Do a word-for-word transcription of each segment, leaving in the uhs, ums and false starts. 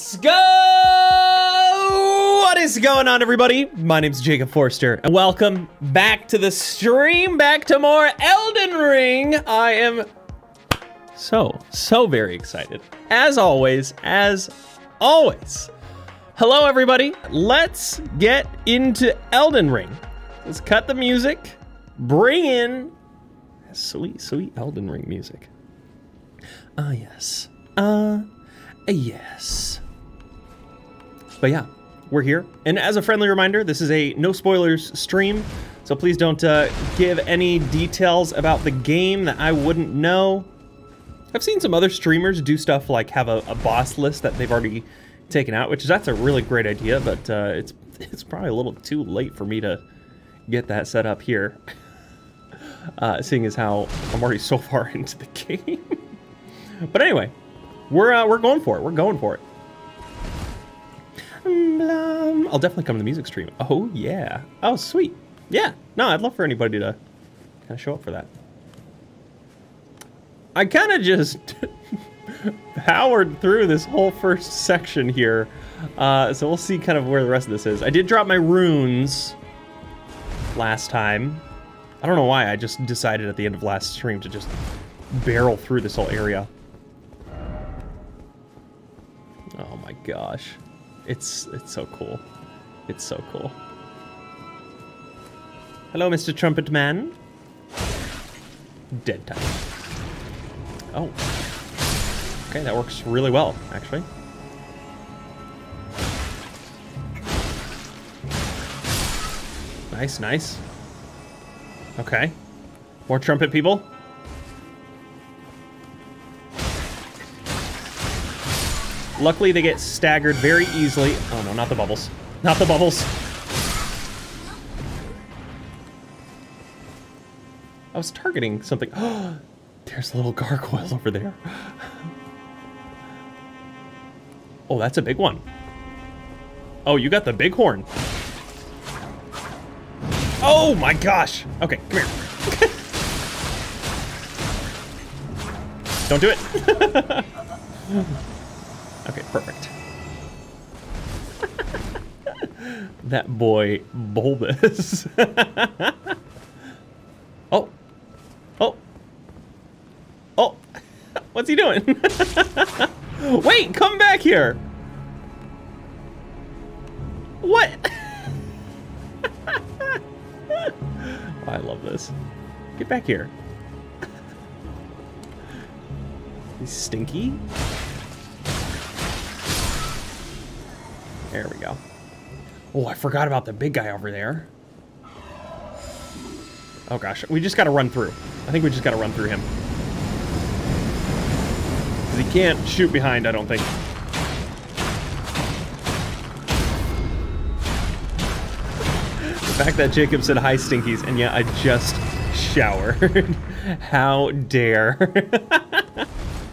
Let's go! What is going on, everybody? My name's Jacob Forster, and welcome back to the stream, back to more Elden Ring. I am so, so very excited. As always, as always. Hello, everybody. Let's get into Elden Ring. Let's cut the music, bring in sweet, sweet Elden Ring music. Ah, uh, yes. Uh... Yes. But yeah, we're here. And as a friendly reminder, this is a no spoilers stream. So please don't uh, give any details about the game that I wouldn't know. I've seen some other streamers do stuff like have a, a boss list that they've already taken out, which that's a really great idea, but uh, it's, it's probably a little too late for me to get that set up here. Uh, seeing as how I'm already so far into the game. But anyway. We're, uh, we're going for it. We're going for it. I'll definitely come to the music stream. Oh, yeah. Oh, sweet. Yeah. No, I'd love for anybody to kind of show up for that. I kind of just powered through this whole first section here. Uh, so we'll see kind of where the rest of this is. I did drop my runes last time. I don't know why. I just decided at the end of last stream to just barrel through this whole area. Oh my gosh, it's it's so cool, it's so cool. Hello, Mister Trumpet Man. Dead time. Oh, okay, that works really well, actually. Nice, nice. Okay, more trumpet people. Luckily, they get staggered very easily. Oh, no, not the bubbles. Not the bubbles. I was targeting something. Oh, there's a little gargoyle over there. Oh, that's a big one. Oh, you got the big horn. Oh, my gosh. Okay, come here. Don't do it. Okay, perfect. That boy, Bulbous. Oh. Oh. Oh. What's he doing? Wait, come back here. What? I love this. Get back here. He's stinky. There we go. Oh, I forgot about the big guy over there. Oh gosh, we just gotta run through. I think we just gotta run through him. 'Cause he can't shoot behind, I don't think. The fact that Jacob said hi stinkies, and yeah, I just showered. How dare.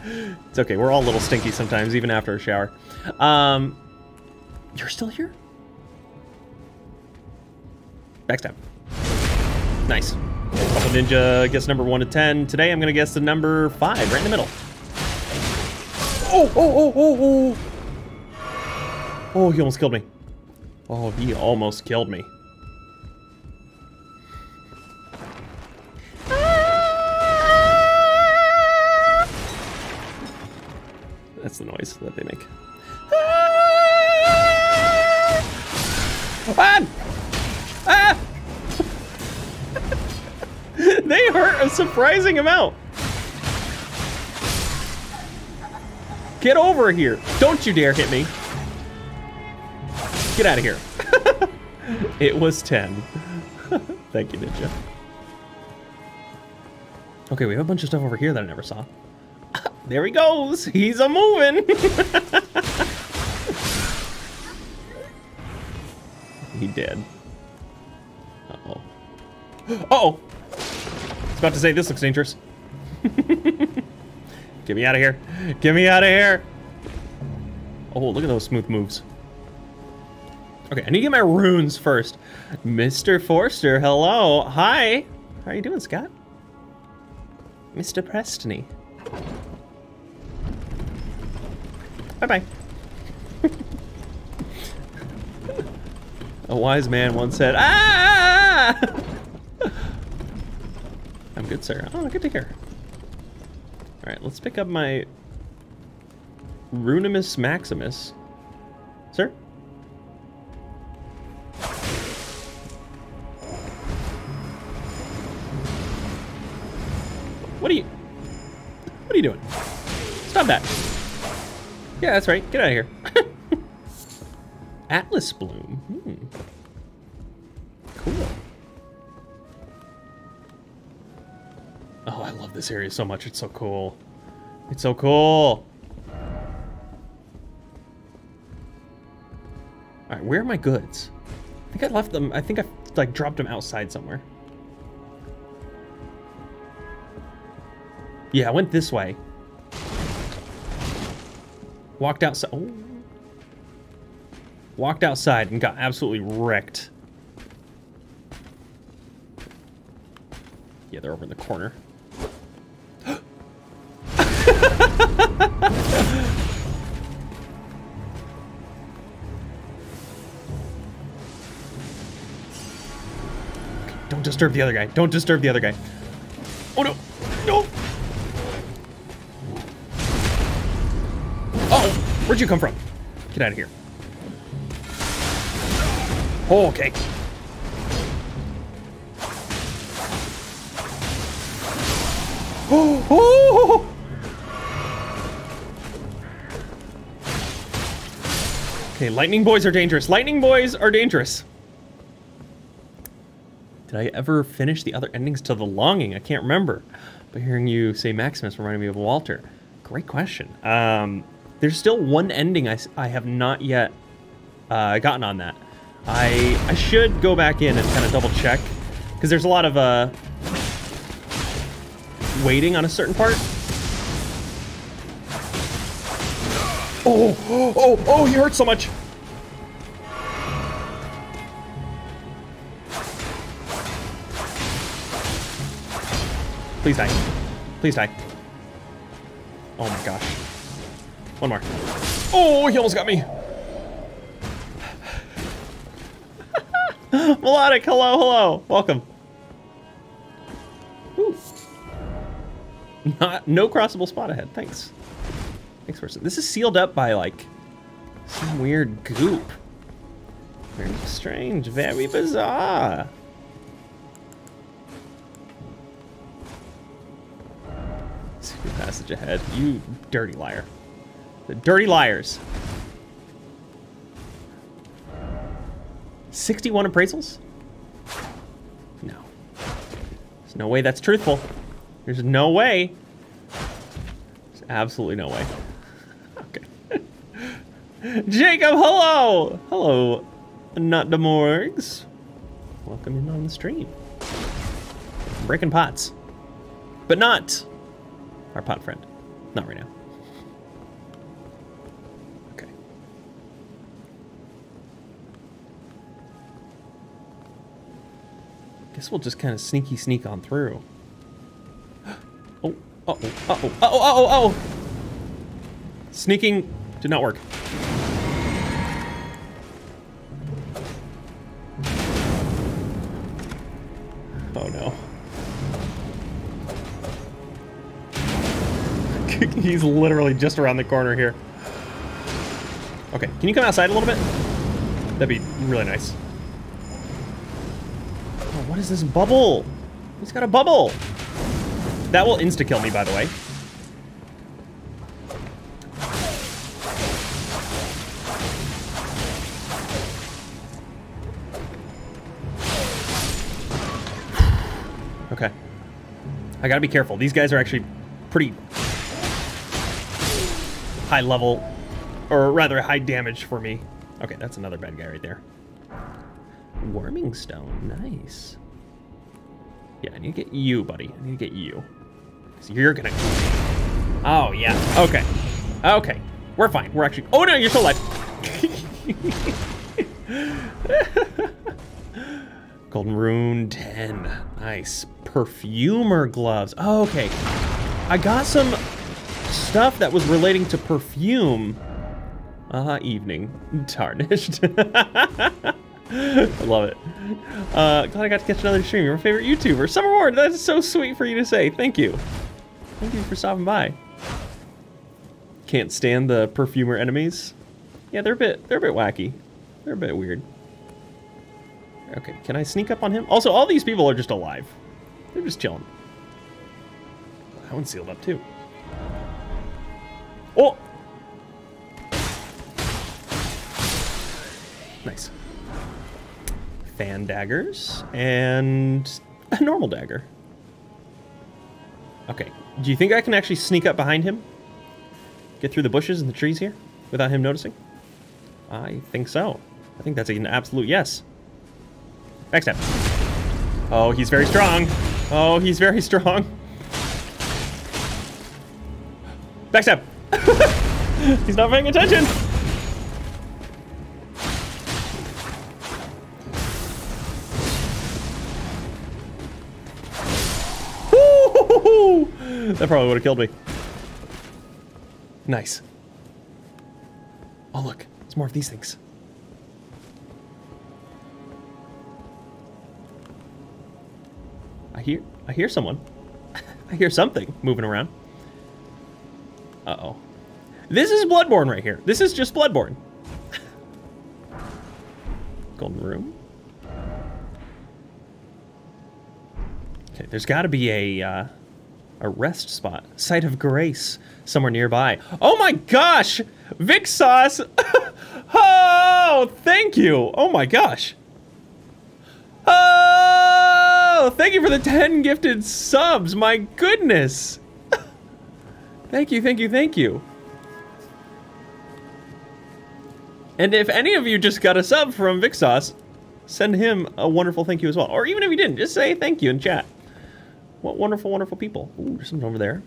It's okay, we're all a little stinky sometimes, even after a shower. Um... You're still here? Backstab. Nice. Couple Ninja, guess number one to ten. Today I'm gonna guess the number five, right in the middle. Oh, oh, oh, oh, oh. Oh, he almost killed me. Oh, he almost killed me. That's the noise that they make. Ah! Ah! They hurt a surprising amount. Get over here. Don't you dare hit me. Get out of here. It was ten. Thank you, Ninja. Okay, we have a bunch of stuff over here that I never saw. There he goes. He's a moving. He did. Uh-oh. Uh-oh! I was about to say, this looks dangerous. Get me out of here. Get me out of here! Oh, look at those smooth moves. Okay, I need to get my runes first. Mister Forster, hello. Hi. How are you doing, Scott? Mister Prestony. Bye-bye. A wise man once said, "Ah!" I'm good, sir. Oh, good to hear. All right, let's pick up my Runimus Maximus, sir. What are you? What are you doing? Stop that! Yeah, that's right. Get out of here. Atlas Bloom. Hmm. Cool. Oh, I love this area so much. It's so cool. It's so cool. All right, where are my goods? I think I left them. I think I like dropped them outside somewhere. Yeah, I went this way. Walked outside. Oh. Walked outside and got absolutely wrecked. Yeah, they're over in the corner. Don't disturb the other guy. Don't disturb the other guy. Oh, no. No. Uh-oh. Where'd you come from? Get out of here. Oh, okay. Oh, oh, oh, oh. Okay, lightning boys are dangerous. Lightning boys are dangerous. Did I ever finish the other endings to The Longing? I can't remember. But hearing you say Maximus reminded me of Walter. Great question. Um, there's still one ending I, I have not yet uh, gotten on that. I, I should go back in and kind of double check, because there's a lot of uh, waiting on a certain part. Oh, oh, oh, oh, you hurt so much. Please die. Please die. Oh my gosh. One more. Oh, he almost got me. Melodic, hello, hello. Welcome. Ooh. Not, no crossable spot ahead. Thanks. Thanks, person. This is sealed up by, like, some weird goop. Very strange. Very bizarre. Secret passage ahead. You dirty liar. The dirty liars. sixty-one appraisals? No. There's no way that's truthful. There's no way. There's absolutely no way. Okay. Jacob, hello! Hello, not the Morgs. Welcome in on the stream. Breaking pots. But not our pot friend. Not right now. Guess we'll just kind of sneaky sneak on through. Oh, uh-oh, uh-oh, uh-oh, uh-oh, uh-oh! Sneaking did not work. Oh no. He's literally just around the corner here. Okay, can you come outside a little bit? That'd be really nice. What is this bubble? He's got a bubble. That will insta-kill me, by the way. Okay. I gotta be careful. These guys are actually pretty high level, or rather high damage for me. Okay, that's another bad guy right there. Warming stone, nice. Yeah, I need to get you, buddy. I need to get you. So you're gonna. Oh yeah. Okay. Okay. We're fine. We're actually. Oh no, you're still alive. Golden Rune ten. Nice. Perfumer gloves. Oh, okay. I got some stuff that was relating to perfume. Ah, uh, evening tarnished. I love it. Uh, glad I got to catch another stream. Your favorite YouTuber, Summer Ward. That is so sweet for you to say. Thank you. Thank you for stopping by. Can't stand the perfumer enemies. Yeah, they're a bit, they're a bit wacky. They're a bit weird. Okay, can I sneak up on him? Also, all these people are just alive. They're just chilling. That one's sealed up too. Oh! Nice. Fan daggers and a normal dagger. Okay, do you think I can actually sneak up behind him? Get through the bushes and the trees here without him noticing? I think so. I think that's an absolute yes. Next step. Oh, he's very strong. Oh, he's very strong. Backstab. He's not paying attention. That probably would have killed me. Nice. Oh, look. It's more of these things. I hear I hear someone. I hear something moving around. Uh-oh. This is Bloodborne right here. This is just Bloodborne. Golden room. Okay, there's got to be a... Uh, A rest spot, site of grace, somewhere nearby. Oh my gosh, Vic Sauce! Oh, thank you. Oh my gosh. Oh, thank you for the ten gifted subs. My goodness. Thank you, thank you, thank you. And if any of you just got a sub from Vic Sauce, send him a wonderful thank you as well. Or even if you didn't, just say thank you in chat. What wonderful, wonderful people. Ooh, there's something over there.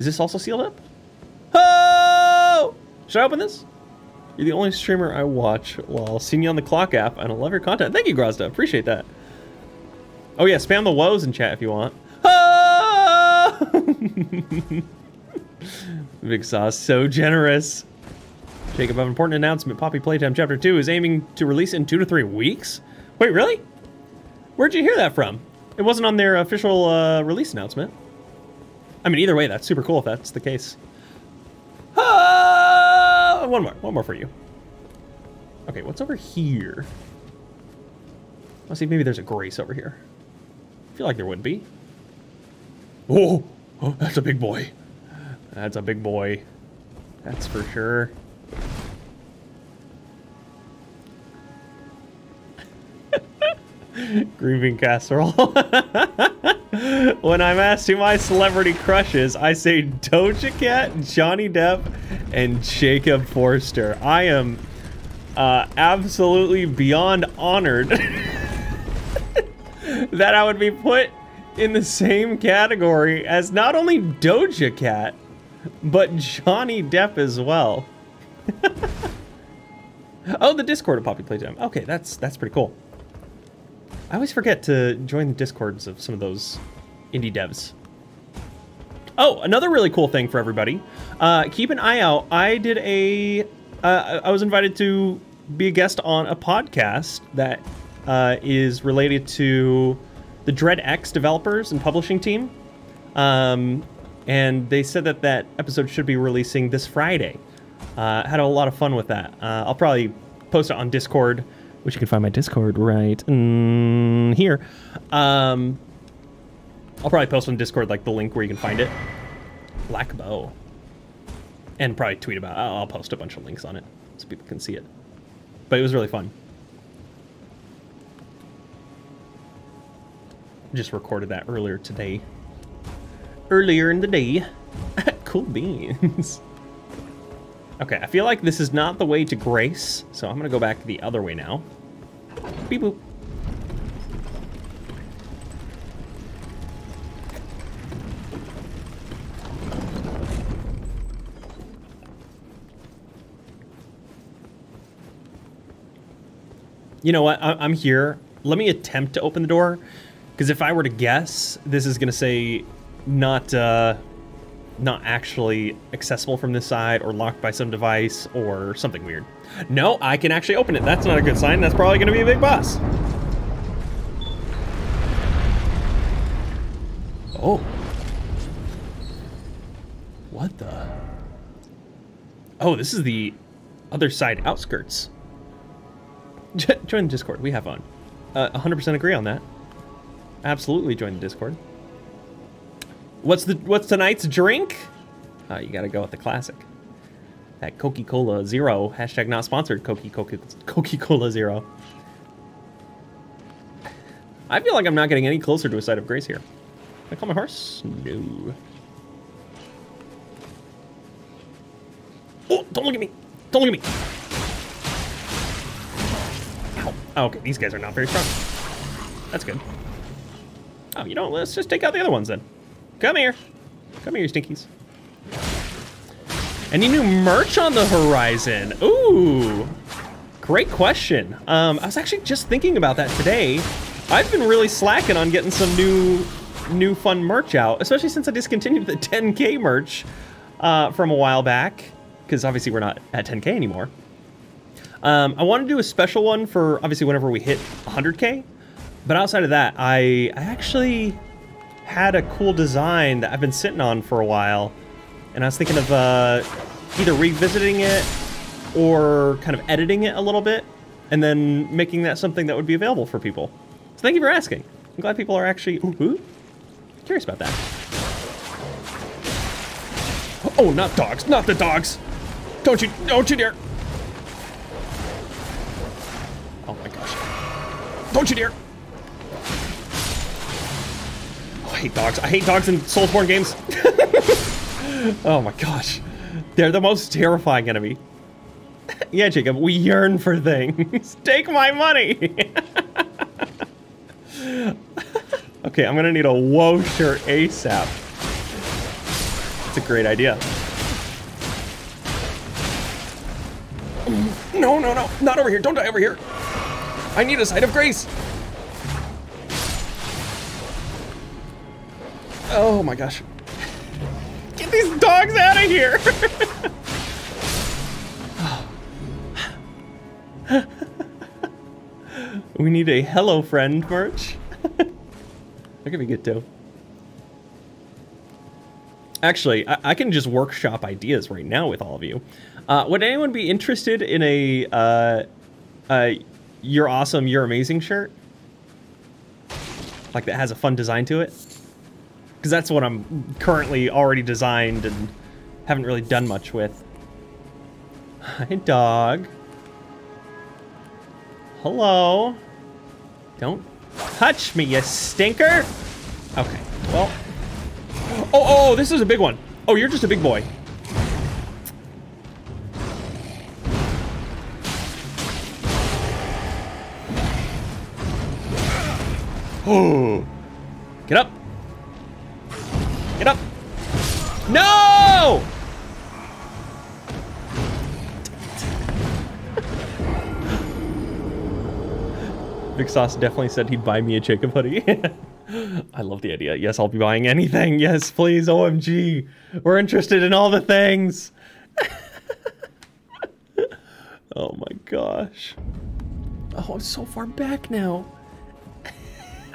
Is this also sealed up? Oh! Should I open this? You're the only streamer I watch. Well, seen you on the Clock app, and I love your content. Thank you, Grozda. Appreciate that. Oh, yeah, spam the woes in chat if you want. Oh! Big Sauce, so generous. Jacob, I have an important announcement. Poppy Playtime Chapter two is aiming to release in two to three weeks? Wait, really? Where'd you hear that from? It wasn't on their official uh, release announcement. I mean, either way, that's super cool if that's the case. Ah! One more, one more for you. Okay, what's over here? Let's see, maybe there's a grace over here. I feel like there would be. Oh, oh, that's a big boy. That's a big boy. That's for sure. Grieving casserole. When I'm asked who my celebrity crush is, I say Doja Cat, Johnny Depp, and Jacob Forster. I am uh, absolutely beyond honored that I would be put in the same category as not only Doja Cat, but Johnny Depp as well. Oh, the Discord of Poppy Playtime. Okay, that's that's pretty cool. I always forget to join the Discords of some of those indie devs. Oh, another really cool thing for everybody. Uh, keep an eye out. I did a... Uh, I was invited to be a guest on a podcast that uh, is related to the DreadX developers and publishing team. Um, and they said that that episode should be releasing this Friday. Uh, had a lot of fun with that. Uh, I'll probably post it on Discord, which you can find my Discord right mm, here. Um, I'll probably post on Discord like the link where you can find it. Black bow. And probably tweet about it. I'll, I'll post a bunch of links on it so people can see it. But it was really fun. Just recorded that earlier today. Earlier in the day. Cool beans. Okay, I feel like this is not the way to grace, so I'm gonna go back the other way now. Beep boop. You know what? I I'm here. Let me attempt to open the door, because if I were to guess, this is gonna say not uh, not actually accessible from this side or locked by some device or something weird. No, I can actually open it. That's not a good sign. That's probably gonna be a big boss. Oh. What the? Oh, this is the other side outskirts. Join the Discord. We have fun. Uh, one hundred percent agree on that. Absolutely join the Discord. What's the what's tonight's drink? Uh, you gotta go with the classic. That Coca-Cola Zero. Hashtag not sponsored. Coca-Cola Zero. I feel like I'm not getting any closer to a side of grace here. Can I call my horse? No. Oh, don't look at me. Don't look at me. Ow. Oh, okay, these guys are not very strong. That's good. Oh, you know, let's just take out the other ones then. Come here. Come here, you stinkies. Any new merch on the horizon? Ooh, great question. Um, I was actually just thinking about that today. I've been really slacking on getting some new new fun merch out, especially since I discontinued the ten K merch uh, from a while back, because obviously we're not at ten K anymore. Um, I want to do a special one for obviously whenever we hit one hundred K, but outside of that, I, I actually had a cool design that I've been sitting on for a while, and I was thinking of uh, either revisiting it or kind of editing it a little bit and then making that something that would be available for people. So thank you for asking. I'm glad people are actually ooh, curious about that. Oh, not dogs, not the dogs. Don't you, don't you dare. Oh my gosh. Don't you dare! Oh, I hate dogs. I hate dogs in Soulsborne games. Oh my gosh. They're the most terrifying enemy. Yeah, Jacob, we yearn for things. Take my money! Okay, I'm gonna need a whoa shirt ASAP. It's a great idea. No, no, no, not over here. Don't die over here. I need a side of grace. Oh my gosh. Get these dogs out of here. We need a Hello Friend merch. That could be good too. Actually, I, I can just workshop ideas right now with all of you. Uh, would anyone be interested in a uh, uh, You're Awesome, You're Amazing shirt? Like that has a fun design to it? Because that's what I'm currently already designed and haven't really done much with. Hi, dog. Hello. Don't touch me, you stinker. Okay, well. Oh, oh, this is a big one. Oh, you're just a big boy. Oh, get up. Get up. No! Big Sauce definitely said he'd buy me a Jacob hoodie. I love the idea. Yes, I'll be buying anything. Yes, please. O M G. We're interested in all the things. Oh my gosh. Oh, I'm so far back now.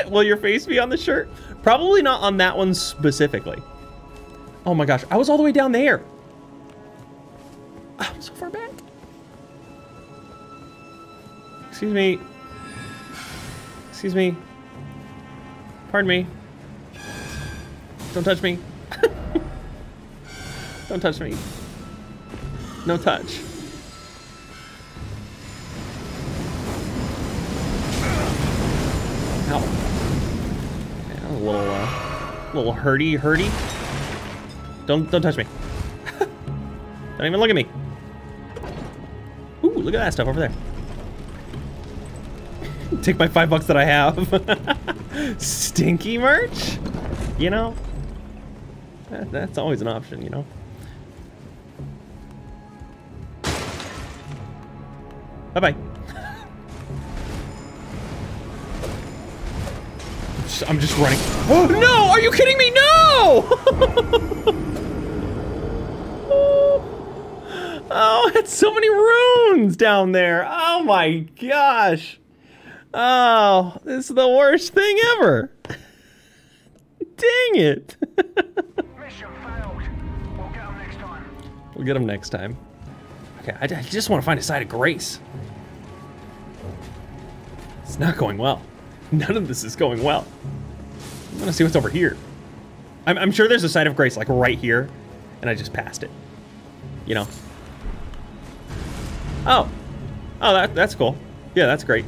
Will your face be on the shirt? Probably not on that one specifically. Oh my gosh, I was all the way down there. I'm so far back. Excuse me. Excuse me. Pardon me. Don't touch me. Don't touch me. No touch. Ow. A little, uh, little hurdy hurdy. Don't, don't touch me. Don't even look at me. Ooh, look at that stuff over there. Take my five bucks that I have. Stinky merch, you know. That, that's always an option, you know. Bye bye. I'm just running. Oh, no! Are you kidding me? No! Oh, it's so many runes down there. Oh my gosh. Oh, this is the worst thing ever. Dang it. Mission failed. We'll get him next time. We'll get him next time. Okay, I, I just want to find a side of grace. It's not going well. None of this is going well. I'm gonna see what's over here. I'm, I'm sure there's a side of grace like right here, and I just passed it. You know. Oh, oh, that, that's cool. Yeah, that's great.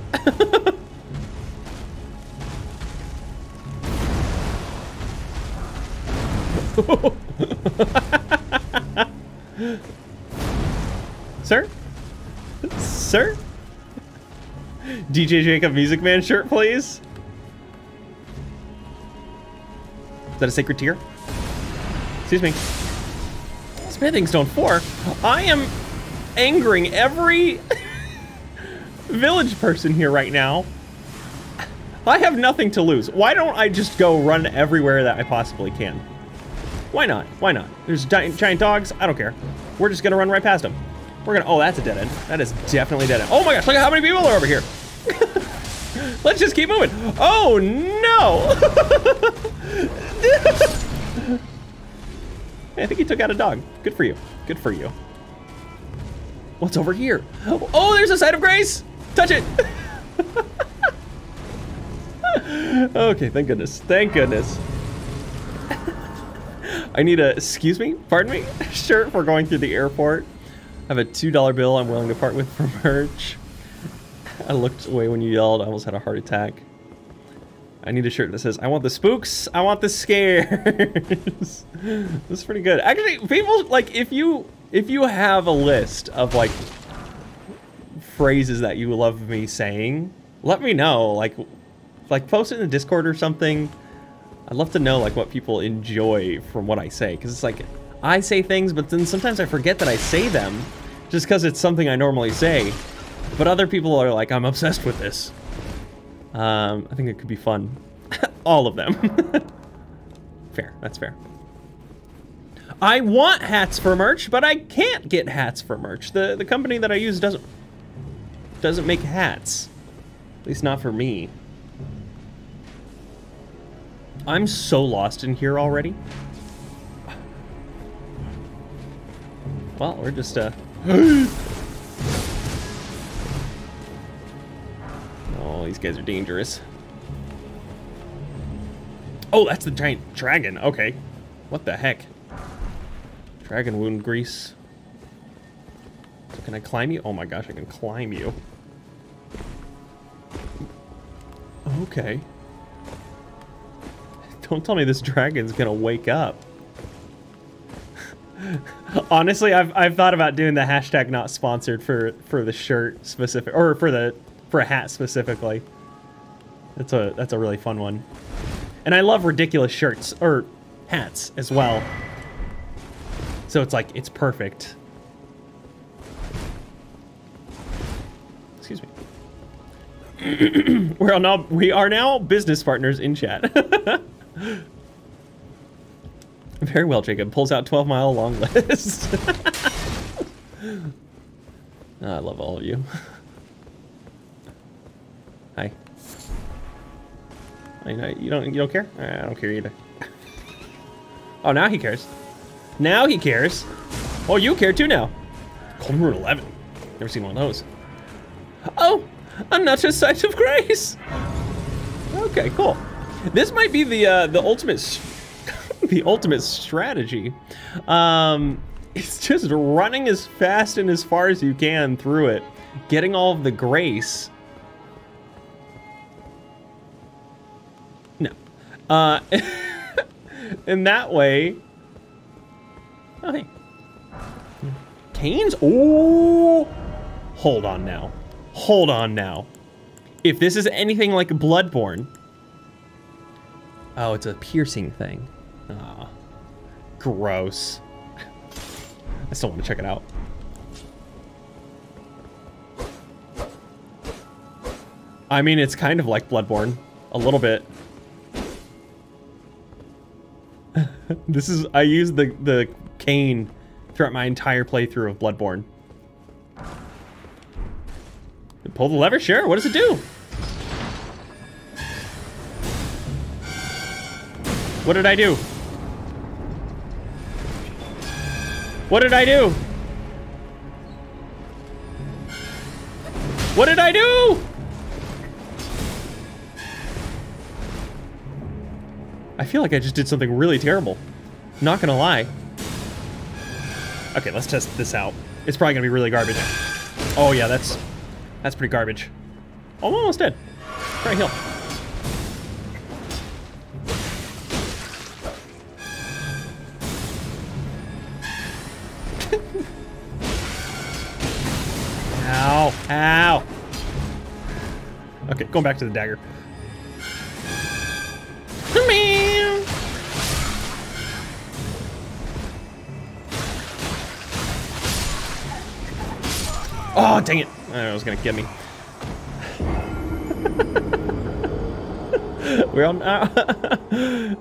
Sir? Sir? D J Jacob Music Man shirt, please. Is that a sacred tear? Excuse me. Smithing Stone four? I am angering every village person here right now. I have nothing to lose. Why don't I just go run everywhere that I possibly can? Why not? Why not? There's giant, giant dogs. I don't care. We're just going to run right past them. We're going to... Oh, that's a dead end. That is definitely dead end. Oh my gosh, look at how many people are over here. Let's just keep moving. Oh, no. I think he took out a dog. Good for you. Good for you. What's over here? Oh, there's a side of grace. Touch it. Okay, thank goodness. Thank goodness. I need a, excuse me, pardon me, shirt for going through the airport. I have a two dollar bill I'm willing to part with for merch. I looked away when you yelled. I almost had a heart attack. I need a shirt that says, I want the spooks, I want the scares. That's pretty good. Actually, people, like, if you if you have a list of, like, phrases that you love me saying, let me know. Like, like post it in the Discord or something. I'd love to know, like, what people enjoy from what I say. Because it's like, I say things, but then sometimes I forget that I say them just because it's something I normally say. But other people are like, I'm obsessed with this. Um, I think it could be fun. All of them. Fair, that's fair. I want hats for merch, but I can't get hats for merch. The the company that I use doesn't doesn't make hats. At least not for me. I'm so lost in here already. Well, we're just uh oh, these guys are dangerous. Oh, that's the giant dragon. Okay. What the heck? Dragon wound grease. So can I climb you? Oh my gosh, I can climb you. Okay. Don't tell me this dragon's gonna wake up. Honestly, I've, I've thought about doing the hashtag not sponsored for, for the shirt specific, or for the... for a hat specifically. That's a that's a really fun one. And I love ridiculous shirts or hats as well. So it's like it's perfect. Excuse me. We're all now we are now business partners in chat. Very well, Jacob. Pulls out twelve mile long list. Oh, I love all of you. Hi. I know you don't. You don't care. I don't care either. Oh, now he cares. Now he cares. Oh, you care too now. Golden Rule eleven. Never seen one of those. Oh, I'm not just Sight of Grace. Okay, cool. This might be the uh, the ultimate the ultimate strategy. Um, it's just running as fast and as far as you can through it, getting all of the grace. Uh, in that way, oh hey, Canes, ooh, hold on now, hold on now. If this is anything like Bloodborne, oh, it's a piercing thing. Ah, gross. I still want to check it out. I mean, it's kind of like Bloodborne, a little bit. This is, I used the, the cane throughout my entire playthrough of Bloodborne. Pull the lever, sure. What does it do? What did I do? What did I do? What did I do? I feel like I just did something really terrible. Not gonna lie. Okay, let's test this out. It's probably gonna be really garbage. Oh yeah, that's that's pretty garbage. Oh, I'm almost dead. Right here. Ow, ow. Okay, going back to the dagger. Oh, dang it. I don't know, it was gonna get me. We're on uh,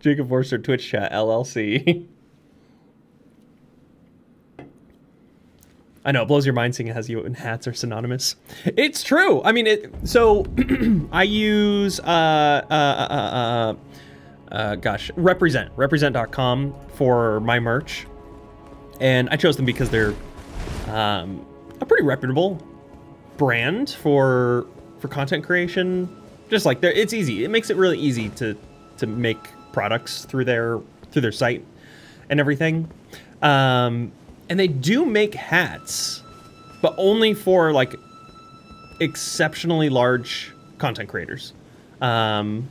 Jacob Forster Twitch chat, L L C. I know, it blows your mind seeing as you and hats are synonymous. It's true. I mean, it. So I use, uh, uh, uh, uh, uh, gosh, Represent, Represent dot com for my merch. And I chose them because they're um, a pretty reputable brand for for content creation. Just like, it's easy. It makes it really easy to to make products through their through their site and everything. Um, And they do make hats, but only for like exceptionally large content creators. Um,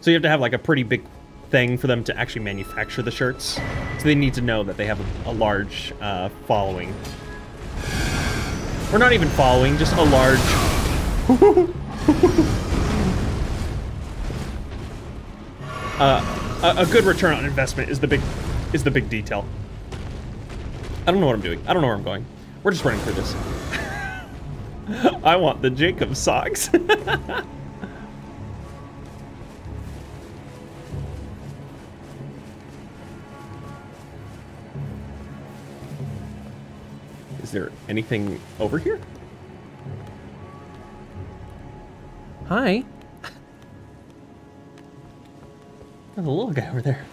so you have to have like a pretty big thing for them to actually manufacture the shirts. So they need to know that they have a, a large uh, following. Or not even following, just a large... uh, a, a good return on investment is the big, is the big detail. I don't know what I'm doing. I don't know where I'm going. We're just running through this. I want the Jacob socks. Is there anything over here? Hi. There's a little guy over there.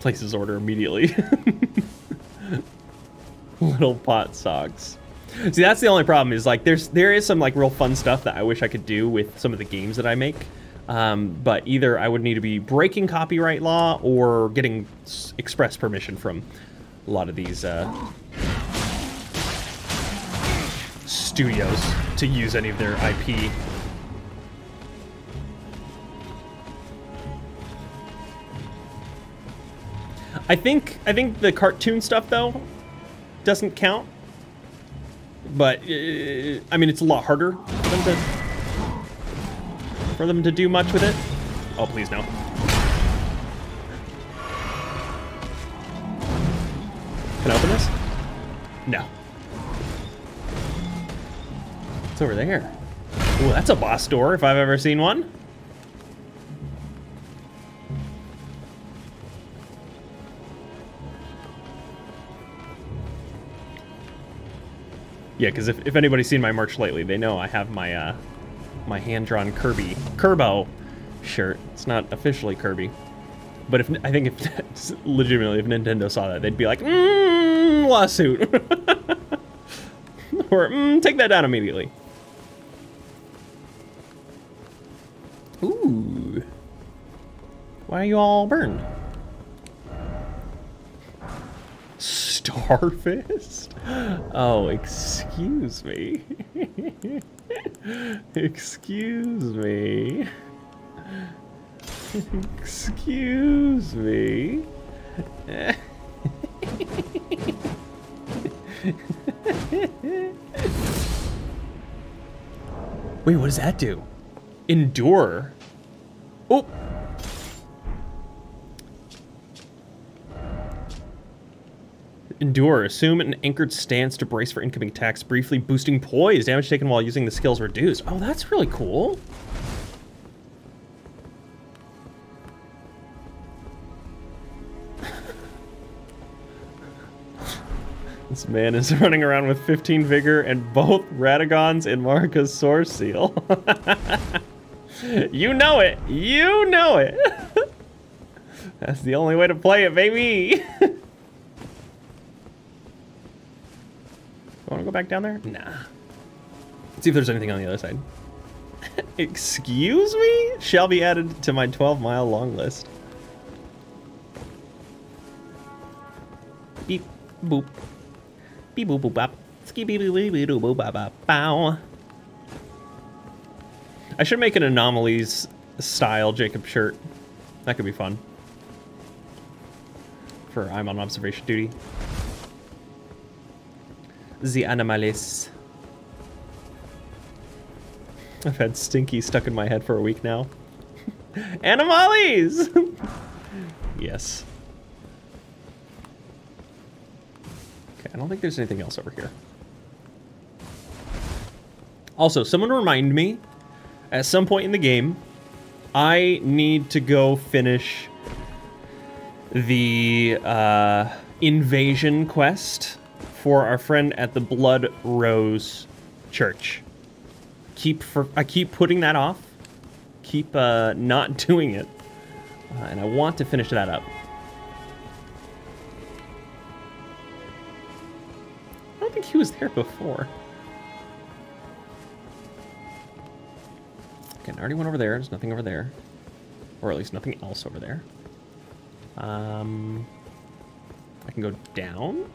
Place his order immediately. Little pot socks. See, that's the only problem is like there's there is some like real fun stuff that I wish I could do with some of the games that I make, um, but either I would need to be breaking copyright law or getting express permission from a lot of these uh, studios to use any of their I P. I think I think the cartoon stuff though doesn't count, but uh, I mean it's a lot harder for them to for them to do much with it. Oh please no! Can I open this? No. It's over there. Ooh, that's a boss door if I've ever seen one. Yeah, because if, if anybody's seen my merch lately, they know I have my uh, my hand-drawn Kirby, Kerbo shirt. It's not officially Kirby, but if I think if legitimately if Nintendo saw that, they'd be like, mmm, lawsuit, or mmm, take that down immediately. Ooh, why are you all burned? Starfist? Oh, excuse me. Excuse me. Excuse me. Wait, what does that do? Endure. Oh. Endure. Assume an anchored stance to brace for incoming attacks, briefly boosting poise. Damage taken while using the skills reduced. Oh, that's really cool. This man is running around with fifteen vigor and both Radagon's and Marika's source seal. You know it. You know it. That's the only way to play it, baby. Want to go back down there? Nah. Let's see if there's anything on the other side. Excuse me? Shall be added to my twelve mile long list. Beep, boop. Beep, boop, boop, bop. Ski, beep, beep, beep, beep, boop, bop, bop, bow. I should make an anomalies style Jacob shirt. That could be fun. For I'm on observation duty. The anomalies. I've had Stinky stuck in my head for a week now. Anomalies! Yes. Okay, I don't think there's anything else over here. Also, someone remind me, at some point in the game, I need to go finish the uh, invasion quest for our friend at the Blood Rose Church. Keep for, I keep putting that off, keep uh, not doing it, uh, and I want to finish that up. I don't think he was there before. Okay, I already went over there, there's nothing over there. Or at least nothing else over there. Um, I can go down.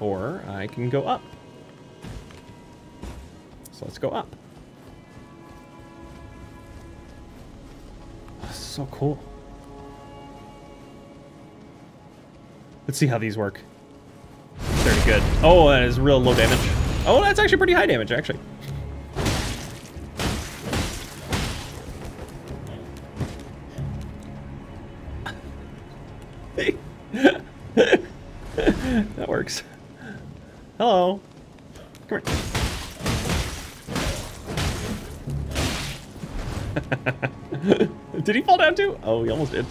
Or I can go up. So let's go up. Oh, this is so cool. Let's see how these work. Very good. Oh, that is real low damage. Oh, that's actually pretty high damage, actually. That works. Hello. Come here. Did he fall down too? Oh, he almost did.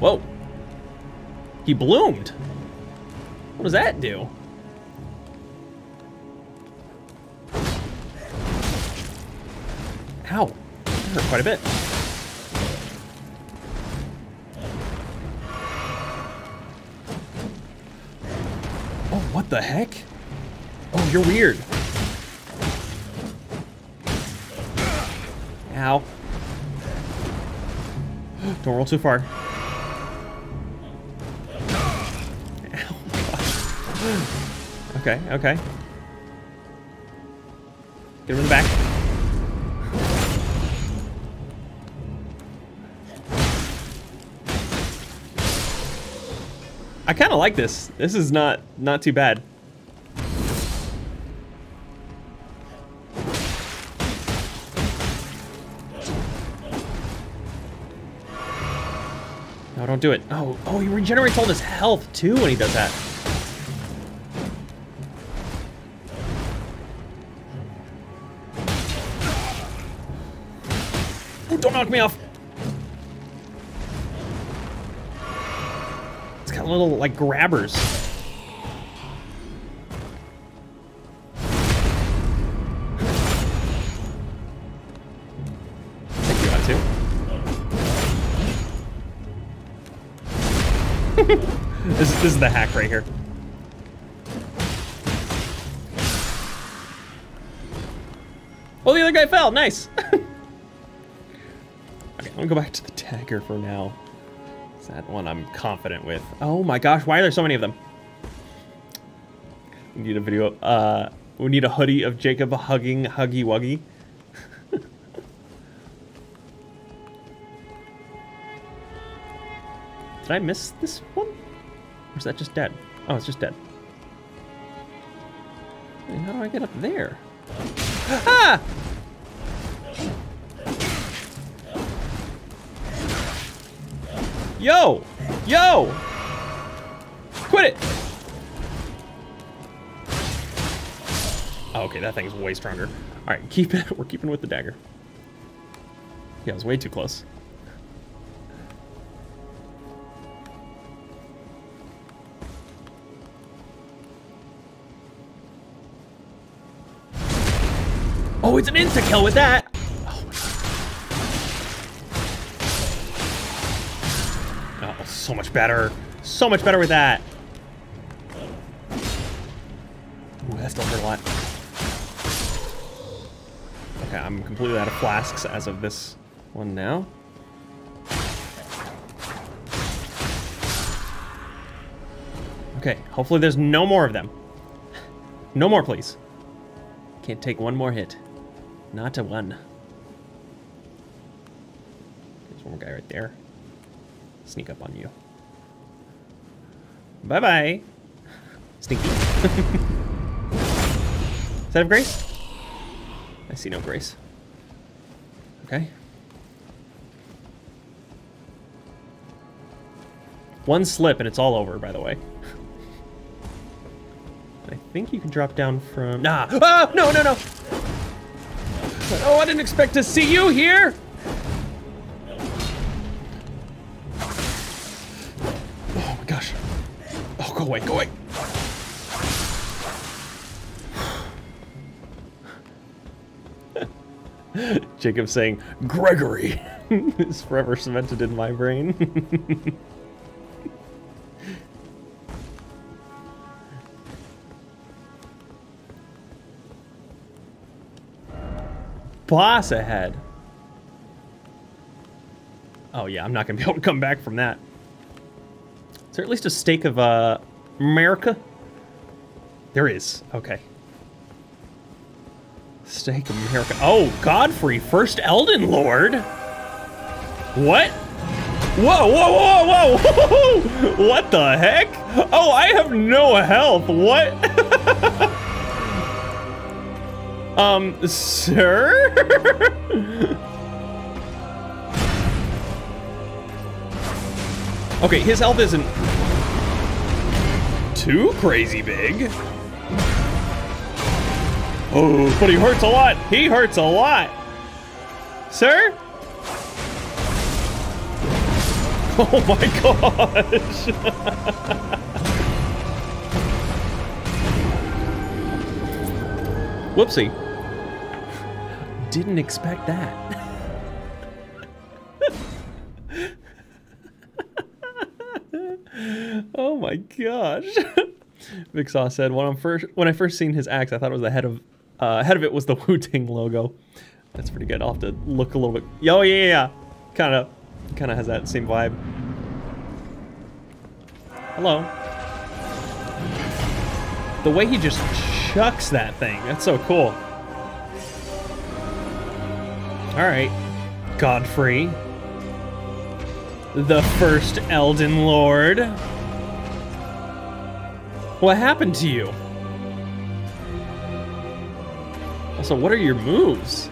Whoa. He bloomed. What does that do? Ow. That hurt quite a bit. Oh, what the heck? Oh, you're weird. Ow. Don't roll too far. Ow, gosh. Okay, okay. Get him in the back. I kind of like this. This is not not too bad. Don't do it. Oh, oh, he regenerates all his health too when he does that. Oh, don't knock me off. It's got little like grabbers. This, this is the hack right here. Oh, the other guy fell. Nice. Okay, I'm gonna go back to the dagger for now. It's that one I'm confident with. Oh my gosh, why are there so many of them? We need a video. Uh, we need a hoodie of Jacob hugging Huggy Wuggy. Did I miss this one? Or is that just dead? Oh, it's just dead. I mean, how do I get up there? Ah! Yo! Yo! Quit it! Oh, okay, that thing's way stronger. All right, keep it. We're keeping with the dagger. Yeah, it was way too close. Oh, it's an insta-kill with that. Oh, my God. Oh, so much better. So much better with that. Ooh, that still hurt a lot. Okay, I'm completely out of flasks as of this one now. Okay, hopefully there's no more of them. No more, please. Can't take one more hit. Not a one. There's one guy right there. Sneak up on you. Bye-bye. Sneaky. Does that have grace? I see no grace. Okay. One slip and it's all over, by the way. I think you can drop down from... Nah! Oh, no, no, no! Oh, I didn't expect to see you here! Oh my gosh. Oh, go away, go away! Jacob saying, Gregory! It's forever cemented in my brain. Boss ahead. Oh yeah, I'm not gonna be able to come back from that. Is there at least a stake of uh, America? There is. Okay. Stake of America. Oh, Godfrey, first Elden Lord. What? Whoa! Whoa! Whoa! Whoa! What the heck? Oh, I have no health. What? Um, sir? Okay, his health isn't too crazy big. Oh, but he hurts a lot. He hurts a lot. Sir? Oh my gosh. Whoopsie. Didn't expect that. Oh my gosh. Vixaw said, when, I'm first, when I first seen his axe, I thought it was the head of, uh, head of it was the Wu-Ting logo. That's pretty good. I'll have to look a little bit. Oh yeah, yeah, yeah. Kind of, kind of has that same vibe. Hello. The way he just chucks that thing. That's so cool. All right, Godfrey, the first Elden Lord. What happened to you? Also, what are your moves?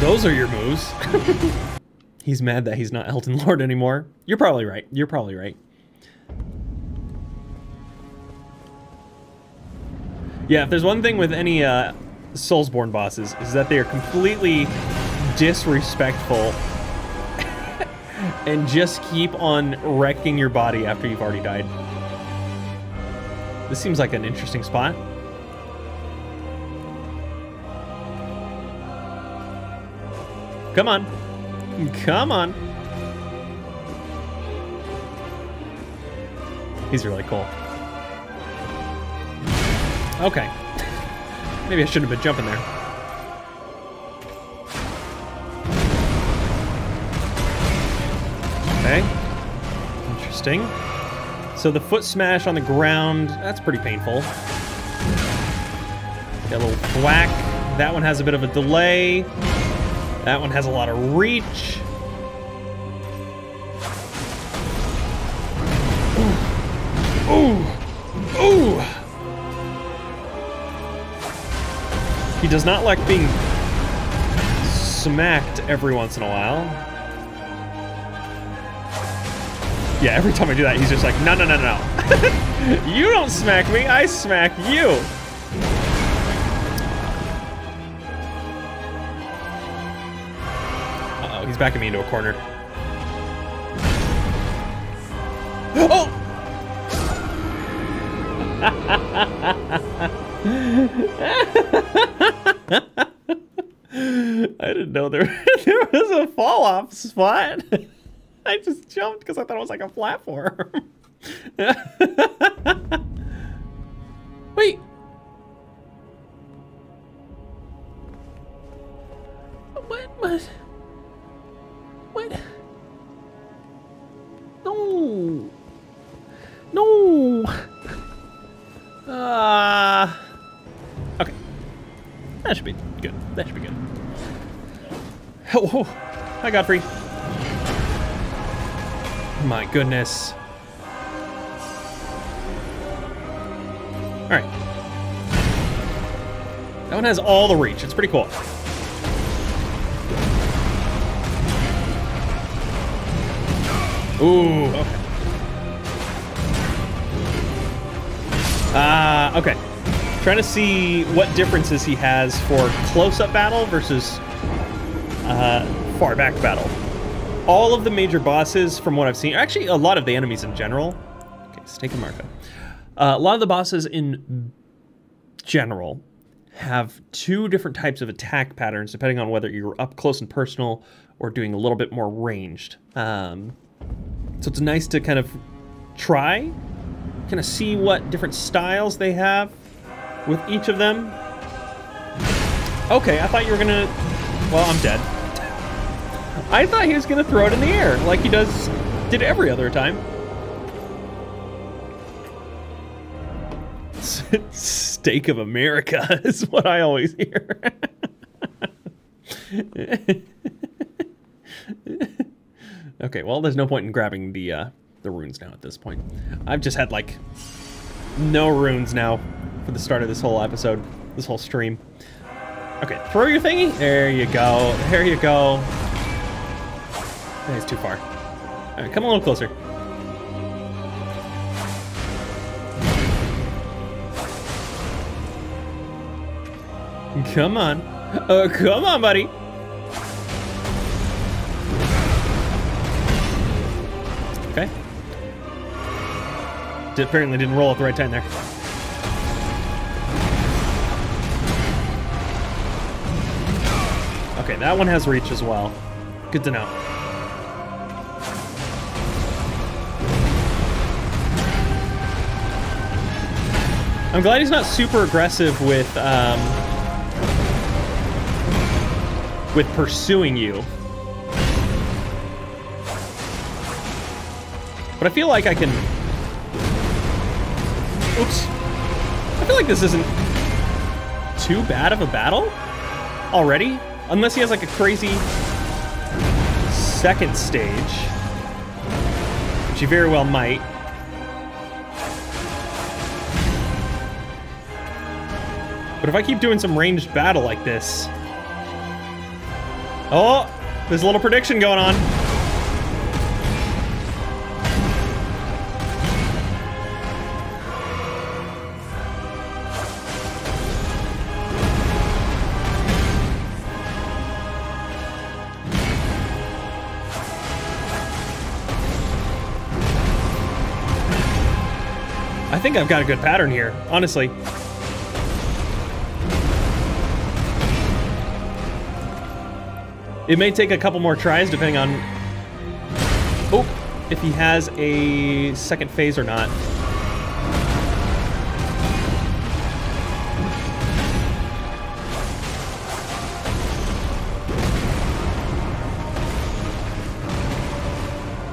Those are your moves. He's mad that he's not Elden Lord anymore. You're probably right. You're probably right. Yeah, if there's one thing with any uh, Soulsborne bosses, is that they are completely disrespectful and just keep on wrecking your body after you've already died. This seems like an interesting spot. Come on. Come on. He's really cool. Okay. Maybe I shouldn't have been jumping there. Okay. Interesting. So the foot smash on the ground, that's pretty painful. Got a little whack. That one has a bit of a delay. That one has a lot of reach. Ooh. Ooh. Ooh. He does not like being smacked every once in a while. Yeah, every time I do that, he's just like, no, no, no, no. You don't smack me, I smack you. Uh-oh, he's backing me into a corner. Oh! I didn't know there, there was a fall off spot. I just jumped because I thought it was like a platform. Wait. What? What? What? No. No. Uh, okay. That should be good. That should be good. Oh, oh. Hi, Godfrey. My goodness. All right. That one has all the reach. It's pretty cool. Ooh, okay. Ah, uh, okay. Trying to see what differences he has for close-up battle versus uh, far-back battle. All of the major bosses, from what I've seen, actually a lot of the enemies in general. Okay, Snake and Marco. Uh, a lot of the bosses in general have two different types of attack patterns, depending on whether you're up close and personal or doing a little bit more ranged. Um... So it's nice to kind of try, kind of see what different styles they have with each of them. Okay, I thought you were gonna, well, I'm dead. I thought he was gonna throw it in the air like he does, did every other time. Steak of America is what I always hear. Okay, well, there's no point in grabbing the uh, the runes now at this point. I've just had, like, no runes now for the start of this whole episode, this whole stream. Okay, throw your thingy. There you go. There you go. That is too far. All right, come a little closer. Come on. Uh, come on, buddy. Okay. Apparently didn't roll at the right time there. Okay, that one has reach as well. Good to know. I'm glad he's not super aggressive with um, with pursuing you. But I feel like I can... Oops. I feel like this isn't too bad of a battle already. Unless he has like a crazy second stage. Which he very well might. But if I keep doing some ranged battle like this... Oh! There's a little prediction going on. I think I've got a good pattern here, honestly. It may take a couple more tries depending on oh, if he has a second phase or not.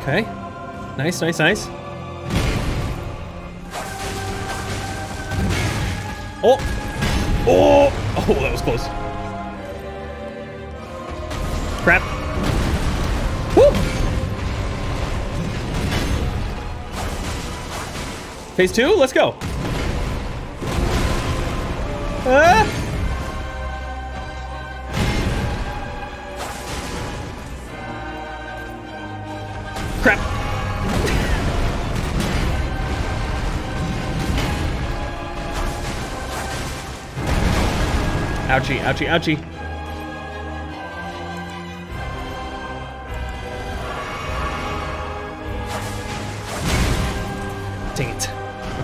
Okay. Nice, nice, nice. Oh! Oh! Oh, that was close. Crap. Woo! Phase two, let's go. Ah! Crap. Ouchie, ouchie, ouchie. Dang it.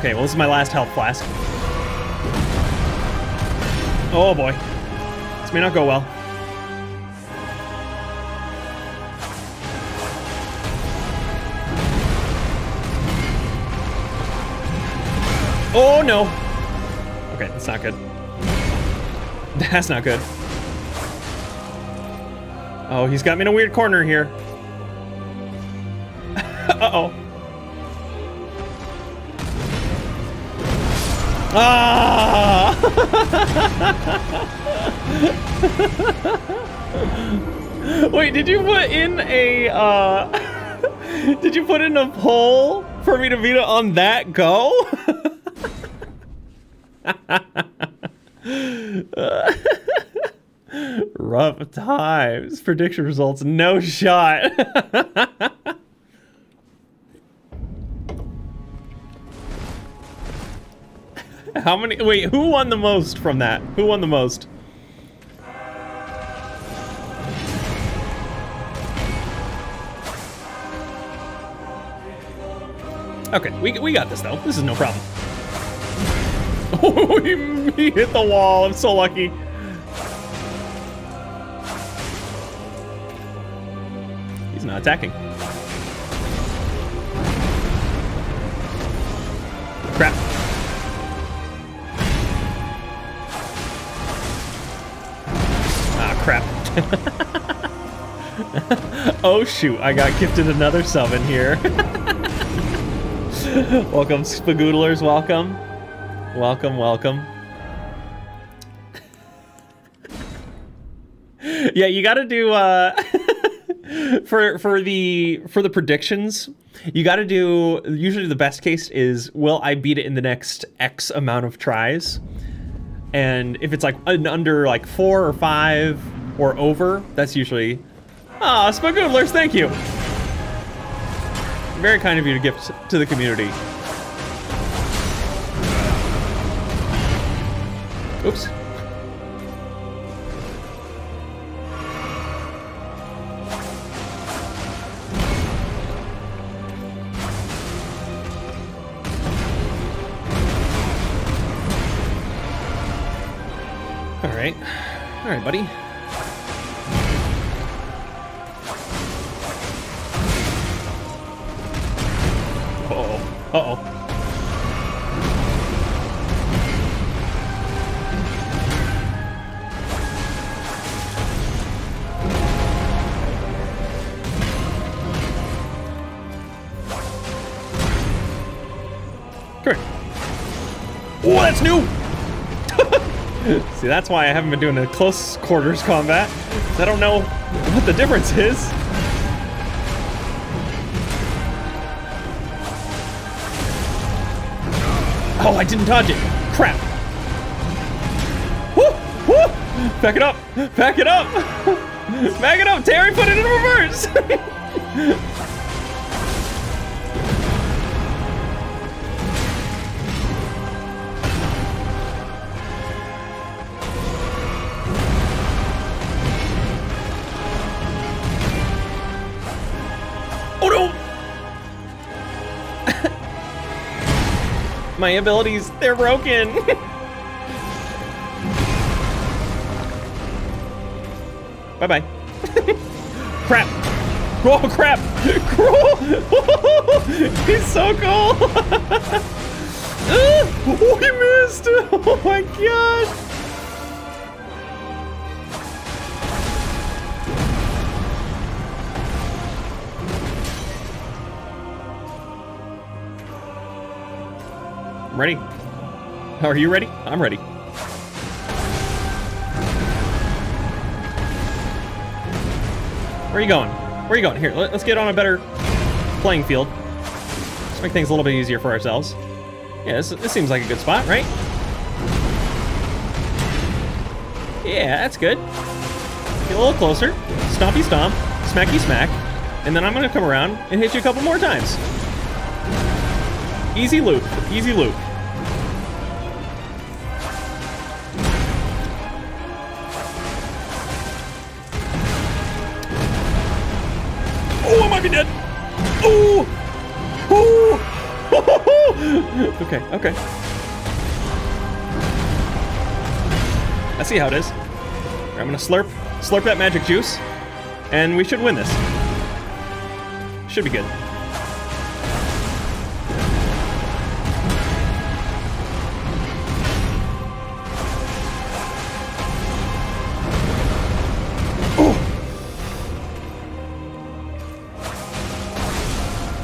Okay, well, this is my last health flask. Oh boy. This may not go well. Oh no! Okay, that's not good. That's not good. Oh, he's got me in a weird corner here. Uh-oh. Ah! Wait, did you put in a, uh... did you put in a poll for me to beat it on that go? uh, rough times. Prediction results, no shot. How many? Wait, who won the most from that? Who won the most? Okay, we, we got this though. This is no problem. Oh, he hit the wall. I'm so lucky. He's not attacking. Crap. Ah, crap. Oh, shoot. I got gifted another summon here. Welcome, Spagoodlers. Welcome. Welcome, welcome. Yeah, you gotta do uh for for the for the predictions, you gotta do usually the best case is will I beat it in the next X amount of tries? And if it's like an under like four or five or over, that's usually ah, oh, Spagoodlers, thank you. Very kind of you to gift to the community. Oops. All right. All right, buddy. Uh-oh. Uh-oh. Oh, that's new! See, that's why I haven't been doing a close quarters combat. I don't know what the difference is. Oh, I didn't dodge it. Crap. Woo! Woo! Back it up! Back it up! Back it up, Terry! Put it in reverse! My abilities, they're broken. Bye-bye. Crap. Oh, crap. He's so cool. Oh, he missed. Oh, my gosh. Ready? Are you ready? I'm ready. Where are you going? Where are you going? Here, let's get on a better playing field. Let's make things a little bit easier for ourselves. Yeah, this, this seems like a good spot, right? Yeah, that's good. Get a little closer. Stompy stomp. Smacky smack. And then I'm going to come around and hit you a couple more times. Easy loop. Easy loop. Oh, I might be dead. Oh, oh, Okay, okay. I see how it is. I'm gonna slurp, slurp that magic juice, and we should win this. Should be good.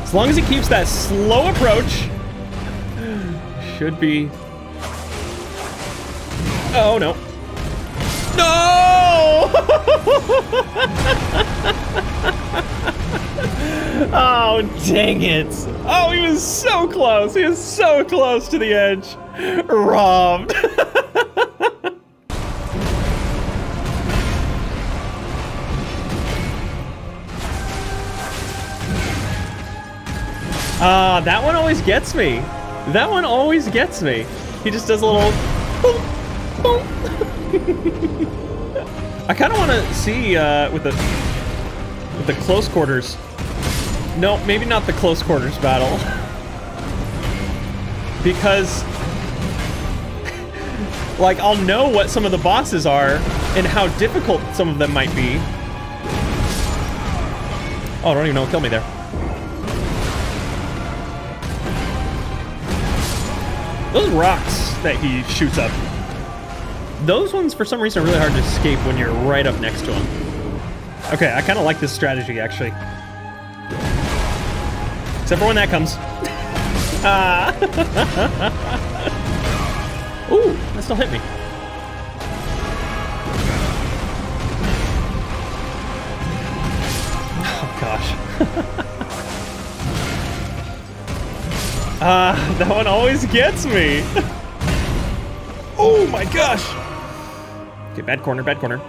As long as he keeps that slow approach, should be... Oh, no. No! Oh, dang it. Oh, he was so close. He was so close to the edge. Robbed. Ah, uh, that one always gets me. That one always gets me. He just does a little boom, boom. I kind of want to see uh, with the with the close quarters. No, maybe not the close quarters battle, because like I'll know what some of the bosses are and how difficult some of them might be. Oh, I don't even know what killed me there. Those rocks that he shoots up, those ones for some reason are really hard to escape when you're right up next to them. Okay, I kind of like this strategy, actually. Except for when that comes. uh. Ooh, that still hit me. Oh, gosh. Ah, uh, that one always gets me. Oh my gosh. Okay, bad corner, bad corner.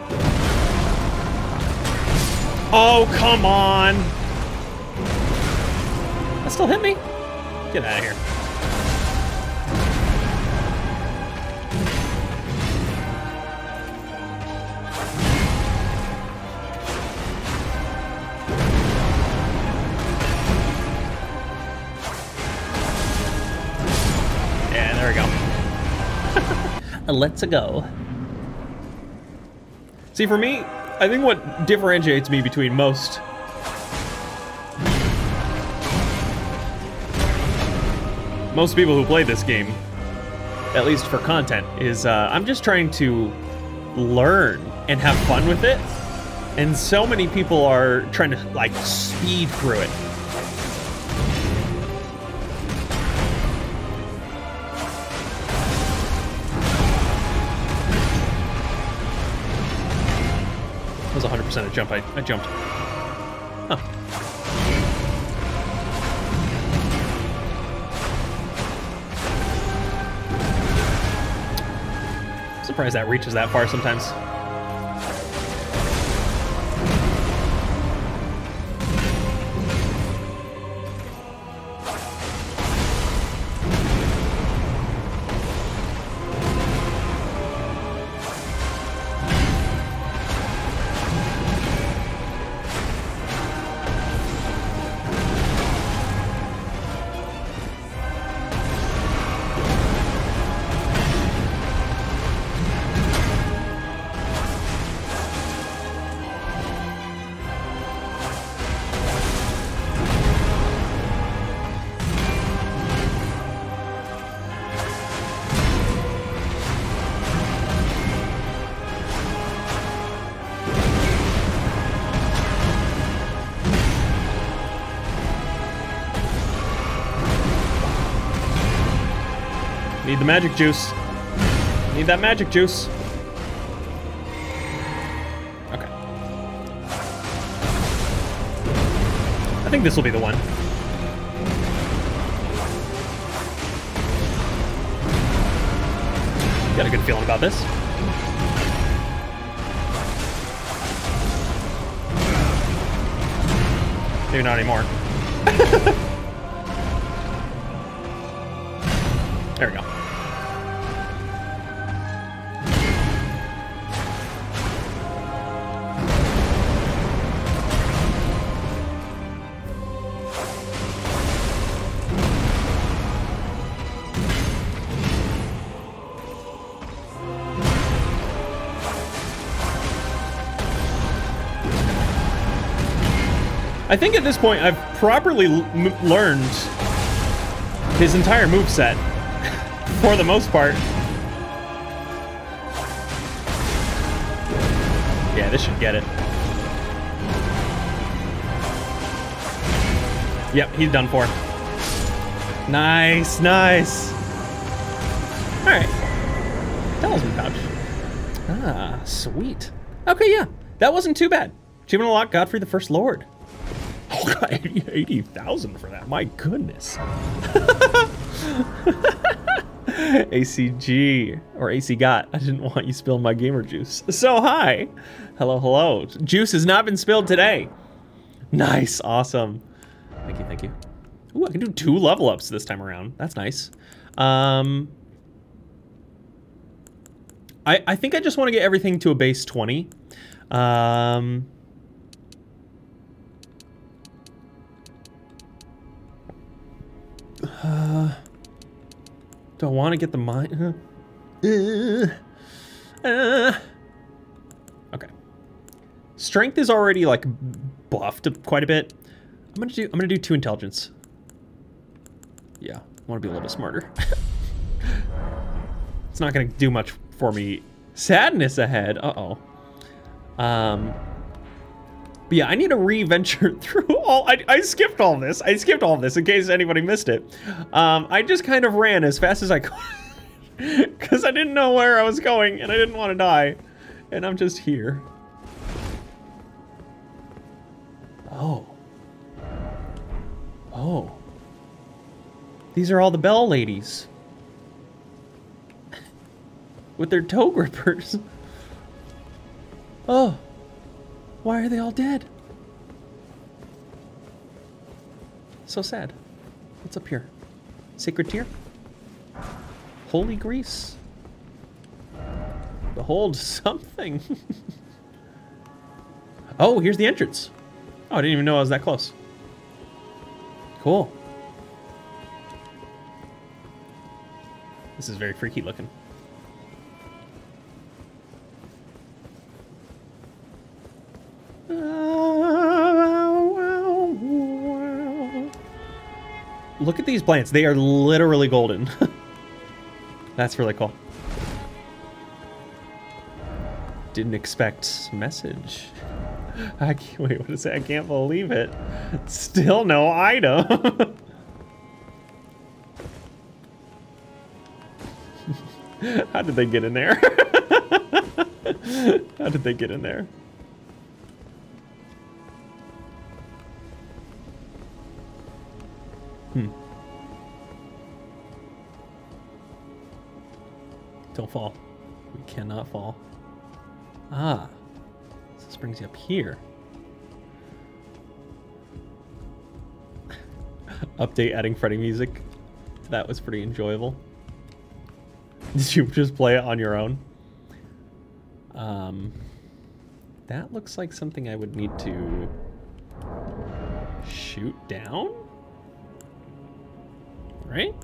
Oh, come on. That still hit me. Get out of here. Let's go. See, for me, I think what differentiates me between most most people who play this game, at least for content, is uh, I'm just trying to learn and have fun with it. And so many people are trying to like speed through it. one hundred percent a jump. I, I jumped. Huh. I'm surprised that reaches that far sometimes. Need the magic juice. Need that magic juice. Okay. I think this will be the one. Got a good feeling about this. Maybe not anymore. There we go. I think at this point I've properly l m learned his entire moveset, for the most part. Yeah, this should get it. Yep, he's done for. Nice, nice. All right. Talisman pouch. Ah, sweet. Okay, yeah, that wasn't too bad. Achievement unlocked: Godfrey the First Lord. Oh god, eighty thousand for that. My goodness. A C G or A C got. I didn't want you spilling my gamer juice. So hi, hello, hello. Juice has not been spilled today. Nice, awesome. Thank you, thank you. Ooh, I can do two level ups this time around. That's nice. Um, I I think I just want to get everything to a base twenty. Um. Uh, do I want to get the mine? Uh, uh, okay. Strength is already like buffed quite a bit. I'm gonna do. I'm gonna do two intelligence. Yeah, I want to be a little bit smarter. It's not gonna do much for me. Sadness ahead. Uh oh. Um. But yeah, I need to re-venture through all, I, I skipped all this. I skipped all this in case anybody missed it. Um, I just kind of ran as fast as I could because I didn't know where I was going and I didn't want to die. And I'm just here. Oh. Oh. These are all the bell ladies. With their toe grippers. Oh. Why are they all dead? So sad. What's up here? Sacred tear? Holy grease. Behold something. Oh, here's the entrance. Oh, I didn't even know I was that close. Cool. This is very freaky looking. Look at these plants. They are literally golden. That's really cool. Didn't expect message. I can't wait, what is that? I can't believe it. Still no item. How did they get in there? How did they get in there? Hmm. Don't fall. We cannot fall. Ah. So this brings you up here. Update adding Freddy music. That was pretty enjoyable. Did you just play it on your own? Um, that looks like something I would need to shoot down? Right?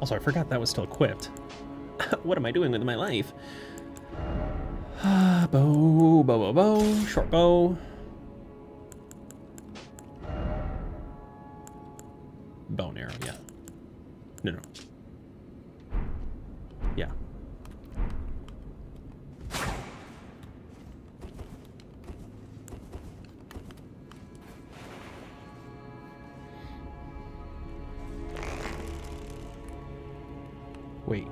Also, I forgot that was still equipped. What am I doing with my life? Bow, bow, bow, bow, short bow. Bow and arrow, yeah. No, no. Yeah. Wait.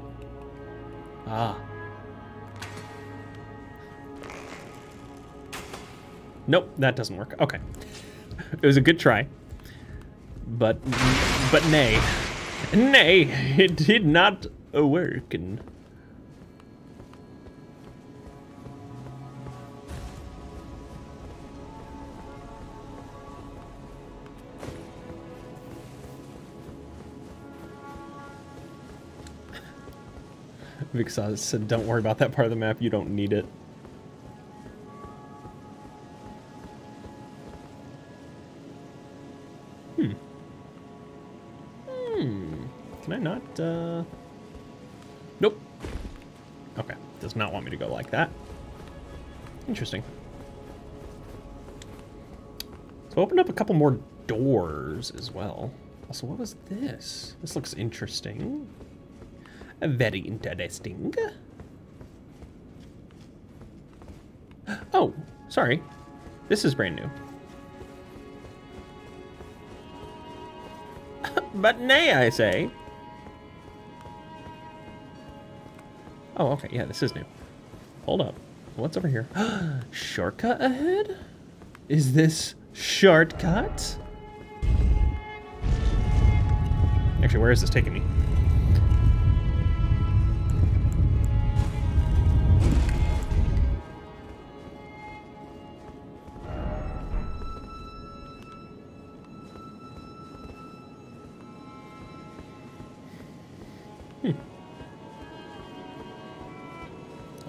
Ah. Nope, that doesn't work. Okay. It was a good try. But, but nay. Nay, it did not work. And Vixaz said, don't worry about that part of the map, you don't need it. Hmm. Hmm. Can I not, uh... Nope. Okay. Does not want me to go like that. Interesting. So opened up a couple more doors as well. Also, what was this? This looks interesting. Very interesting. Oh, sorry. This is brand new. But nay, I say. Oh, okay. Yeah, this is new. Hold up. What's over here? Shortcut ahead? Is this shortcut? Actually, where is this taking me?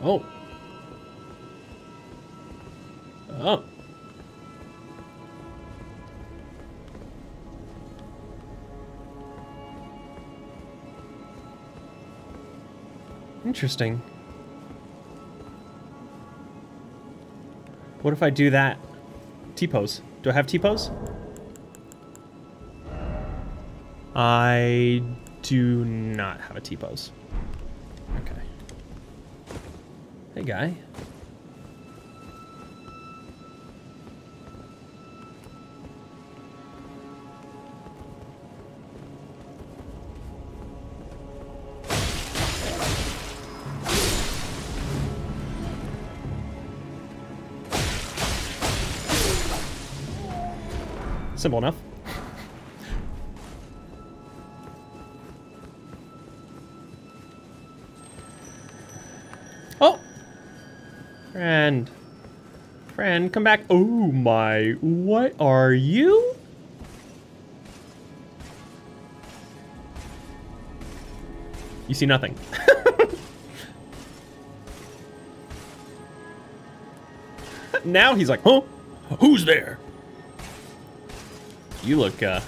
Oh. Oh. Interesting. What if I do that? T-pose. Do I have T-pose? I do not have a T-pose. Hey, guy. Simple enough. Friend, friend, come back. Oh my, what are you? You see nothing. Now he's like, huh? Who's there? You look, uh,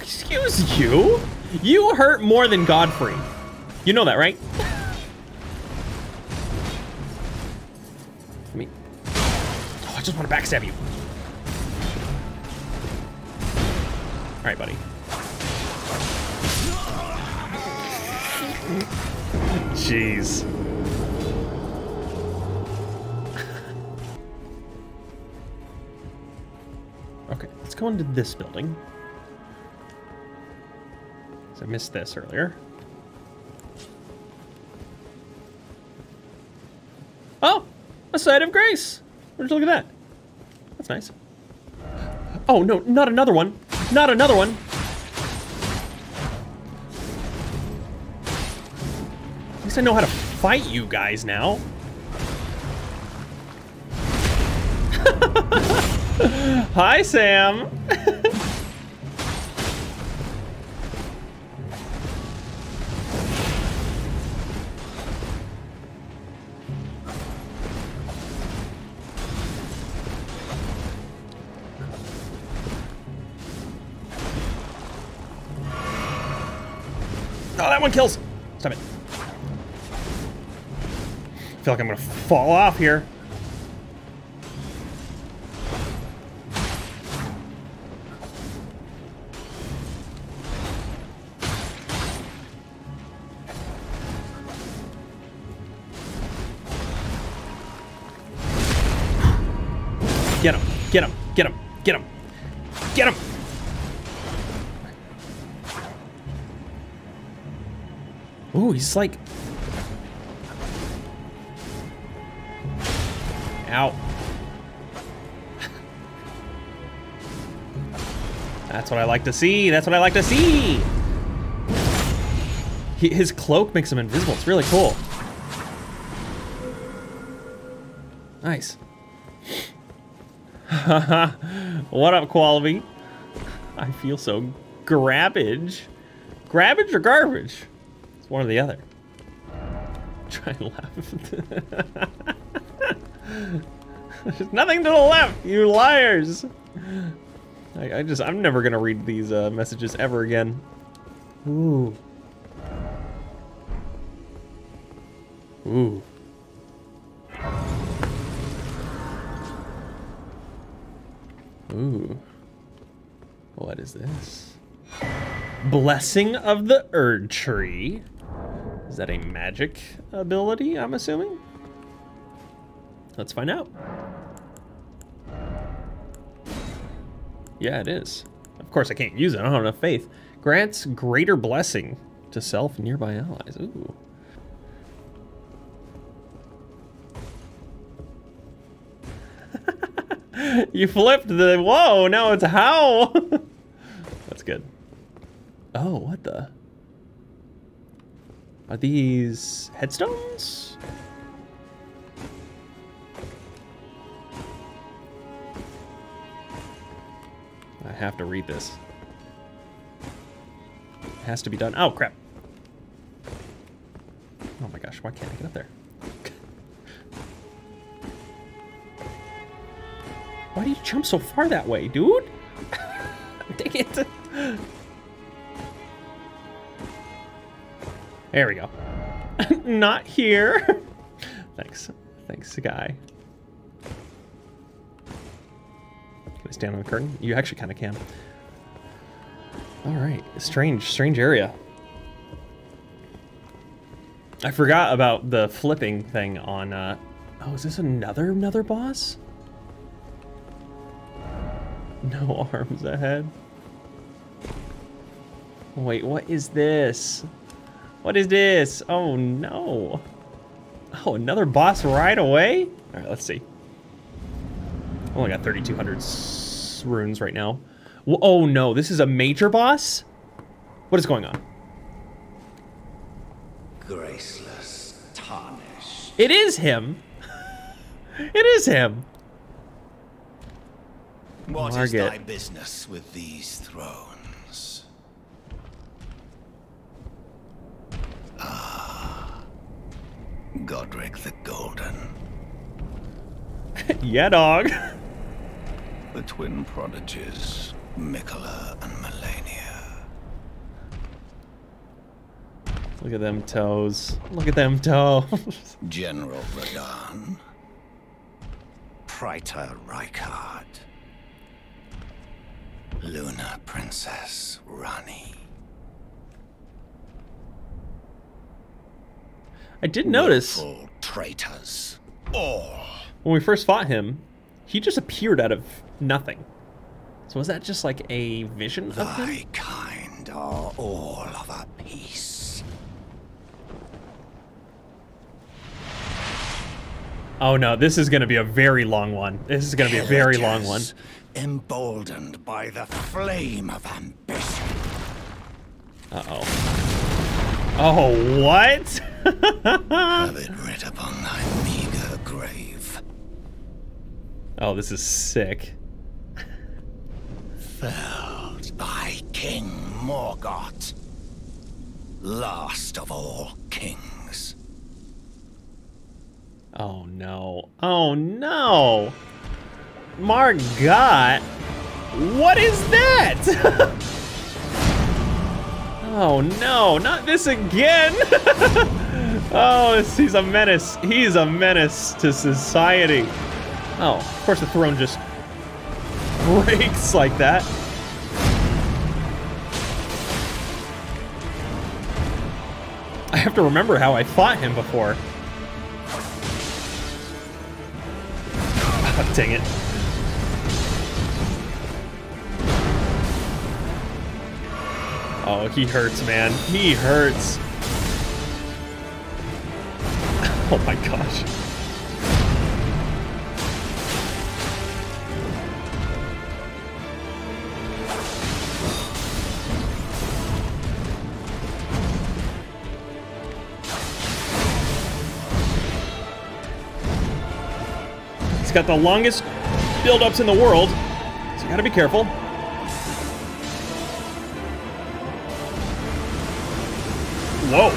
excuse you? You hurt more than Godfrey. You know that, right? I just want to backstab you. All right, buddy. Jeez. Okay, let's go into this building. So I missed this earlier. Oh, a side of grace. Would you look at that? That's nice. Oh no, not another one. Not another one. At least I know how to fight you guys now. Hi, Sam. Kills. Stop it. I feel like I'm gonna fall off here. Get him. Get him. Get him. Get him. Get him. Ooh, he's like... Ow. That's what I like to see. That's what I like to see. He, his cloak makes him invisible. It's really cool. Nice. What up, Quality? I feel so grabbage. Grabbage or garbage? One or the other. Try left. There's nothing to the left, you liars. I, I just, I'm never gonna read these uh, messages ever again. Ooh. Ooh. Ooh. What is this? Blessing of the Erdtree. Is that a magic ability, I'm assuming? Let's find out. Yeah, it is. Of course I can't use it, I don't have enough faith. Grants greater blessing to self and nearby allies. Ooh. You flipped the, whoa, now it's how. That's good. Oh, what the? Are these headstones? I have to read this. It has to be done. Oh, crap. Oh my gosh, why can't I get up there? Why do you jump so far that way, dude? Dang it. There we go. Not here. Thanks. Thanks, guy. Can I stand on the curtain? You actually kind of can. All right. Strange, strange area. I forgot about the flipping thing on... Uh... Oh, is this another, another boss? No arms ahead. Wait, what is this? What is this? Oh no. Oh, another boss right away? All right, let's see. I only got thirty-two hundred runes right now. Oh no, this is a major boss? What is going on? Graceless tarnish. It is him. It is him. What Morgott. Is thy business with these thrones? Ah, Godrick the Golden. Yeah, dog. The twin prodigies, Mikola and Melania. Look at them toes. Look at them toes. General Radahn. Praetor Rykard. Luna Princess Rani. I did notice traitors. Oh. When we first fought him, he just appeared out of nothing. So was that just like a vision Thy of him? Thy kind are all of a piece. Oh no, this is gonna be a very long one. This is gonna be a very long one. Emboldened by the flame of ambition. Uh-oh. Oh, what? Have it writ upon thy meager grave. Oh, this is sick. Felled by King Morgott, last of all kings. Oh no. Oh no! Morgott, what is that? Oh no, not this again. Oh, he's a menace. He's a menace to society. Oh, of course the throne just breaks like that. I have to remember how I fought him before. Oh, dang it. Oh, he hurts, man. He hurts. Oh my gosh. He's got the longest build-ups in the world, so you gotta be careful. Whoa,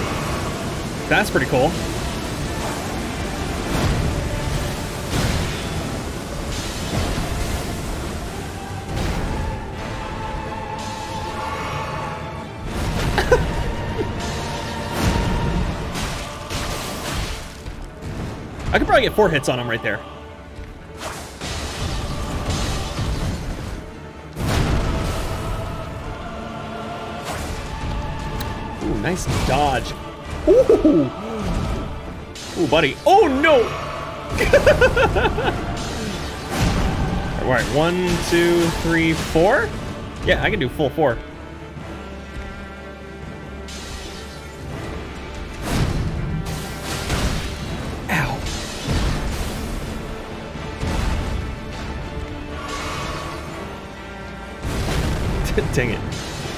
that's pretty cool. I could probably get four hits on him right there. Nice dodge. Ooh. Ooh, buddy. Oh, no! Alright, one, two, three, four? Yeah, I can do full four. Ow. Dang it.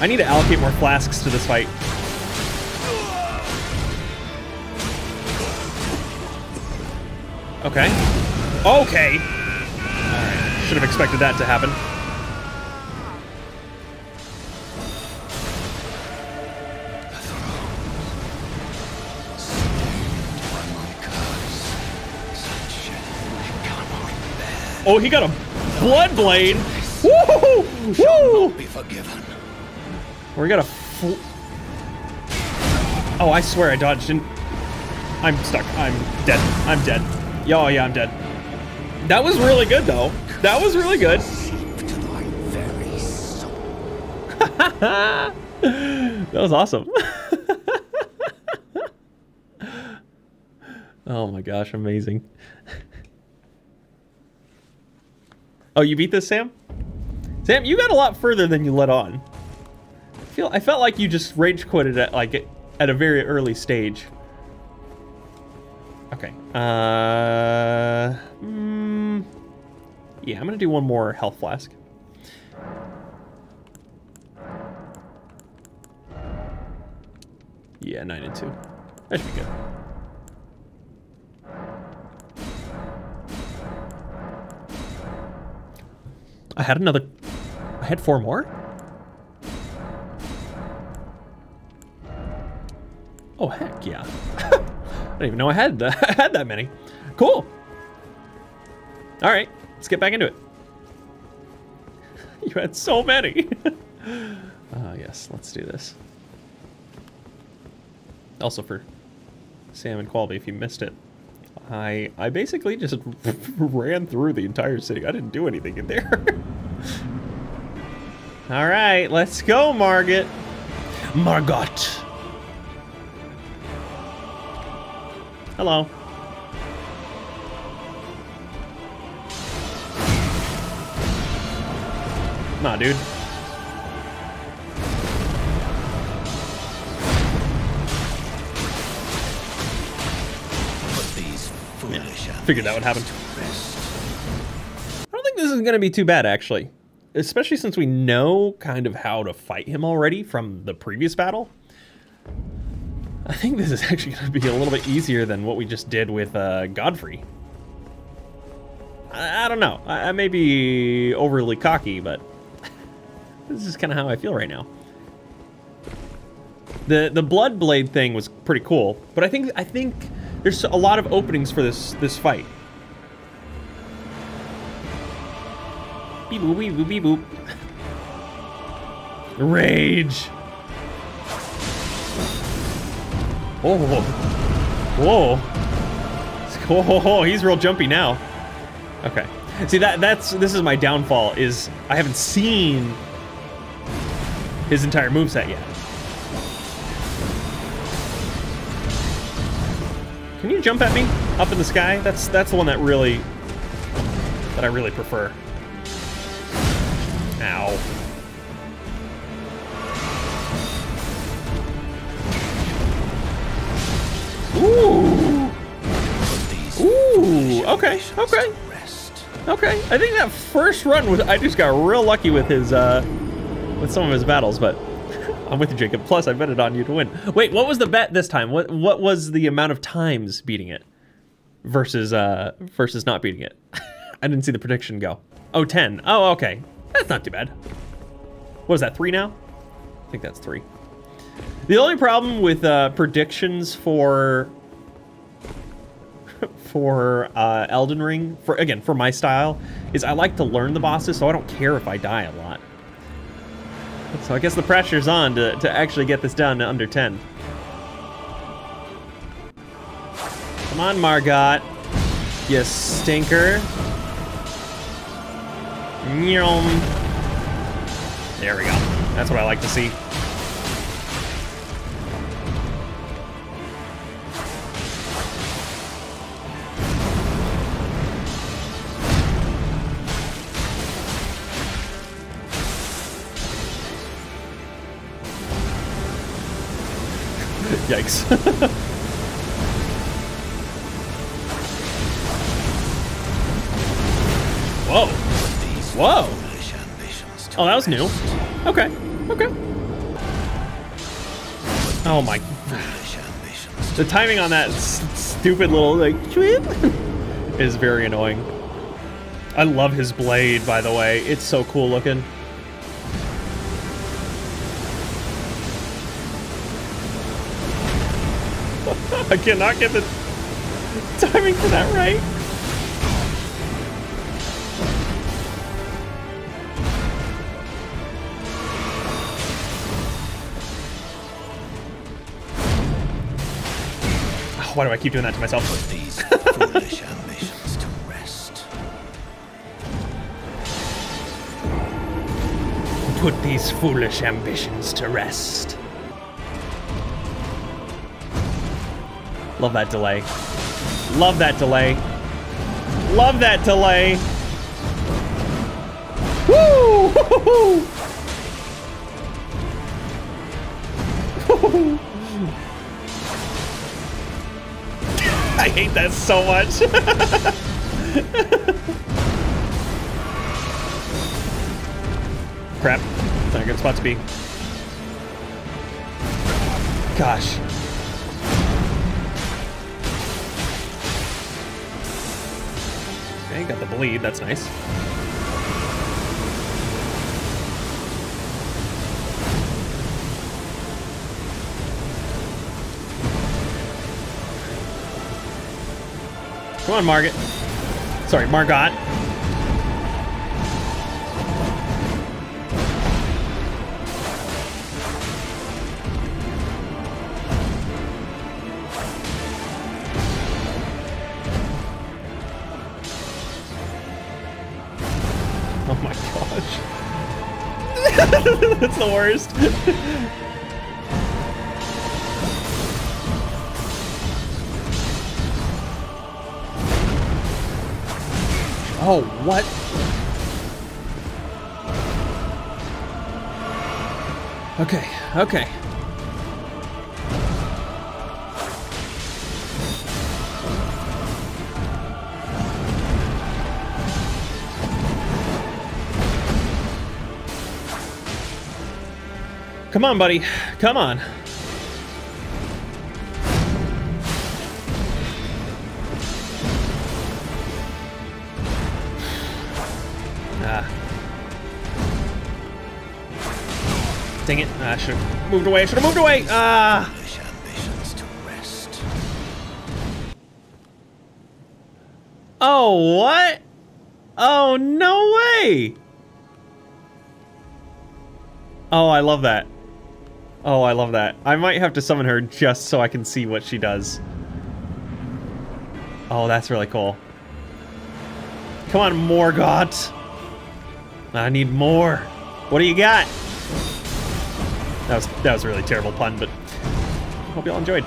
I need to allocate more flasks to this fight. Okay. Okay! Alright, should have expected that to happen. Oh, he got a blood blade! Woo! Woo! Be forgiven. We got a fl- Oh, I swear I dodged in- I'm stuck. I'm dead. I'm dead. Oh, yeah, I'm dead. That was really good, though. That was really good. That was awesome. Oh my gosh, amazing. Oh, you beat this, Sam? Sam, you got a lot further than you let on. I feel I felt like you just rage quitted at like at a very early stage. Okay. Uh, mm, yeah, I'm gonna do one more health flask. Yeah, nine and two. That should be good. I had another. I had four more? Oh, heck yeah. I didn't even know I had that, I had that many. Cool. All right, let's get back into it. You had so many. Ah, uh, yes, let's do this. Also for Sam and Qualby, if you missed it, I I basically just ran through the entire city. I didn't do anything in there. All right, let's go, Margot. Morgott. Hello. Nah, dude. But these foolish yeah, figured that would happen. I don't think this is gonna be too bad, actually. Especially since we know kind of how to fight him already from the previous battle. I think this is actually going to be a little bit easier than what we just did with uh, Godfrey. I, I don't know. I, I may be overly cocky, but this is kind of how I feel right now. The the blood blade thing was pretty cool, but I think I think there's a lot of openings for this this fight. Beep boop beep boop beep boop. Rage. Oh, whoa, whoa, whoa, he's real jumpy now. Okay, see that that's, this is my downfall is I haven't seen his entire moveset yet. Can you jump at me up in the sky? That's, that's the one that really, that I really prefer. Ow. Ooh. Ooh. Okay. Okay. Okay. I think that first run was I just got real lucky with his uh with some of his battles, but I'm with you, Jacob. Plus, I betted on you to win. Wait, what was the bet this time? What what was the amount of times beating it versus uh versus not beating it? I didn't see the prediction go. Oh, ten. Oh, okay. That's not too bad. What is that? Three now? I think that's three. The only problem with uh, predictions for for uh, Elden Ring, for again for my style, is I like to learn the bosses, so I don't care if I die a lot. So I guess the pressure's on to to actually get this down to under ten. Come on, Morgott, you stinker! There we go. That's what I like to see. Yikes. Whoa. Whoa. Oh, that was new. Okay. Okay. Oh my. The timing on that stupid little, like, is very annoying. I love his blade, by the way. It's so cool looking. I cannot get the timing for that right. Oh, why do I keep doing that to myself? Put these foolish ambitions to rest. Put these foolish ambitions to rest. Love that delay. Love that delay. Love that delay. Woo! Woo-hoo-hoo! I hate that so much. Crap. That's not a good spot to be. Gosh. Got the bleed, that's nice. Come on, Margot. Sorry, Morgott. That's the worst. Oh, what? Okay, okay. Come on, buddy. Come on. Ah. Dang it. I should have moved away. I should have moved away. Ah. Oh, what? Oh, no way. Oh, I love that. Oh, I love that. I might have to summon her just so I can see what she does. Oh, that's really cool. Come on, Morgott. I need more. What do you got? That was, that was a really terrible pun, but hope y'all enjoyed.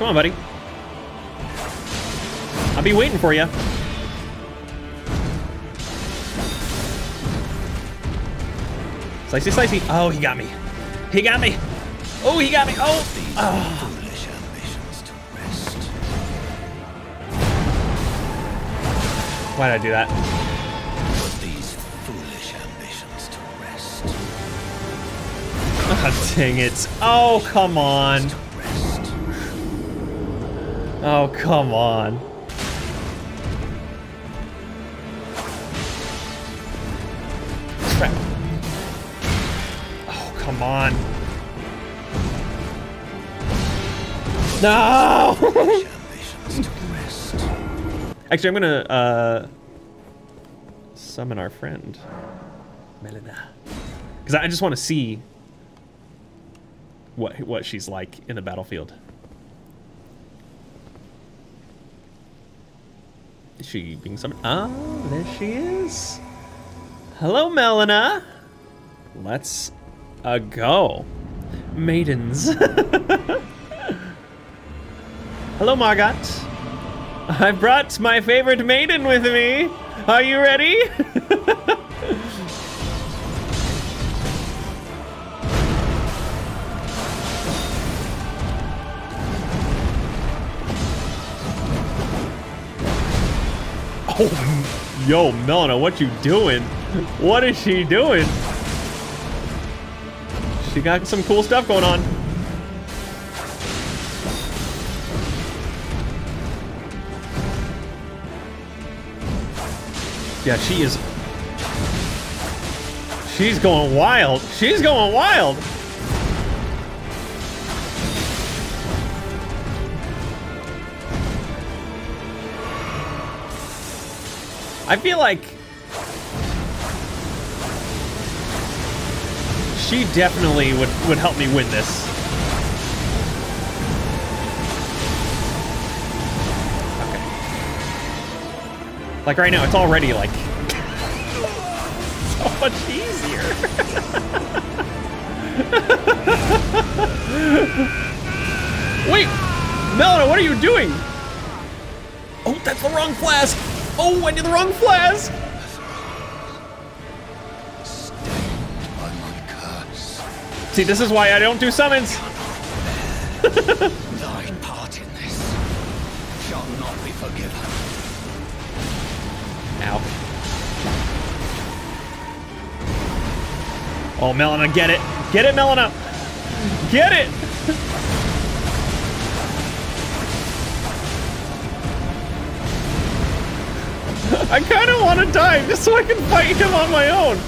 Come on, buddy. I'll be waiting for you. Slicey, slicey. Oh, he got me. He got me. Oh, he got me. Oh. Oh. Why did I do that? These foolish ambitions to rest. Oh, dang it. Oh, come on. Oh, come on. Come on. No! Actually, I'm gonna uh, summon our friend, Melina. Because I just want to see what, what she's like in the battlefield. Is she being summoned? Oh, there she is. Hello, Melina. Let's... a go. Maidens. Hello, Morgott. I brought my favorite maiden with me. Are you ready? Oh, yo, Melina, what you doing? What is she doing? She got some cool stuff going on. Yeah, she is. She's going wild. She's going wild. I feel like she definitely would would help me win this. Like right now, it's already like so much easier. Wait, Melina, what are you doing? Oh, that's the wrong flask. Oh, I did the wrong flask. See, this is why I don't do summons. Thy part in this shall not be forgiven. Ow. Oh, Melina, get it. Get it, Melina. Get it. I kind of want to die just so I can fight him on my own.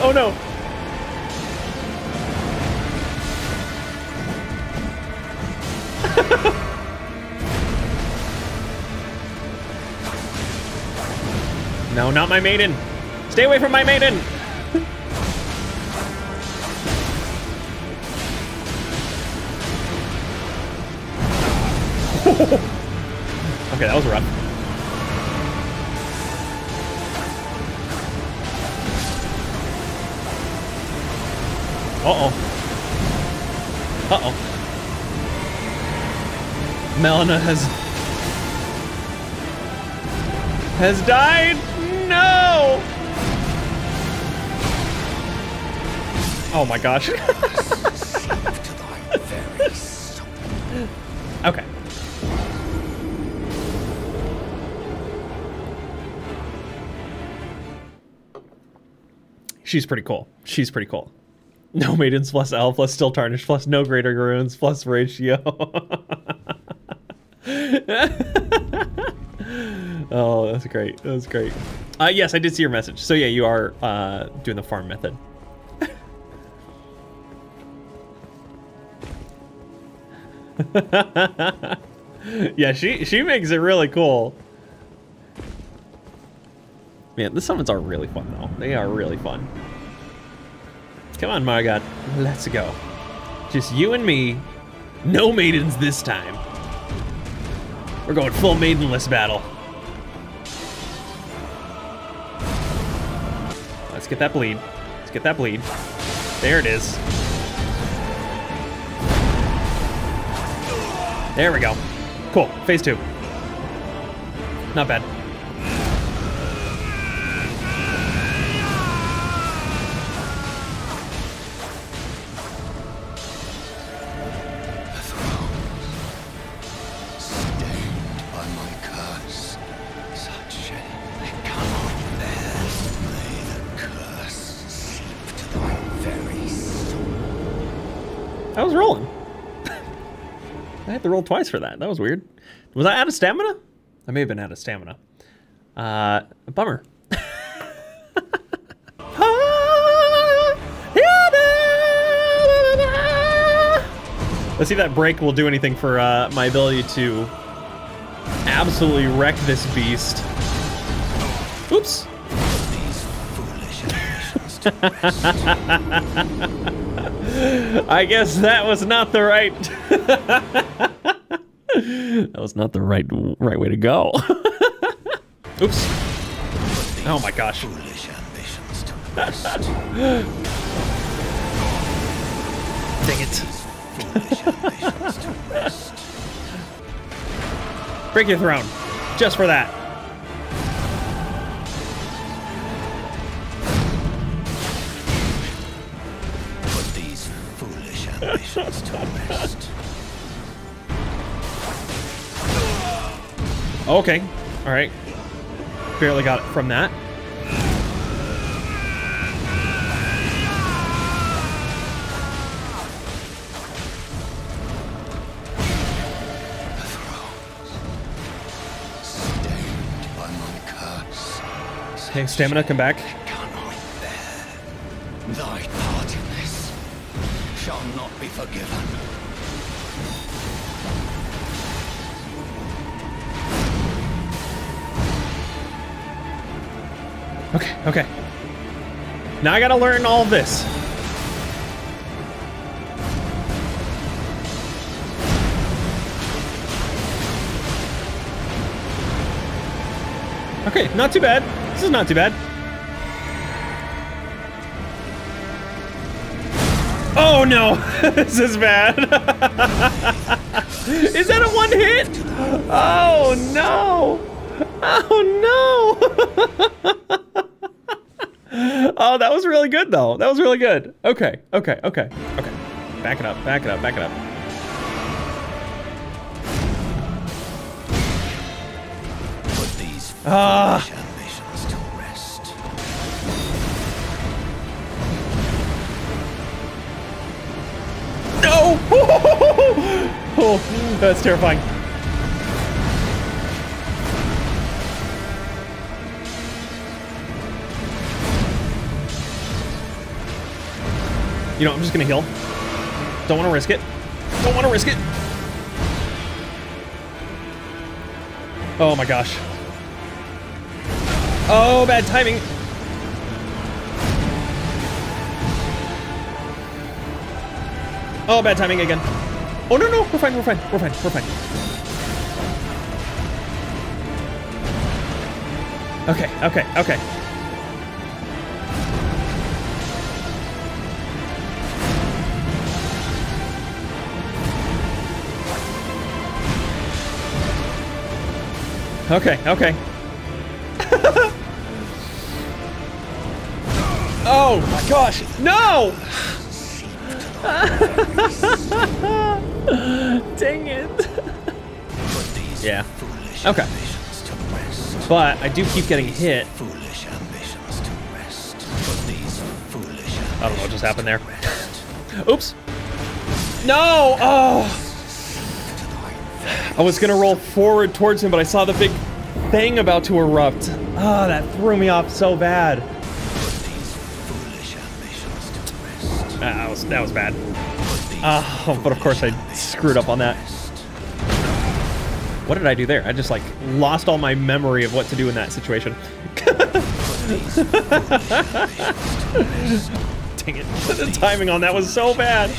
Oh, no. No, not my maiden. Stay away from my maiden. Okay, that was rough. Uh-oh. Uh-oh. Melina has... has died. No! Oh my gosh. Okay. She's pretty cool. She's pretty cool. No maidens plus L plus still tarnished plus no greater ruins plus ratio. Oh, that's great. That was great. Uh, yes, I did see your message. So yeah, you are uh, doing the farm method. Yeah, she she makes it really cool. Man, the summons are really fun though. They are really fun. Come on, Morgott. Let's go. Just you and me. No maidens this time. We're going full maidenless battle. Let's get that bleed. Let's get that bleed. There it is. There we go. Cool. Phase two. Not bad. Roll twice for that. That was weird. Was I out of stamina? I may have been out of stamina. Uh, bummer. Let's see if that break will do anything for uh, my ability to absolutely wreck this beast. Oops. I guess that was not the right. That was not the right right way to go. Oops. Oh my gosh. Foolish ambitions to dang it. Break your throne. just for that. Put these foolish ambitions to rest. Okay. All right. Barely got it from that. Okay, stamina, come back. Can I bear? Thy part in this shall not be forgiven. Okay, okay. Now I gotta learn all this. Okay, not too bad. This is not too bad. Oh no, this is bad. Is that a one hit? Oh no. Oh no. Oh, that was really good though. That was really good. Okay, okay, okay, okay. Back it up, back it up, back it up. Ah. Uh. No! Oh, that's terrifying. You know, I'm just gonna heal. Don't want to risk it. Don't want to risk it. Oh my gosh. Oh, bad timing. Oh, bad timing again. Oh, no, no, we're fine, we're fine, we're fine, we're fine. Okay, okay, okay. Okay, okay. Oh my gosh, no! Dang it. Yeah. Okay. But I do keep getting hit. I don't know what just happened there. Oops. No! Oh! I was gonna roll forward towards him, but I saw the big thing about to erupt. Oh, that threw me off so bad. That was, that was bad. Uh, but of course I screwed up on that. What did I do there? I just like lost all my memory of what to do in that situation. Dang it. The timing on that was so bad.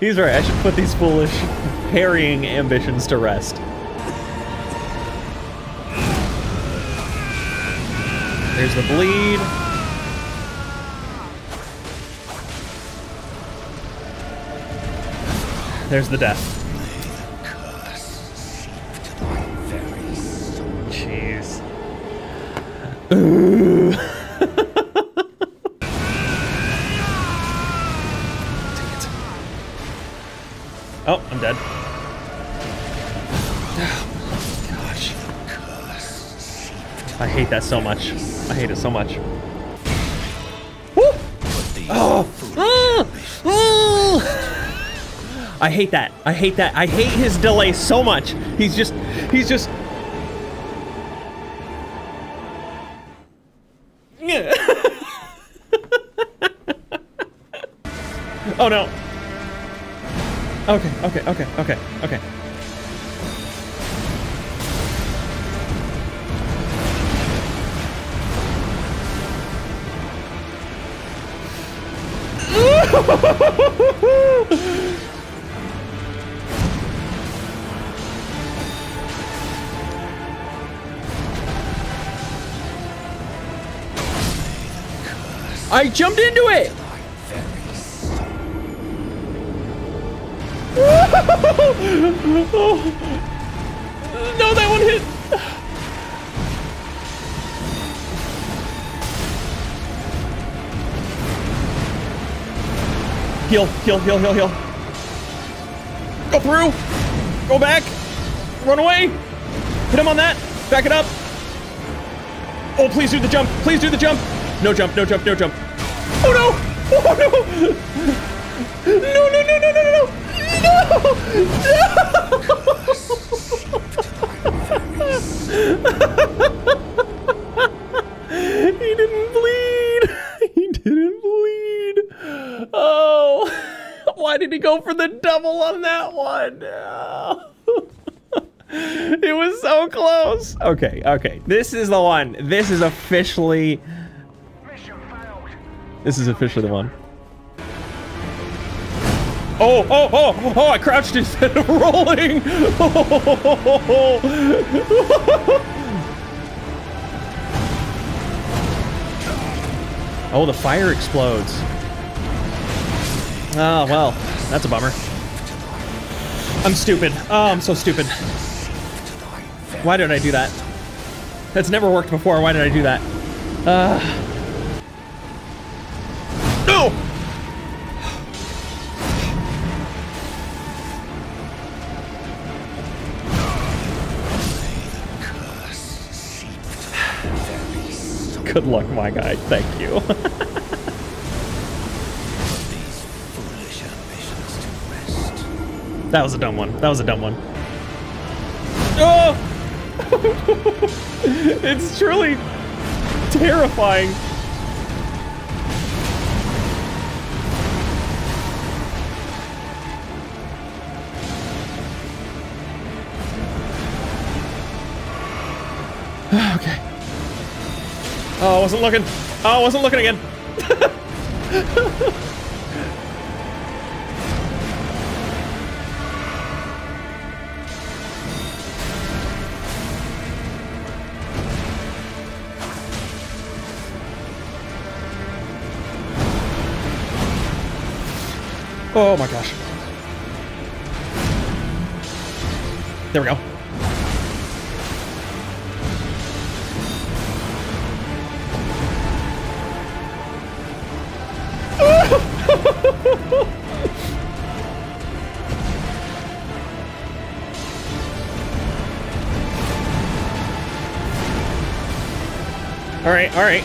He's right. I should put these foolish parrying ambitions to rest. There's the bleed. There's the death. Jeez. Ooh. Oh, I'm dead. Oh, gosh. I hate that so much. I hate it so much. Woo! Oh! Ah! Ah! I hate that. I hate that. I hate his delay so much. He's just, he's just. Oh no. Okay, okay, okay, okay, okay. I jumped into it. Oh. No, that one hit. Heal, heal, heal, heal, heal. Go through. Go back. Run away. Hit him on that. Back it up. Oh, please do the jump. Please do the jump. No jump, no jump, no jump. Oh, no. Oh, no. No, no, no, no, no, no, no. No. He didn't bleed. He didn't bleed. Oh, why did he go for the double on that one? Oh. It was so close. Okay, okay. This is the one. This is officially... This is officially the one. Oh, oh, oh, oh, I crouched instead of rolling. Oh, oh, the fire explodes. Oh, well, that's a bummer. I'm stupid. Oh, I'm so stupid. Why did I do that? That's never worked before. Why did I do that? Uh. No! Good luck, my guy. Thank you. That was a dumb one. That was a dumb one. Oh! It's truly terrifying. Okay. Oh, I wasn't looking. Oh, I wasn't looking again. Oh my gosh. There we go. All right, all right.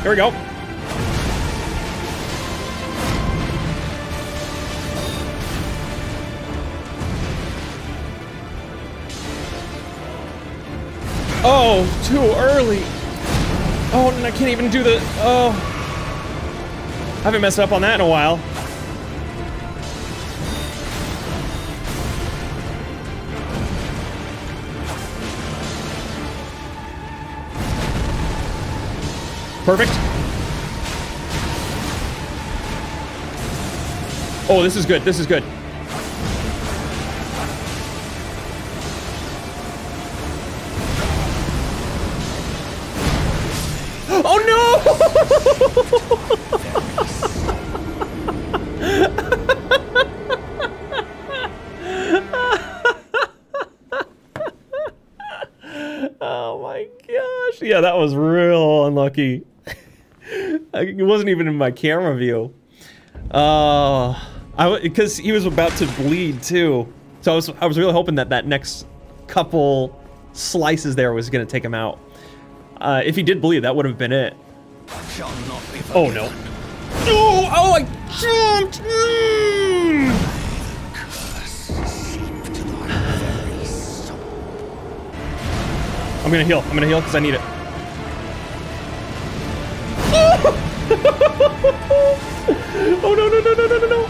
Here we go. Oh, too early. Oh, and I can't even do the, oh. I haven't messed up on that in a while. Perfect. Oh, this is good, this is good. Yeah, that was real unlucky. It wasn't even in my camera view. Uh, I because he was about to bleed too, so I was I was really hoping that that next couple slices there was gonna take him out. Uh, if he did bleed, that would have been it. Oh no! No! Oh, I jumped! Mm. I'm gonna heal. I'm gonna heal because I need it. Oh no no no no no no no!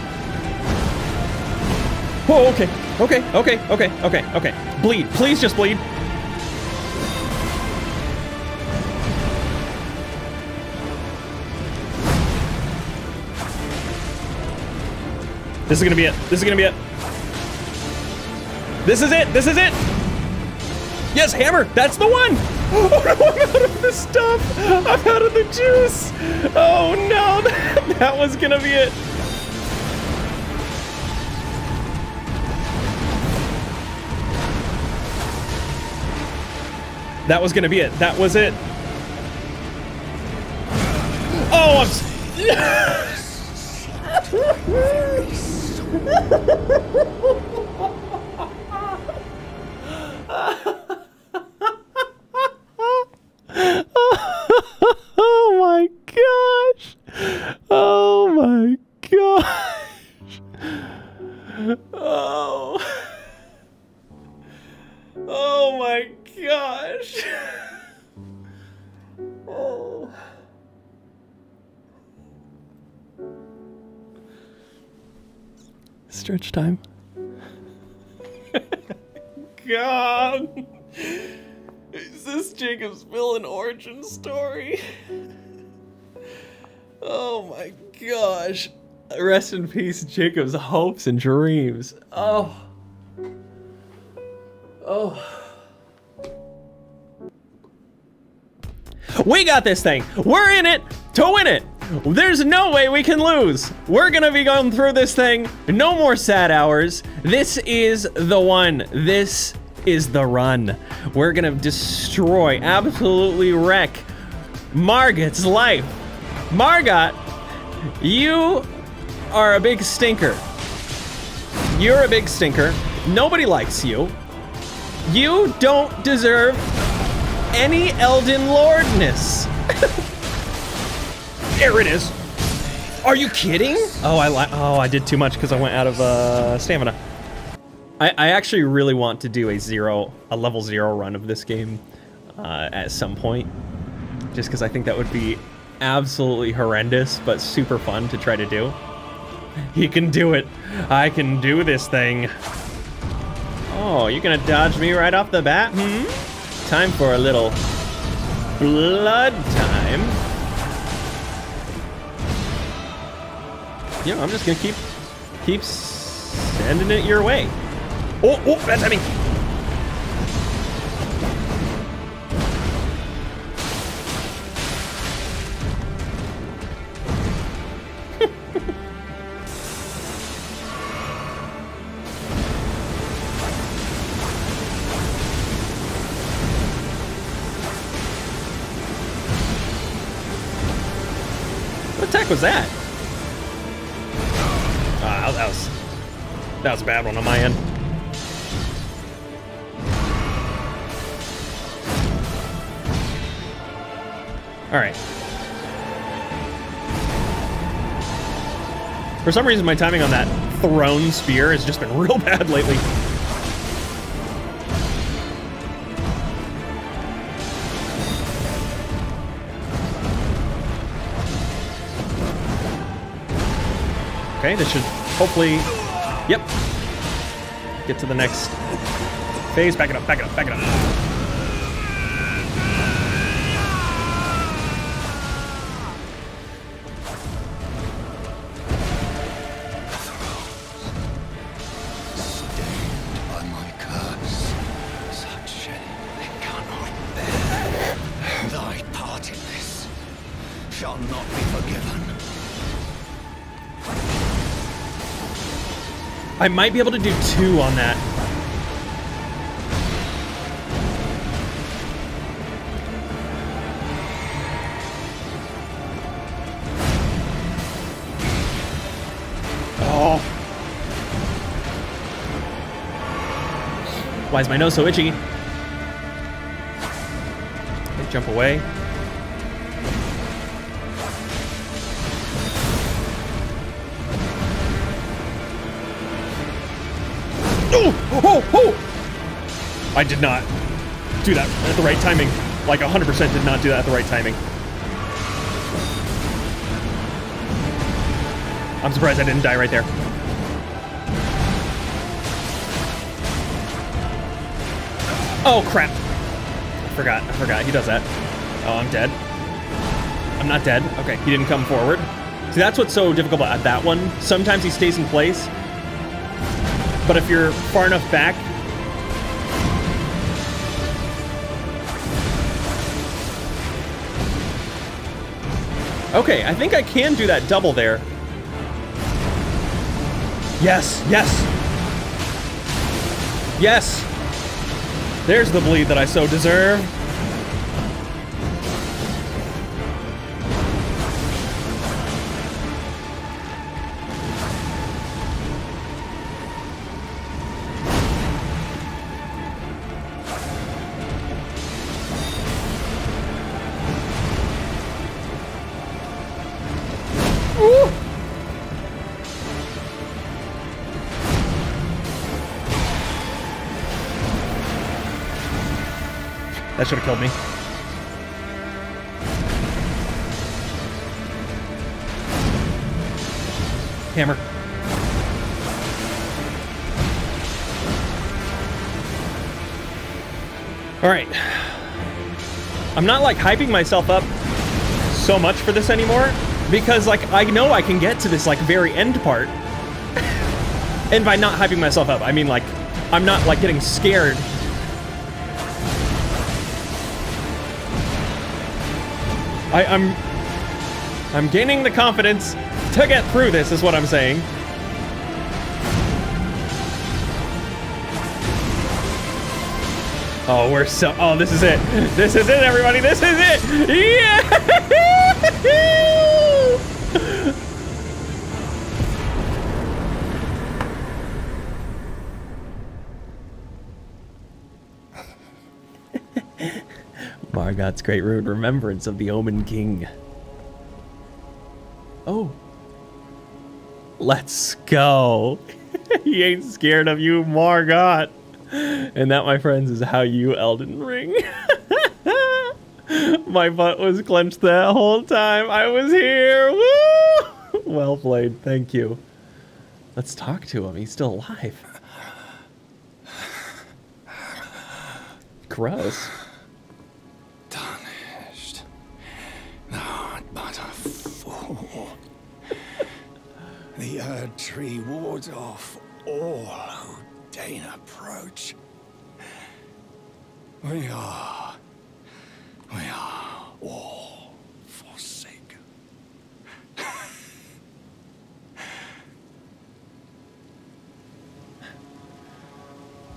Oh okay okay okay okay okay okay. Bleed, please just bleed. This is gonna be it. This is gonna be it. This is it. This is it. Yes, hammer. That's the one. Oh no, I'm out of the stuff. I'm out of the juice. Oh no, that was gonna be it. That was gonna be it. That was it. Oh, I'm... Yes! Oh my gosh. Oh my gosh. Oh. Oh my gosh. Oh. Stretch time. God. Is this Jacob's villain origin story? Oh my gosh. Rest in peace, Jacob's hopes and dreams. Oh. Oh. We got this thing. We're in it to win it. There's no way we can lose. We're gonna be going through this thing. No more sad hours. This is the one. This is the run. We're gonna destroy, absolutely wreck Morgott's life. Morgott, you are a big stinker. You're a big stinker. Nobody likes you. You don't deserve any Elden Lordness. There it is. Are you kidding? Oh, I li oh, I did too much because I went out of uh, stamina. I, I actually really want to do a zero, a level zero run of this game uh, at some point, just because I think that would be absolutely horrendous, but super fun to try to do. You can do it. I can do this thing. Oh, you're gonna dodge me right off the bat? Hmm? Time for a little blood time. Yeah, I'm just gonna keep keep sending it your way. Oh, oh, that's at me. Was that? Ah, that was that was a bad one on my end. All right. For some reason, my timing on that thrown spear has just been real bad lately. Okay, this should hopefully, yep, get to the next phase. Back it up, back it up, back it up. Stand by my curse. Such they cannot bear. Thy part in this shall not be forgiven. I might be able to do two on that. Oh. Why is my nose so itchy? Okay, jump away. Oh, oh! I did not do that at the right timing. Like one hundred percent did not do that at the right timing. I'm surprised I didn't die right there. Oh crap. I forgot, I forgot, he does that. Oh, I'm dead. I'm not dead, okay, he didn't come forward. See, that's what's so difficult about that one. Sometimes he stays in place. But if you're far enough back, okay, I think I can do that double there. Yes, yes, yes. There's the bleed that I so deserve. That should have killed me. Hammer. Alright. I'm not, like, hyping myself up so much for this anymore, because, like, I know I can get to this, like, very end part. And by not hyping myself up, I mean, like, I'm not, like, getting scared. I, I'm... I'm gaining the confidence to get through this, is what I'm saying. Oh, we're so... Oh, this is it. This is it, everybody. This is it. Yeah! Morgott's great ruined remembrance of the Omen King. Oh. Let's go. He ain't scared of you, Morgott. And that, my friends, is how you Elden Ring. My butt was clenched that whole time. I was here. Woo! Well played. Thank you. Let's talk to him. He's still alive. Gross. Tarnished. Not but a fool. The Erdtree wards off all who dare approach. We are, we are all forsaken.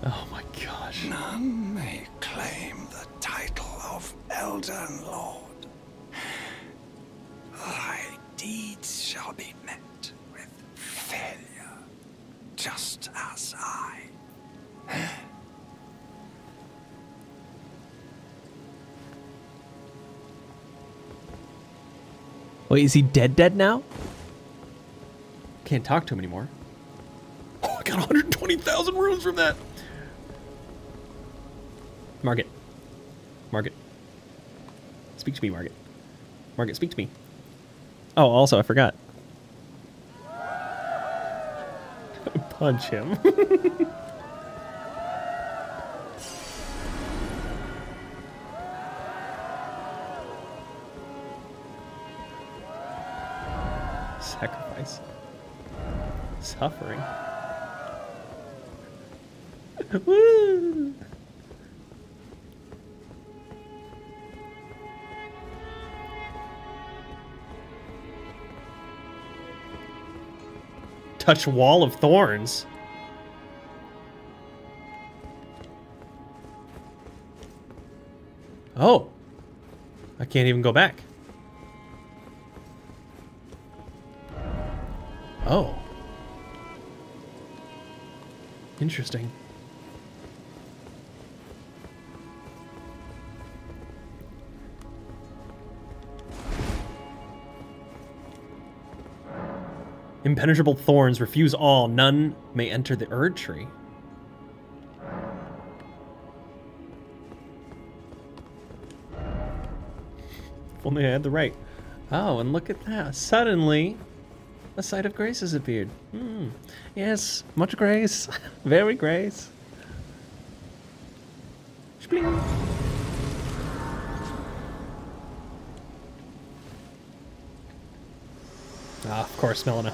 Oh my gosh. None may claim the title of Elden Lord. Thy deeds shall be met with failure, just as I. Wait, is he dead dead now? Can't talk to him anymore. Oh, I got one hundred twenty thousand runes from that. Margit. Margit. Speak to me, Margit. Margit, speak to me. Oh, also, I forgot. Punch him. Sacrifice. Suffering. Woo! Touch wall of thorns. Oh, I can't even go back. Oh, interesting. Impenetrable thorns, refuse all. None may enter the Erdtree. If only I had the right. Oh, and look at that. Suddenly, a sight of grace has appeared. Hmm. Yes, much grace. Very grace. Shpling. Ah, of course, Melina.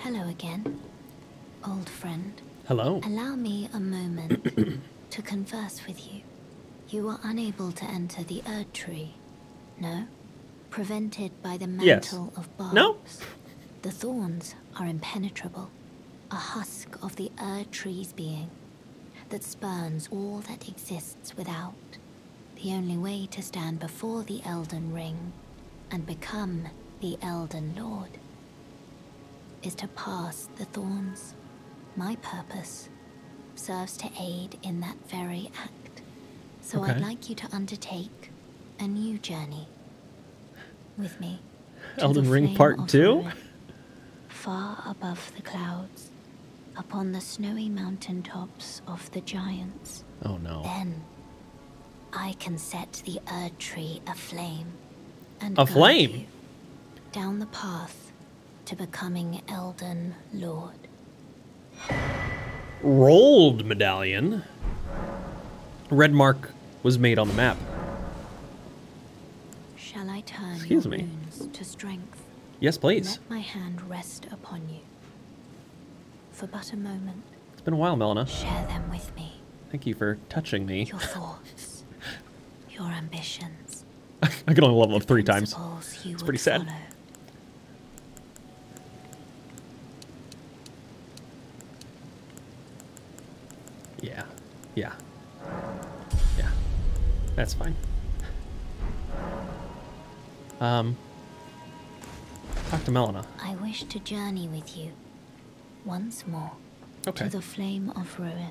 Hello again, old friend. Hello. Allow me a moment to converse with you. You were unable to enter the Erdtree, no? Prevented by the mantle yes. of barbs. No. The thorns are impenetrable, a husk of the Erdtree's being that spurns all that exists without. The only way to stand before the Elden Ring and become the Elden Lord is to pass the thorns. My purpose serves to aid in that very act. So okay. I'd like you to undertake a new journey with me. Elden Ring Part two? Far above the clouds, upon the snowy mountaintops of the giants. Oh no. Then I can set the Erdtree aflame. And aflame? Down the path to becoming Elden Lord. Rolled medallion. Red mark was made on the map. Shall I turn Excuse your me. wounds to strength? Yes, please. Let my hand rest upon you. For but a moment. It's been a while, Melina. Share them with me. Thank you for touching me. Your thoughts, your ambitions. I can only level up three times. It's pretty sad. Follow. Yeah, yeah, yeah. That's fine. Um, talk to Melina. I wish to journey with you once more okay. to the flame of ruin.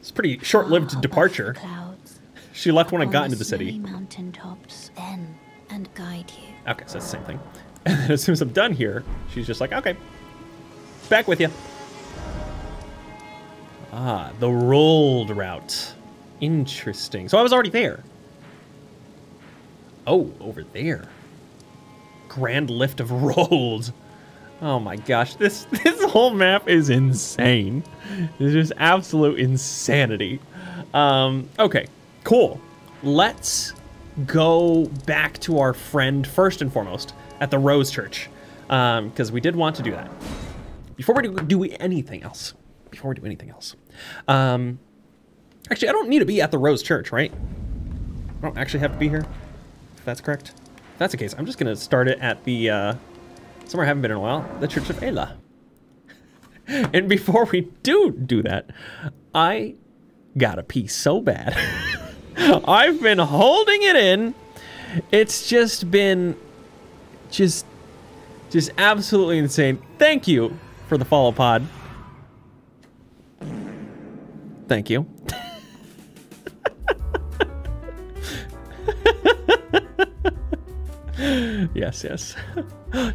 It's a pretty short-lived departure. Clouds, she left when I got into the city. Mountain tops, then and guide you. Okay, so that's the same thing. And then as soon as I'm done here, she's just like, okay, back with you. Ah, the rolled route. Interesting. So I was already there. Oh, over there. Grand lift of rolled. Oh my gosh, this this whole map is insane. This is absolute insanity. Um, okay, cool. Let's go back to our friend first and foremost at the Rose Church, because um, we did want to do that. Before we do, do anything else. Before we do anything else. Um, actually, I don't need to be at the Rose Church, right? I don't actually have to be here, if that's correct. If that's the case, I'm just going to start it at the, uh, somewhere I haven't been in a while, the Church of Ayla. And before we do do that, I gotta pee so bad. I've been holding it in. It's just been just, just absolutely insane. Thank you for the follow pod. Thank you. Yes, yes.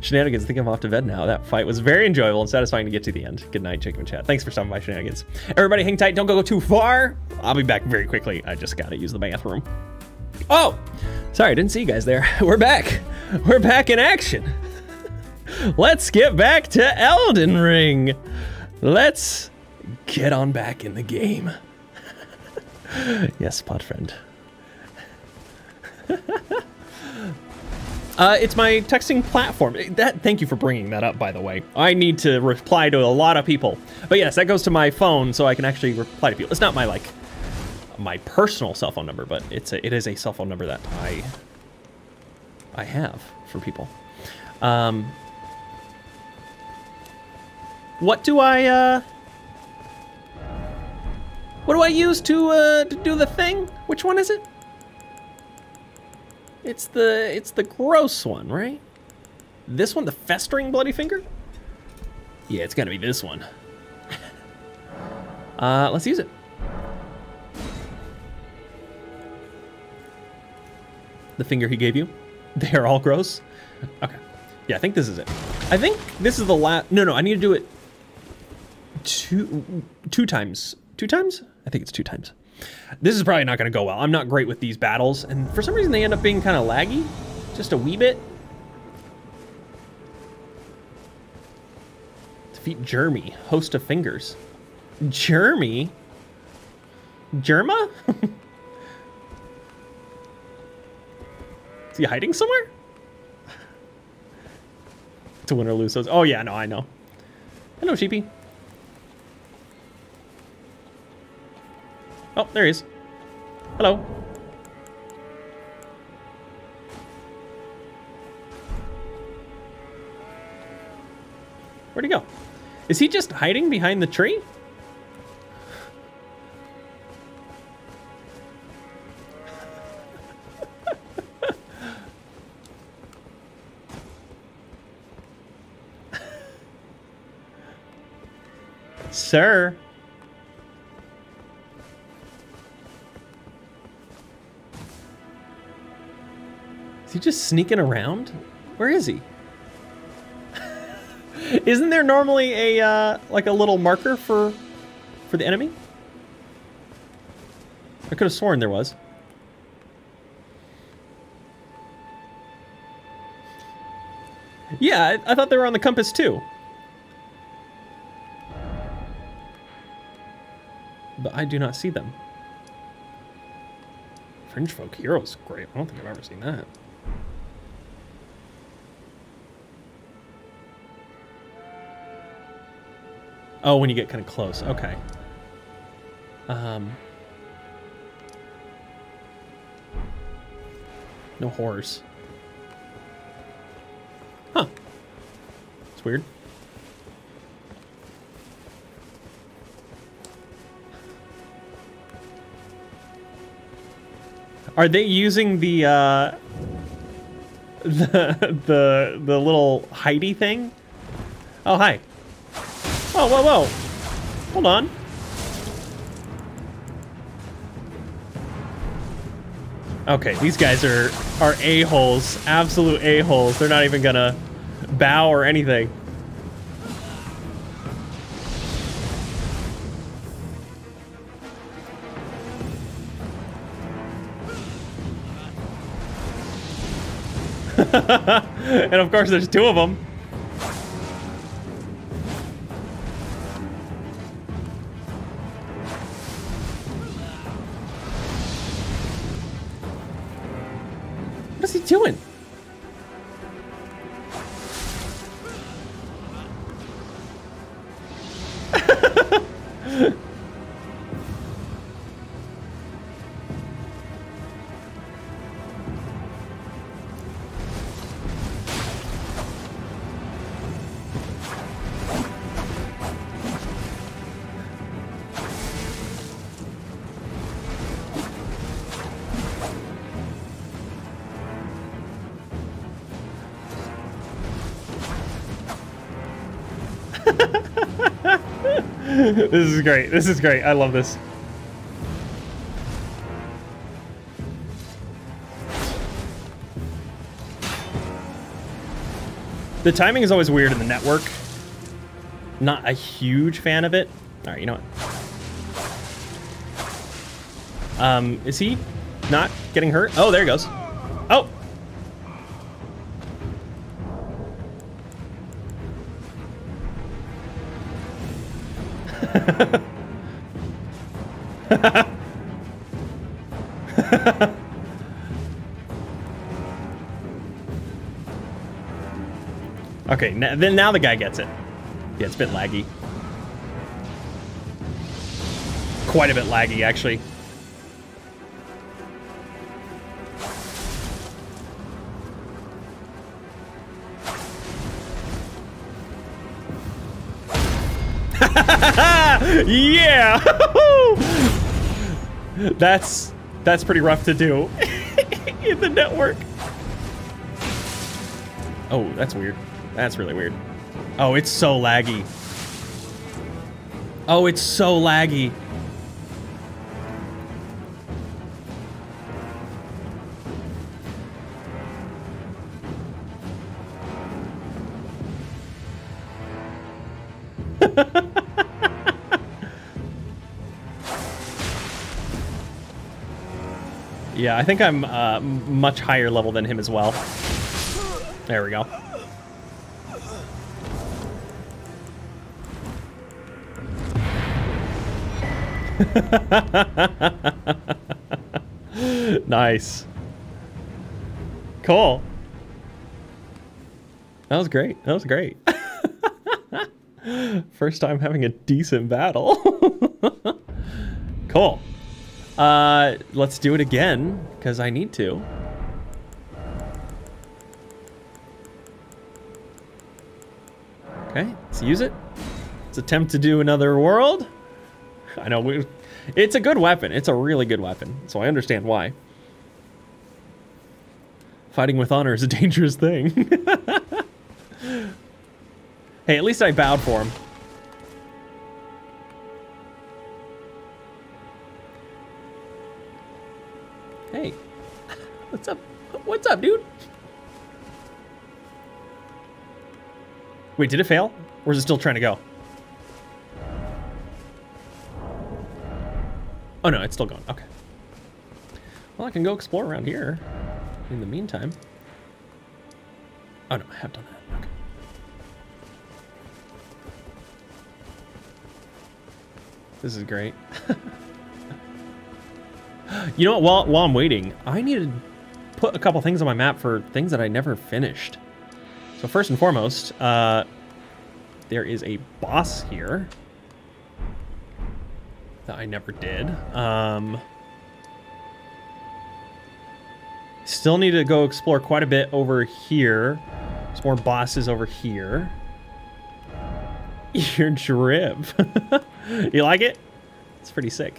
Shenanigans, I think I'm off to bed now. That fight was very enjoyable and satisfying to get to the end. Good night, Jacob and chat. Thanks for stopping by, Shenanigans. Everybody hang tight, don't go too far. I'll be back very quickly. I just gotta use the bathroom. Oh, sorry, I didn't see you guys there. We're back. We're back in action. Let's get back to Elden Ring. Let's get on back in the game. Yes, pod friend. Uh, it's my texting platform. That, thank you for bringing that up, by the way. I need to reply to a lot of people. But yes, that goes to my phone, so I can actually reply to people. It's not my, like, my personal cell phone number, but it's a, it is a cell phone number that I, I have for people. Um, what do I, uh, what do I use to, uh, to do the thing? Which one is it? It's the, it's the gross one, right? This one, the festering bloody finger? Yeah, it's gotta be this one. uh, let's use it. The finger he gave you? They're all gross? Okay. Yeah, I think this is it. I think this is the last, no, no, I need to do it two, two times. Two times? I think it's two times. This is probably not going to go well. I'm not great with these battles, and for some reason they end up being kind of laggy, just a wee bit. Defeat Jermy, host of fingers. Jermy? Jerma? Is he hiding somewhere? To win or lose those. Oh yeah, no, I know. I know, Sheepy. Oh, there he is. Hello. Where'd he go? Is he just hiding behind the tree? Sir. Is he just sneaking around? Where is he? Isn't there normally a uh, like a little marker for for the enemy? I could have sworn there was. Yeah, I, I thought they were on the compass too. But I do not see them. Fringe Folk Heroes, great. I don't think I've ever seen that. Oh, when you get kind of close, okay. Um, no horrors. Huh. It's weird. Are they using the, uh, the, the, the little hidey thing? Oh, hi. Oh, whoa, whoa. Hold on. Okay, these guys are, are a-holes. Absolute a-holes. They're not even gonna bow or anything. And of course there's two of them. What is he doing? This is great. This is great. I love this. The timing is always weird in the network. Not a huge fan of it. All right, you know what? Um, is he not getting hurt? Oh, there he goes. Oh. Okay, now, then now the guy gets it. Yeah, it's a bit laggy. Quite a bit laggy, actually. Yeah! That's that's pretty rough to do in the network. Oh, that's weird. That's really weird. Oh, it's so laggy. Oh, it's so laggy. Yeah, I think I'm uh, much higher level than him as well. There we go. Nice. Cool. That was great. That was great. First time having a decent battle. Cool. Uh, let's do it again, because I need to. Okay, let's use it. Let's attempt to do another world. I know, we, it's a good weapon. It's a really good weapon, so I understand why. Fighting with honor is a dangerous thing. Hey, at least I bowed for him. Hey, what's up? What's up, dude? Wait, did it fail? Or is it still trying to go? Oh no, it's still going. Okay. Well, I can go explore around here in the meantime. Oh no, I have done that. Okay. This is great. You know what? While, while I'm waiting, I need to put a couple things on my map for things that I never finished. So first and foremost, uh, there is a boss here that I never did. Um, still need to go explore quite a bit over here. There's more bosses over here. Your drip. You like it? It's pretty sick.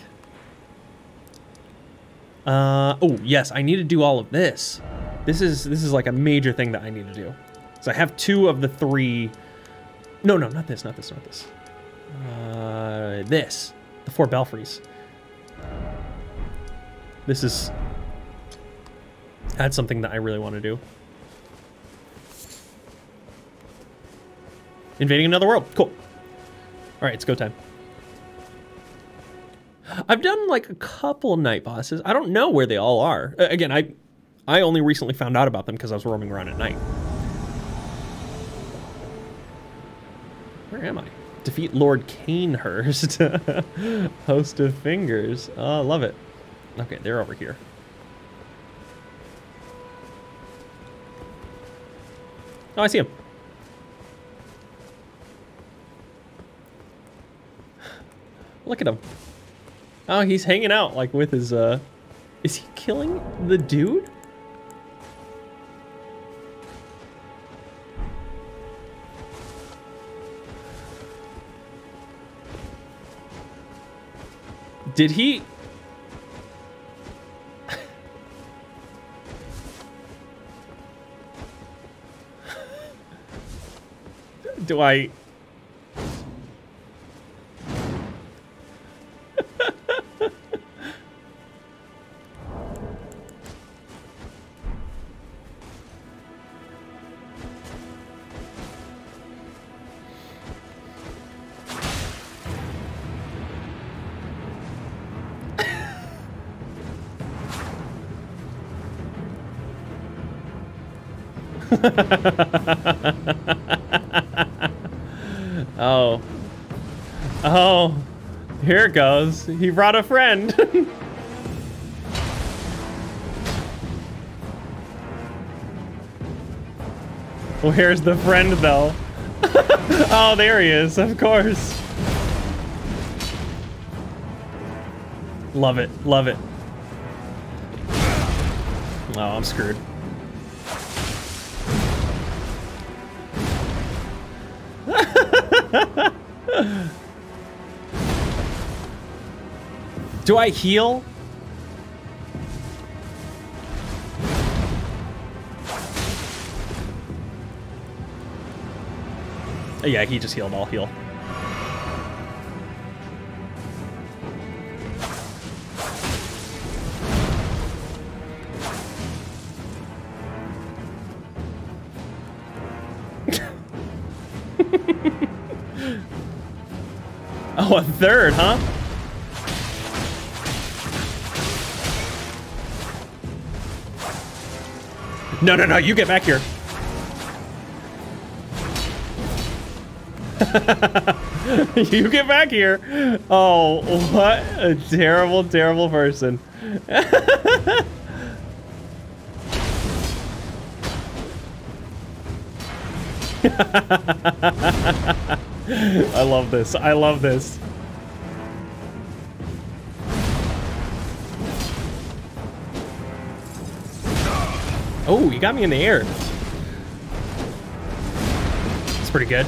Uh, oh, yes, I need to do all of this. This is this is like a major thing that I need to do. So I have two of the three. No, no, not this, not this, not this. Uh, this. The four belfries. This is... That's something that I really want to do. Invading another world. Cool. Alright, it's go time. I've done like a couple night bosses. I don't know where they all are. Uh, again, I I only recently found out about them because I was roaming around at night. Where am I? Defeat Lord Canehurst. Host of Fingers. Oh, I love it. Okay, they're over here. Oh, I see him. Look at him. Oh, he's hanging out, like, with his, uh... Is he killing the dude? Did he... Do I... Oh. Oh. Here it goes. He brought a friend. Where's the friend, though? Oh, there he is, of course. Love it. Love it. Oh, I'm screwed. Do I heal? Oh, yeah, he just healed. I'll heal. Oh, a third, huh? No, no, no, you get back here. You get back here. Oh, what a terrible, terrible person. I love this. I love this. Oh, you got me in the air. That's pretty good.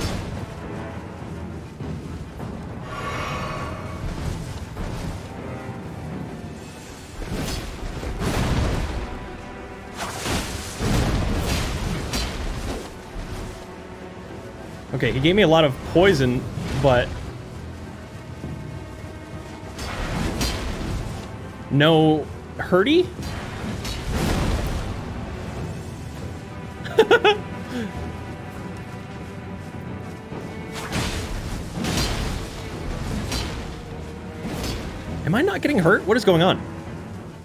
Okay, he gave me a lot of poison, but no hurty? I not getting hurt? What is going on?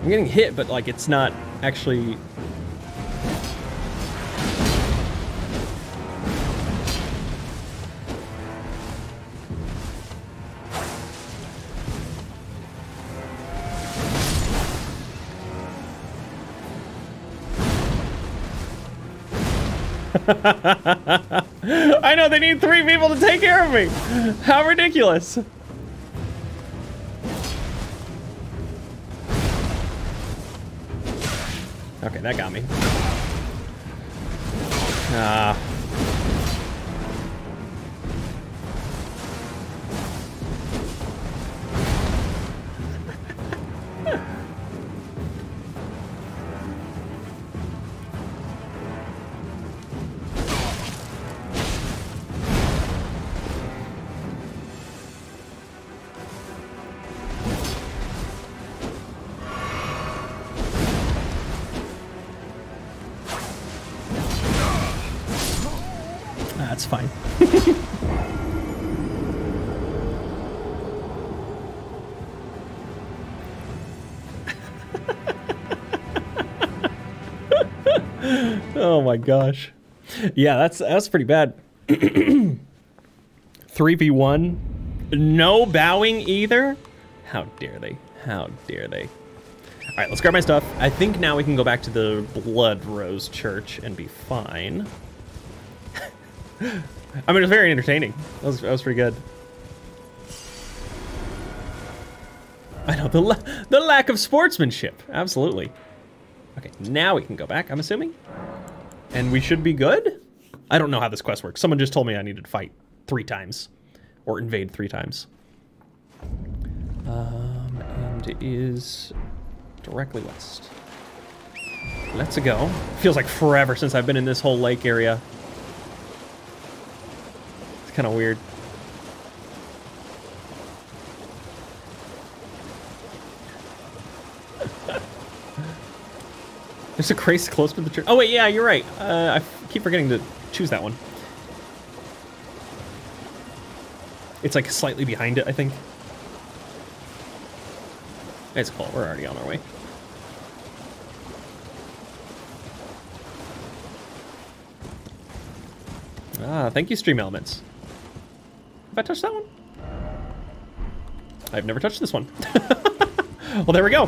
I'm getting hit, but like it's not actually... I know, they need three people to take care of me! How ridiculous! Okay, that got me. Ah. Oh my gosh. Yeah, that's that's pretty bad. three v one. No bowing either? How dare they? How dare they? All right, let's grab my stuff. I think now we can go back to the Blood Rose Church and be fine. I mean, it was very entertaining. That was, that was pretty good. I know, the, la the lack of sportsmanship. Absolutely. Okay, now we can go back, I'm assuming. And we should be good? I don't know how this quest works. Someone just told me I needed to fight three times. Or invade three times. Um, and it is directly west. Let's go. Feels like forever since I've been in this whole lake area. It's kind of weird. There's a grace close to the church. Oh wait, yeah, you're right. Uh, I keep forgetting to choose that one. It's like slightly behind it, I think. It's cool, we're already on our way. Ah, thank you, Stream Elements. Have I touched that one? I've never touched this one. Well, there we go.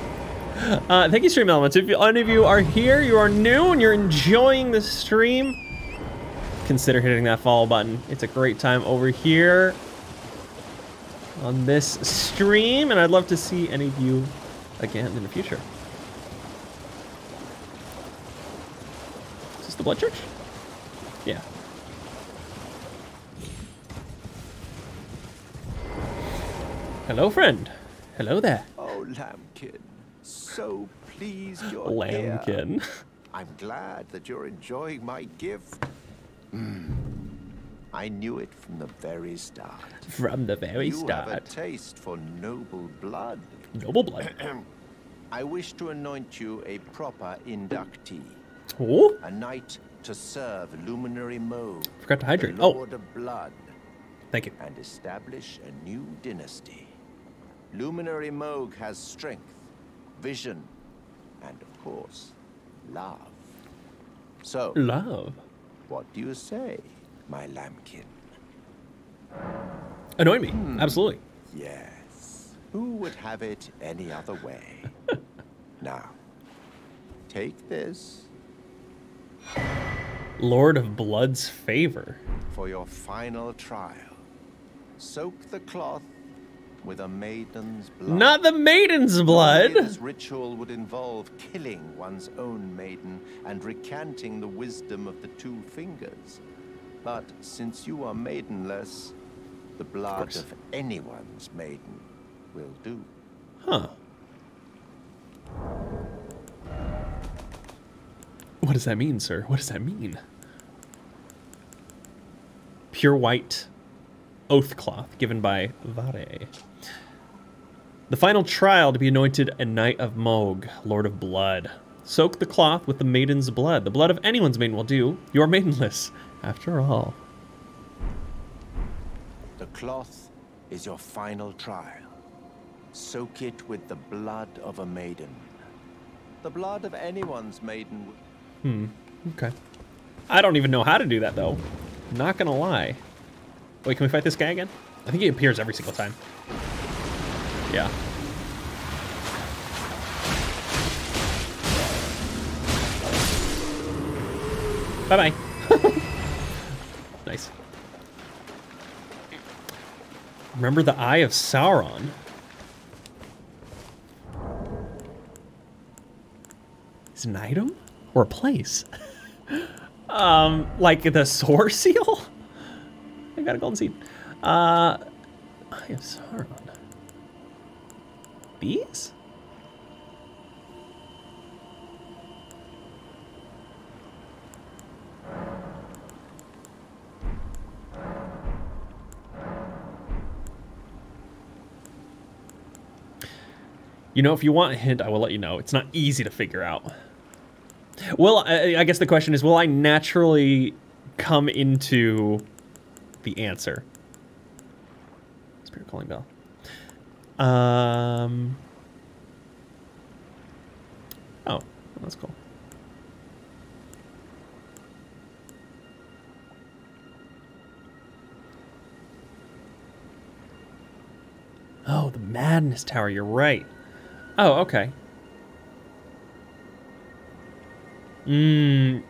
Uh, thank you, Stream Elements. If any of you are here, you are new, and you're enjoying the stream, consider hitting that follow button. It's a great time over here on this stream, and I'd love to see any of you again in the future. Is this the Blood Church? Yeah. Hello, friend. Hello there. Oh, Lambkin. So pleased you're Lambkin. Here. I'm glad that you're enjoying my gift. Mm. I knew it from the very start. From the very you start. You have a taste for noble blood. Noble blood. I wish to anoint you a proper inductee. Oh? A knight to serve Luminary Mohg. Forgot to hydrate. The Lord oh. of Blood. Thank you. And establish a new dynasty. Luminary Mohg has strength, vision, and of course, love. So, love. What do you say, my lambkin? Annoy me, hmm. absolutely. Yes. Who would have it any other way? Now, take this. Lord of Blood's favor. For your final trial, soak the cloth with a maiden's blood. Not the maiden's blood! This ritual would involve killing one's own maiden and recanting the wisdom of the two fingers. But since you are maidenless, the blood of, of anyone's maiden will do. Huh. What does that mean, sir? What does that mean? Pure white oath cloth given by Varré. The final trial to be anointed a Knight of Mohg, Lord of Blood. Soak the cloth with the maiden's blood. The blood of anyone's maiden will do. You are maidenless, after all. The cloth is your final trial. Soak it with the blood of a maiden. The blood of anyone's maiden. Hmm. Okay. I don't even know how to do that, though. Not gonna lie. Wait, can we fight this guy again? I think he appears every single time. Yeah. Bye-bye. Nice. Remember the Eye of Sauron? Is it an item? Or a place? um, like the Sore Seal? I got a golden seed. Uh, Eye of Sauron. Bees? You know, if you want a hint, I will let you know. It's not easy to figure out. Well, I, I guess the question is, will I naturally come into the answer? Spirit calling bell. Um. Oh, that's cool. Oh, the Madness Tower. You're right. Oh, okay. Mmm.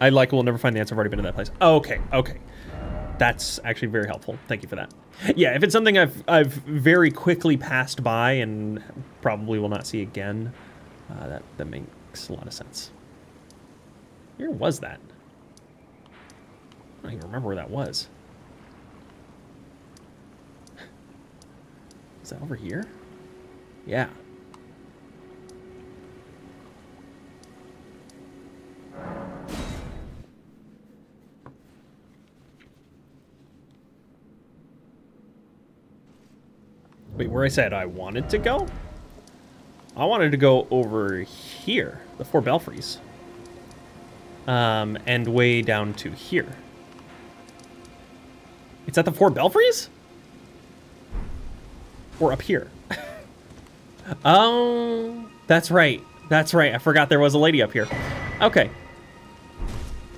I like we'll never find the answer. I've already been to that place. Okay, okay. That's actually very helpful. Thank you for that. Yeah, if it's something I've I've very quickly passed by and probably will not see again, uh, that, that makes a lot of sense. Where was that? I don't even remember where that was. Is that over here? Yeah. Wait, where I said I wanted to go? I wanted to go over here, the Four Belfries. Um, and way down to here. It's at the Four Belfries? Or up here. Oh, that's right. That's right. I forgot there was a lady up here. Okay.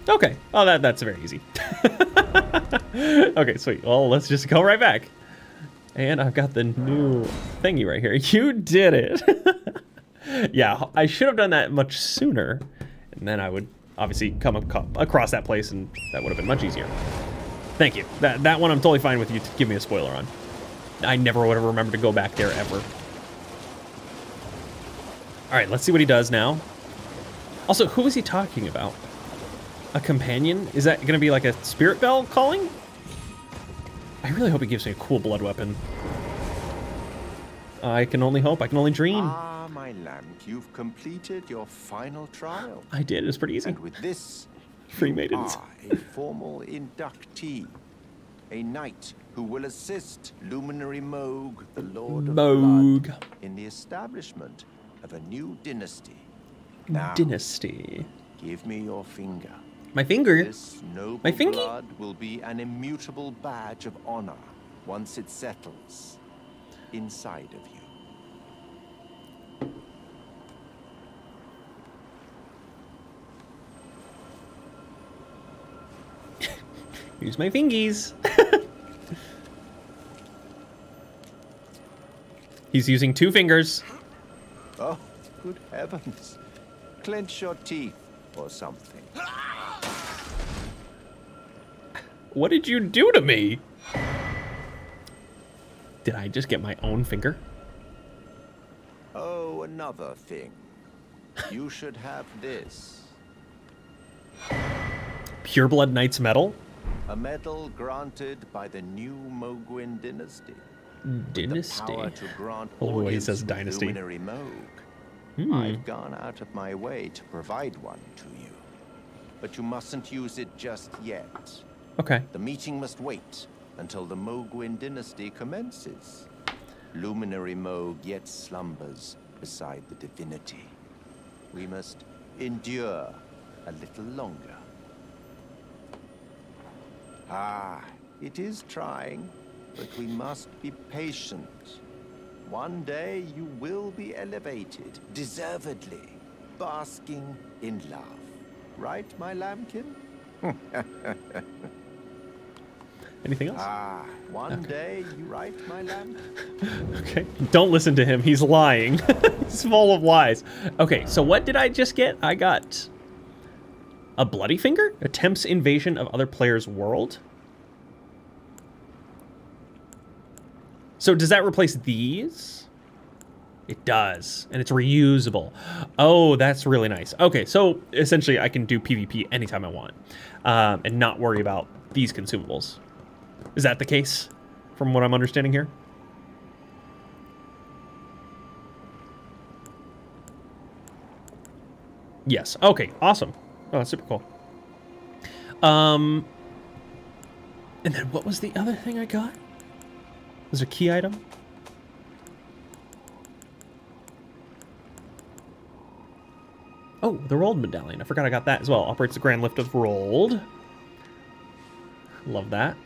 Okay. Oh, that that's very easy. Okay, sweet. Well, let's just go right back. And I've got the new thingy right here. You did it. Yeah, I should have done that much sooner. And then I would obviously come ac- across that place, and that would have been much easier. Thank you. That, that one I'm totally fine with you to give me a spoiler on. I never would have remembered to go back there ever. All right, let's see what he does now. Also, who is he talking about? A companion? Is that gonna be like a spirit bell calling? I really hope he gives me a cool blood weapon. I can only hope, I can only dream. Ah, my lamb, you've completed your final trial. I did, it was pretty easy. And with this, free maidens. A formal inductee, a knight who will assist Luminary Mohg, the Lord of Blood, in the establishment of a new dynasty. Now, dynasty. Give me your finger. My finger? This noble My finger? blood will be an immutable badge of honor once it settles inside of you. Use my fingies. He's using two fingers. Oh, good heavens. Clench your teeth or something. What did you do to me? Did I just get my own finger? Oh, another thing. You should have this. Pureblood Knight's Medal? A medal granted by the new Mohgwyn dynasty. Dynasty. Oh, he says dynasty. Hmm. I've gone out of my way to provide one to you, but you mustn't use it just yet. Okay. The meeting must wait until the Mohgwyn dynasty commences. Luminary Mohg yet slumbers beside the divinity. We must endure a little longer. Ah, it is trying. But we must be patient. One day you will be elevated, deservedly, basking in love. Right, my lambkin? Anything else? Ah, one okay. day you right, my lamb. Okay, don't listen to him. He's lying. He's full of lies. Okay, so what did I just get? I got a bloody finger? Attempts invasion of other players' world. So does that replace these? It does, and it's reusable. Oh, that's really nice. Okay, so essentially I can do PvP anytime I want um, and not worry about these consumables. Is that the case, from what I'm understanding here? Yes. Okay, awesome. Oh, that's super cool. Um, and then what was the other thing I got? Was there a key item? Oh, the Rolled Medallion. I forgot I got that as well. Operates the Grand Lift of Rolled. Love that.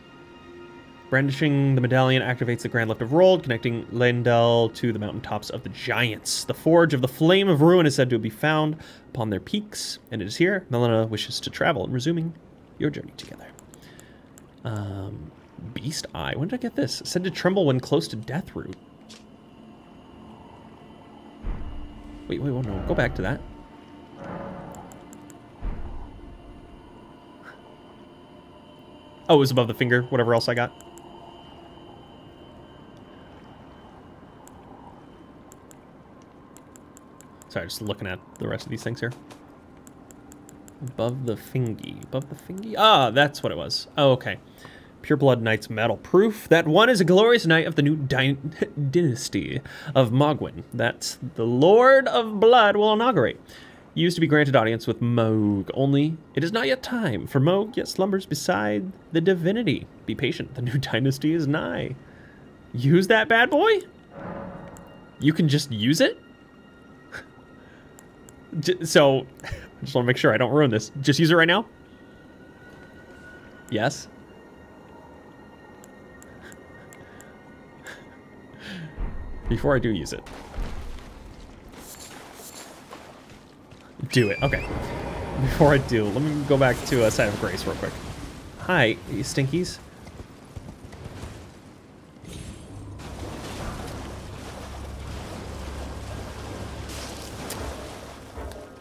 Brandishing the medallion activates the Grand Lift of Rold, connecting Leyndell to the mountaintops of the giants. The Forge of the Flame of Ruin is said to be found upon their peaks, and it is here Melina wishes to travel and resuming your journey together. Um, Beast Eye. When did I get this? Said to tremble when close to Deathroot. Wait, wait, wait, no. Go back to that. Oh, it was above the finger, whatever else I got. Sorry, just looking at the rest of these things here. Above the fingy. Above the fingy? Ah, that's what it was. Oh, okay. Pure Blood Knight's Metal Proof. That one is a glorious knight of the new dy dynasty of Mohgwyn. That's the Lord of Blood will inaugurate. Used to be granted audience with Mohg, only it is not yet time, for Mohg yet slumbers beside the divinity. Be patient, the new dynasty is nigh. Use that bad boy? You can just use it? So, I just want to make sure I don't ruin this. Just use it right now? Yes? Before I do use it. Do it. Okay. Before I do, let me go back to a Side of Grace real quick. Hi, you stinkies.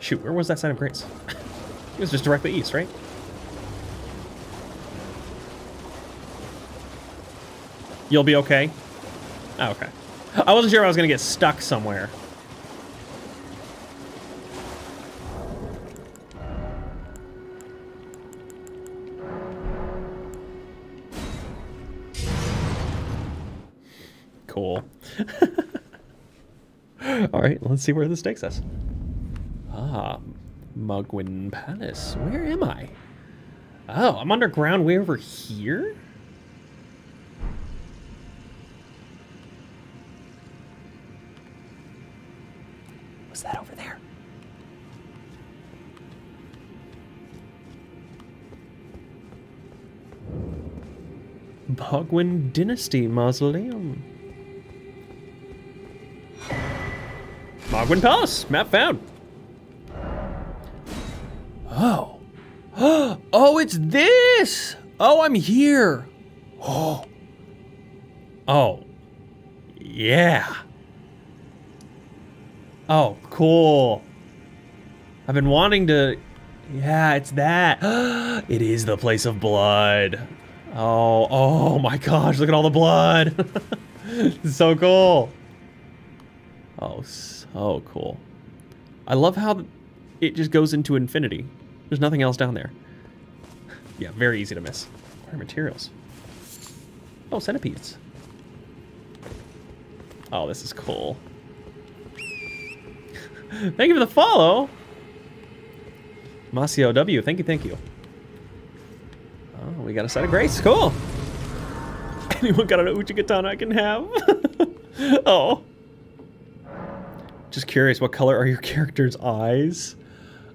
Shoot, where was that Side of Grace? It was just directly east, right? You'll be okay? Oh, okay. I wasn't sure if I was going to get stuck somewhere. Cool. All right, let's see where this takes us. Ah, Mohgwyn Palace. Where am I? Oh, I'm underground way over here? What's that over there? Mohgwyn Dynasty Mausoleum. Mohgwyn Palace, map found. Oh. Oh, it's this. Oh, I'm here. Oh. Oh. Yeah. Oh, cool. I've been wanting to. Yeah, it's that. It is the place of blood. Oh, oh my gosh, look at all the blood. It's so cool. Oh, so cool. I love how it just goes into infinity. There's nothing else down there. Yeah, very easy to miss. What are materials? Oh, centipedes. Oh, this is cool. Thank you for the follow. Masio W, thank you, thank you. Oh, we got a Side of Grace, cool. Anyone got an Uchi Katana I can have? Oh. Just curious, what color are your character's eyes?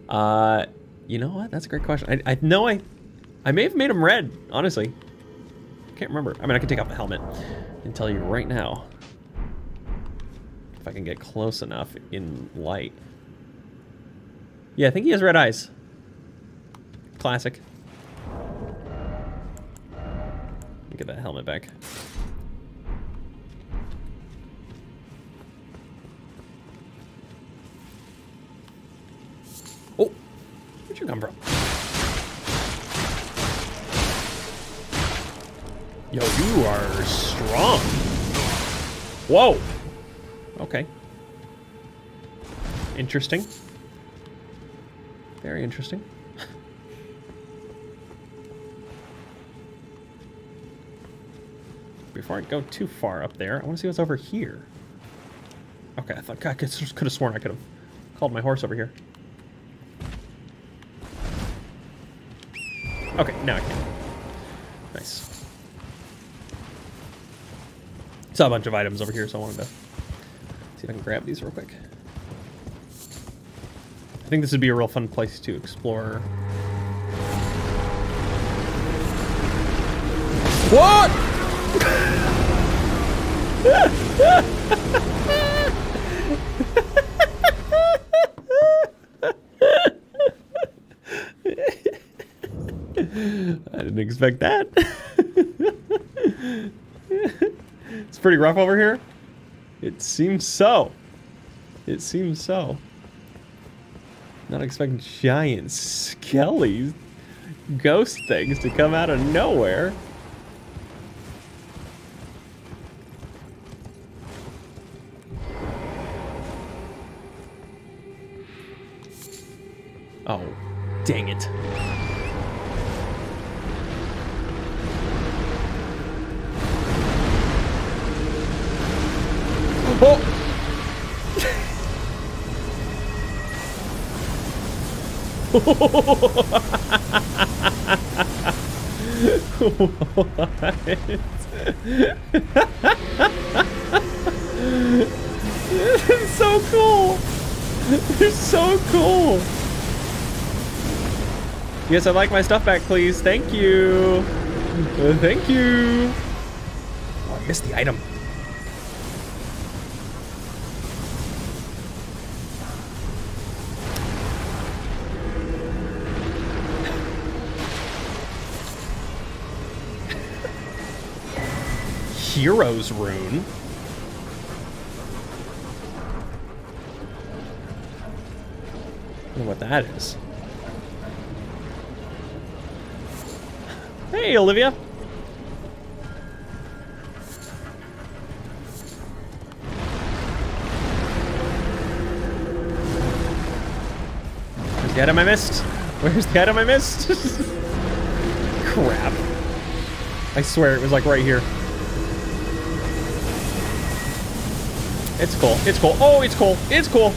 Uh, you know what? That's a great question. I, I know I, I may have made them red. Honestly, can't remember. I mean, I can take off the helmet and tell you right now. If I can get close enough in light. Yeah, I think he has red eyes. Classic. Let me get that helmet back. Oh! Where'd you come from? Yo, you are strong. Whoa! Okay. Interesting. Very interesting. Before I go too far up there, I want to see what's over here. Okay, I thought I could have sworn I could have called my horse over here. Okay, now I can. Nice. Saw a bunch of items over here, so I wanted to see if I can grab these real quick. I think this would be a real fun place to explore. What? I didn't expect that. It's pretty rough over here. It seems so. It seems so. Not expecting giant skelly ghost things to come out of nowhere. Oh, dang it. Oh! What? This is so cool. They're so cool. Yes, I'd like my stuff back, please. Thank you. Uh, thank you. Oh, I missed the item. Hero's Rune. I don't know what that is. Hey, Olivia. Where's the item I missed? Where's the item I missed? Crap. I swear it was like right here. It's cool. It's cool. Oh, it's cool. It's cool.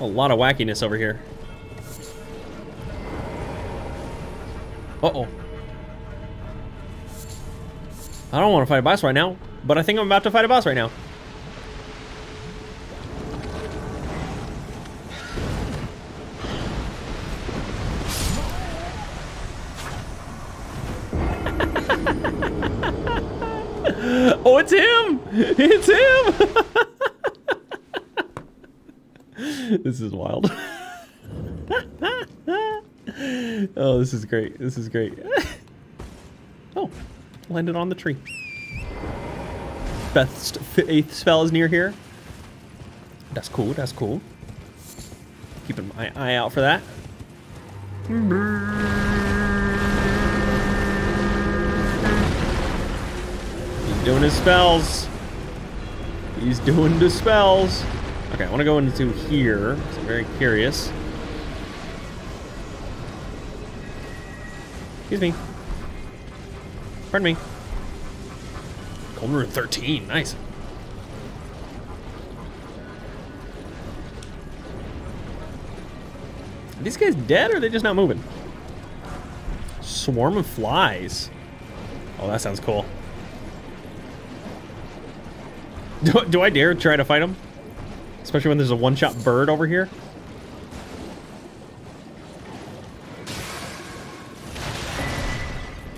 A lot of wackiness over here. Uh-oh. I don't want to fight a boss right now, but I think I'm about to fight a boss right now. Oh, it's him! It's him! This is wild. Oh, this is great. This is great. Oh, landed on the tree. Best eighth spell is near here. That's cool. That's cool. Keeping my eye out for that. Doing his spells. He's doing the spells. Okay, I want to go into here. So I'm very curious. Excuse me. Pardon me. Gold Rune thirteen. Nice. Are these guys dead or are they just not moving? Swarm of flies. Oh, that sounds cool. Do, do I dare try to fight him? Especially when there's a one-shot bird over here?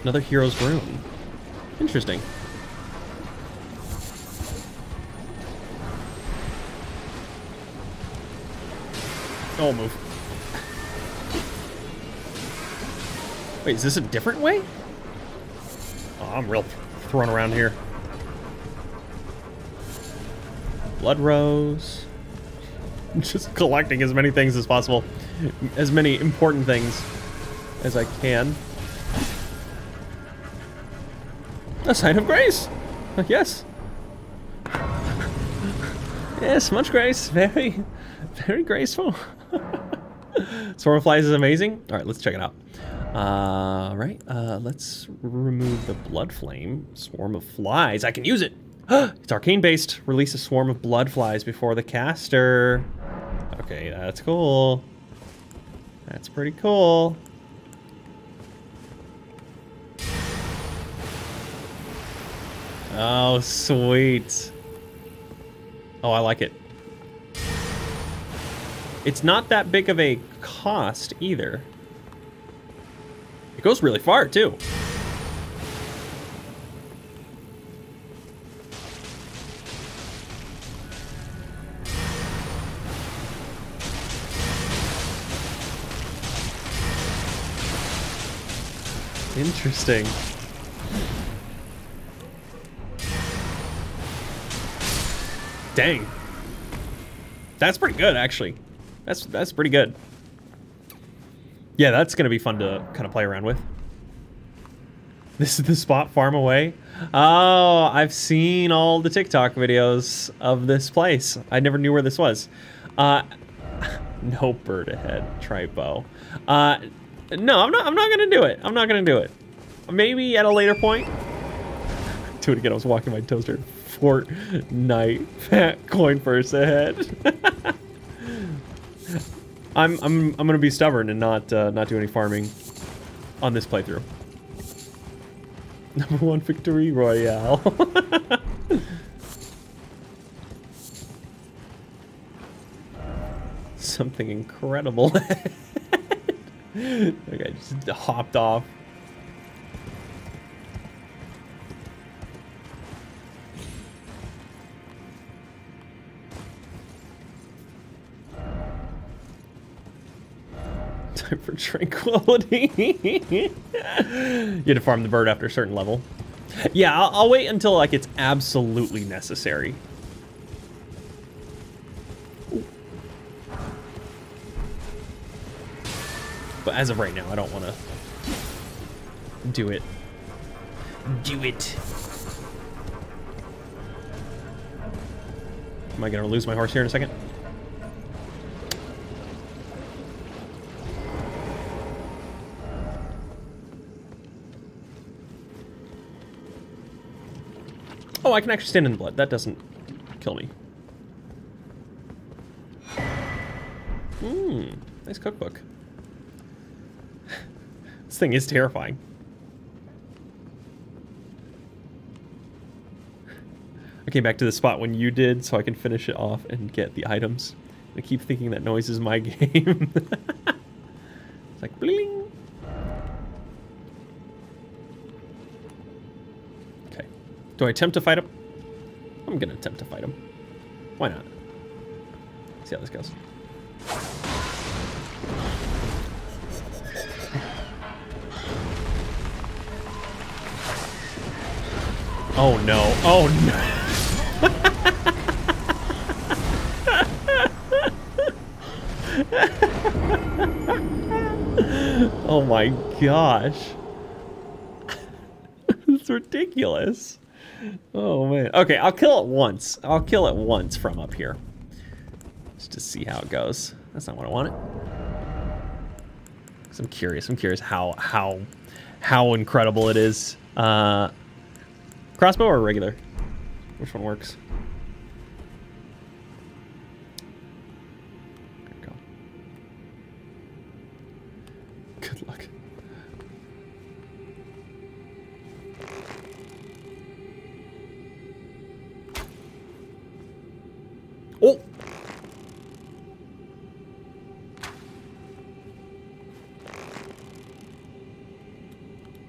Another hero's room. Interesting. Oh, move. Wait, is this a different way? Oh, I'm real thrown around here. Blood rose. Just collecting as many things as possible. As many important things as I can. A sign of grace! Yes. Yes, much grace. Very, very graceful. Swordflies is amazing. Alright, let's check it out. Uh, right, uh, let's remove the blood flame. Swarm of flies. I can use it! It's arcane based. Release a swarm of blood flies before the caster. Okay, that's cool. That's pretty cool. Oh, sweet. Oh, I like it. It's not that big of a cost either. It goes really far, too. Interesting. Dang. That's pretty good, actually. That's that's pretty good. Yeah, that's gonna be fun to kind of play around with. This is the spot farm away. Oh, I've seen all the TikTok videos of this place. I never knew where this was. Uh, no bird ahead, Tripo. Uh, no, I'm not. I'm not gonna do it. I'm not gonna do it. Maybe at a later point. Do it again. I was walking my toaster. Fortnite fat coin first ahead. I'm I'm I'm gonna be stubborn and not uh, not do any farming on this playthrough. Number one victory royale. Something incredible. Okay, just hopped off. Time for tranquility. You had to farm the bird after a certain level. Yeah, I'll, I'll wait until like it's absolutely necessary. Ooh. But as of right now, I don't want to do it. Do it. Am I gonna lose my horse here in a second? Oh, I can actually stand in the blood. That doesn't kill me. Mmm, nice cookbook. This thing is terrifying. I came back to the spot when you did so I can finish it off and get the items. I keep thinking that noise is my game. It's like bling. Do I attempt to fight him? I'm gonna attempt to fight him. Why not? Let's see how this goes. Oh no, oh no. Oh my gosh. It's ridiculous. Oh man. Okay, I'll kill it once. I'll kill it once from up here. Just to see how it goes. That's not what I wanted. Cause I'm curious. I'm curious how how how incredible it is. Uh, crossbow or regular? Which one works? There we go. Good luck. Oh!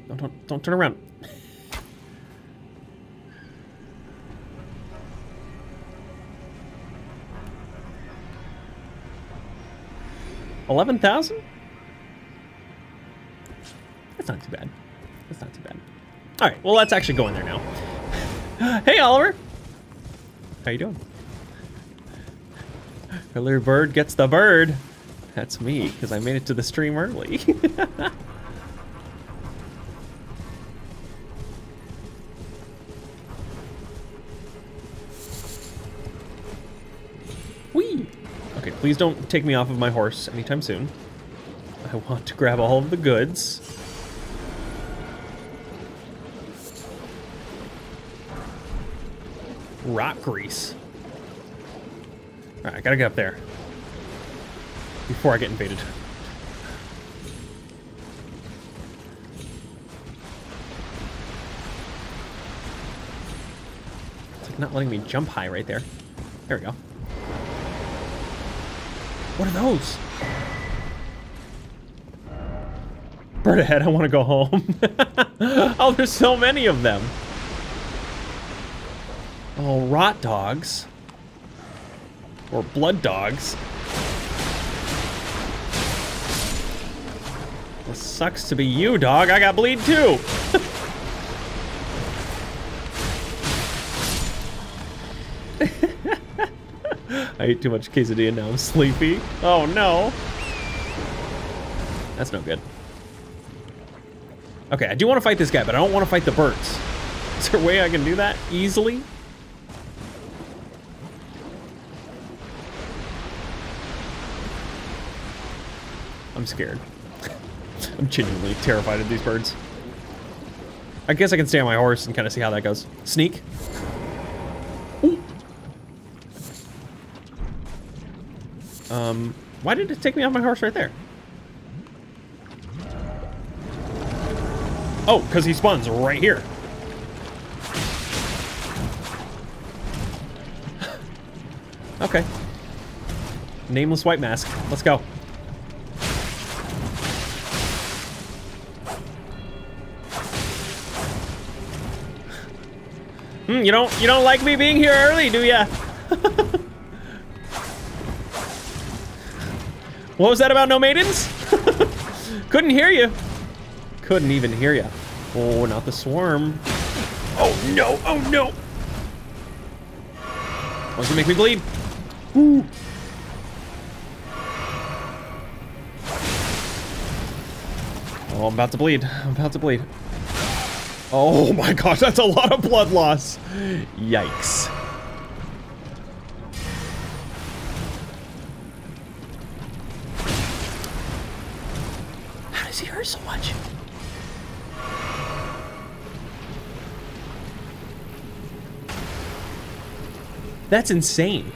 Don't, don't, don't turn around. eleven thousand? That's not too bad. That's not too bad. All right, well, let's actually go in there now. Hey, Oliver. How you doing? Earlier bird gets the bird. That's me, because I made it to the stream early. Whee! Okay, please don't take me off of my horse anytime soon. I want to grab all of the goods. Rock grease. Alright, I gotta get up there before I get invaded. It's like not letting me jump high right there. There we go. What are those? Bird ahead, I want to go home. Oh, there's so many of them. Oh, rot dogs. Or blood dogs. Well, sucks to be you, dog. I got bleed too. I ate too much quesadilla and now I'm sleepy. Oh no. That's no good. Okay, I do want to fight this guy, but I don't want to fight the birds. Is there a way I can do that easily? I'm scared. I'm genuinely terrified of these birds. I guess I can stay on my horse and kind of see how that goes. Sneak. Ooh. Um, why did it take me off my horse right there? Oh, because he spawns right here. Okay. Nameless white mask. Let's go. Hmm, you don't you don't like me being here early, do ya? What was that about no maidens? Couldn't hear you. Couldn't even hear ya. Oh, not the swarm. Oh no! Oh no! Why does it make me bleed? Ooh. Oh, I'm about to bleed. I'm about to bleed. Oh my gosh, that's a lot of blood loss. Yikes. How does he hurt so much? That's insane.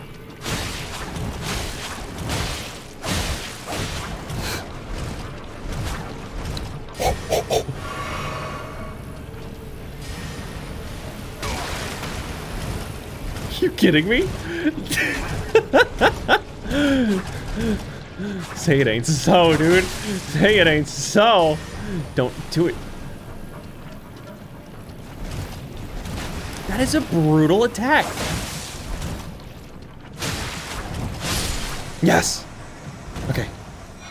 Kidding me? Say it ain't so, dude. Say it ain't so. Don't do it. That is a brutal attack. Yes. Okay.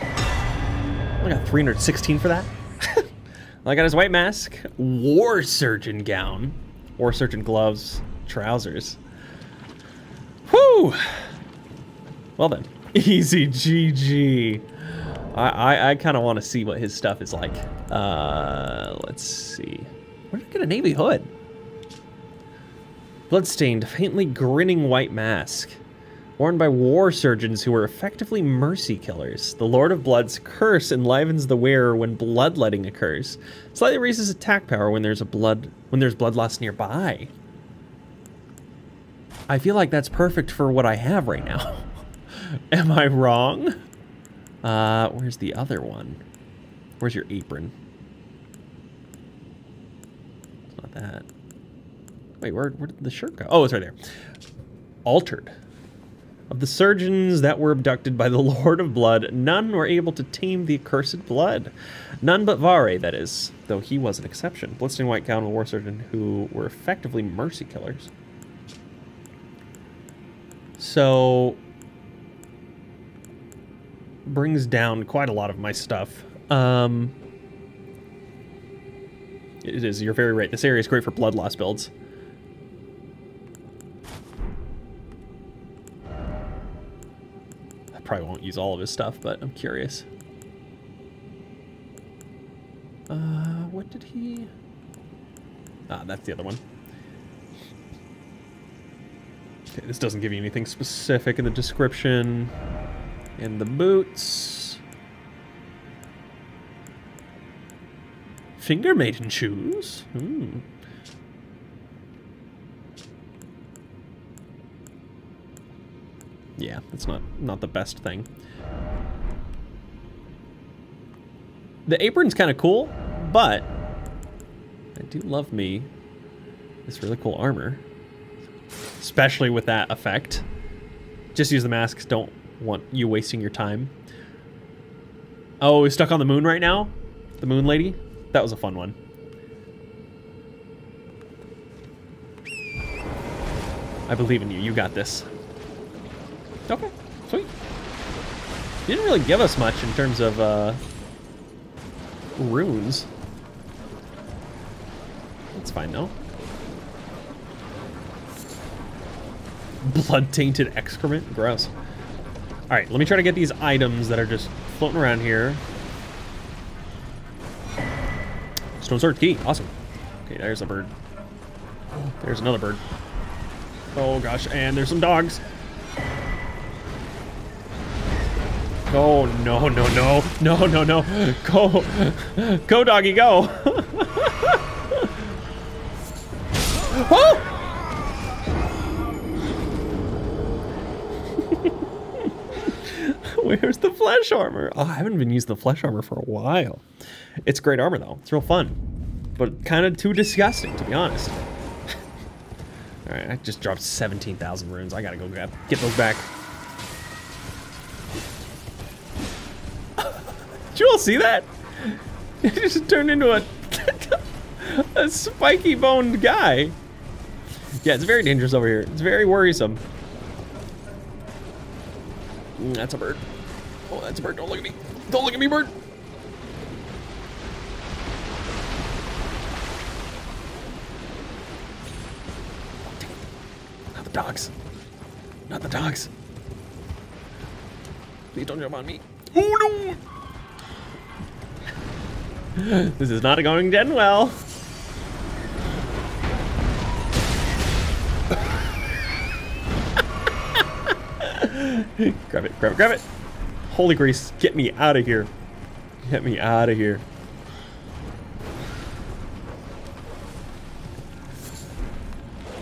I got three hundred sixteen for that. I got his white mask, war surgeon gown, war surgeon gloves, trousers. Whew! Well then, easy G G. I I, I kind of want to see what his stuff is like. Uh, let's see. Where did I get a navy hood? Bloodstained, faintly grinning white mask, worn by war surgeons who were effectively mercy killers. The Lord of Blood's curse enlivens the wearer when bloodletting occurs. Slightly raises attack power when there's a blood when there's blood loss nearby. I feel like that's perfect for what I have right now. Am I wrong? Uh, where's the other one? Where's your apron? It's not that. Wait, where, where did the shirt go? Oh, it's right there. Altered. Of the surgeons that were abducted by the Lord of Blood, none were able to tame the accursed blood. None but Varré, that is, though he was an exception. Blitzing White Gown, the war surgeon, who were effectively mercy killers. So, brings down quite a lot of my stuff. Um, it is, you're very right. This area is great for blood loss builds. Probably won't use all of his stuff, but I'm curious. Uh, what did he... Ah, that's the other one. Okay, this doesn't give you anything specific in the description. And the boots. Finger maiden shoes. Hmm. Yeah, that's not not the best thing. The apron's kind of cool, but I do love me this really cool armor, especially with that effect. Just use the masks. Don't want you wasting your time. Oh, he's stuck on the moon right now. The moon lady. That was a fun one. I believe in you. You got this. Okay, sweet. Didn't really give us much in terms of uh, runes. That's fine though. Blood-tainted excrement, gross. All right, let me try to get these items that are just floating around here. Stone sword key, awesome. Okay, there's a bird. There's another bird. Oh gosh, and there's some dogs. Oh, no, no, no, no, no, no. Go, go, doggy, go. Oh! Where's the flesh armor? Oh, I haven't been using the flesh armor for a while. It's great armor, though. It's real fun, but kind of too disgusting, to be honest. All right, I just dropped seventeen thousand runes. I got to go grab, get those back. Did you all see that? He just turned into a, a spiky boned guy. Yeah, it's very dangerous over here. It's very worrisome. Mm, that's a bird. Oh, that's a bird. Don't look at me. Don't look at me, bird. Not the dogs. Not the dogs. Please don't jump on me. Oh, no. This is not going to end well. Grab it, grab it, grab it. Holy grease, get me out of here. Get me out of here.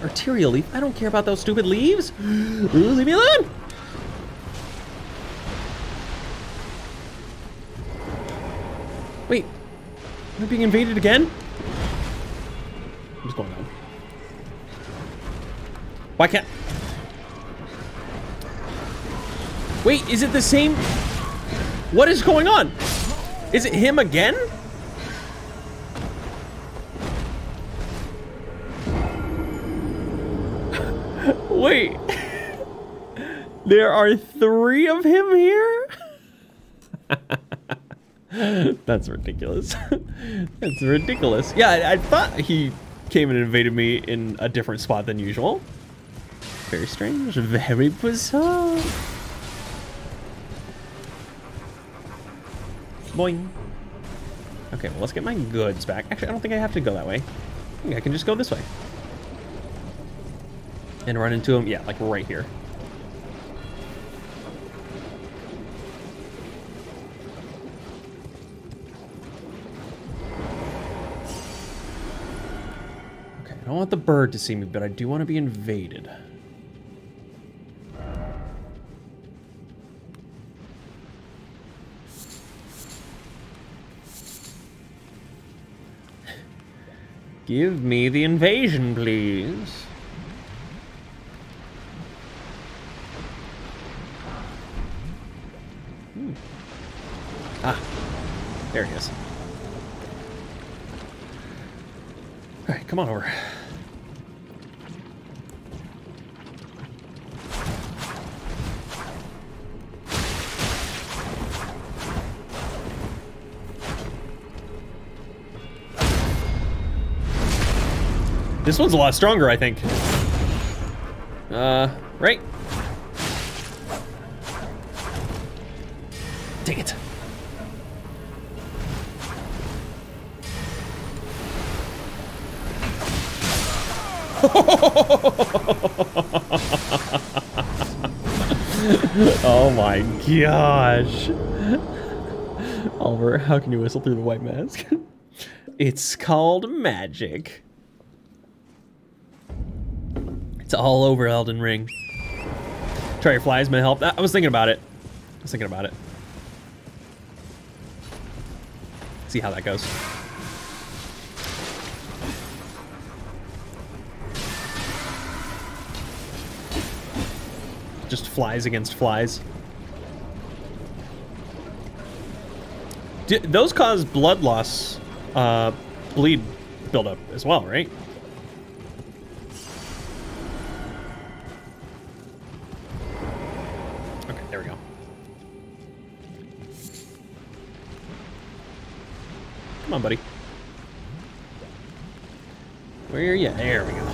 Arterial leaf? I don't care about those stupid leaves. Ooh, leave me alone. Wait. We're being invaded again? What's going on? Why can't... Wait, is it the same? What is going on? Is it him again? Wait. There are three of him here? That's ridiculous. That's ridiculous. Yeah, I, I thought he came and invaded me in a different spot than usual. Very strange. Very bizarre. Boing. Okay, well, let's get my goods back. Actually, I don't think I have to go that way. I think I can just go this way. And run into him. Yeah, like right here. I don't want the bird to see me, but I do want to be invaded. Give me the invasion, please. Ah, there he is. All right, come on over. This one's a lot stronger, I think. Uh, right? Dang it. Oh my gosh. Oliver, how can you whistle through the white mask? It's called magic. It's all over Elden Ring. Try your flies may help. I was thinking about it. I was thinking about it. See how that goes. Just flies against flies. D- those cause blood loss, uh, bleed buildup as well, right? Come on, buddy. Where are you? There we go.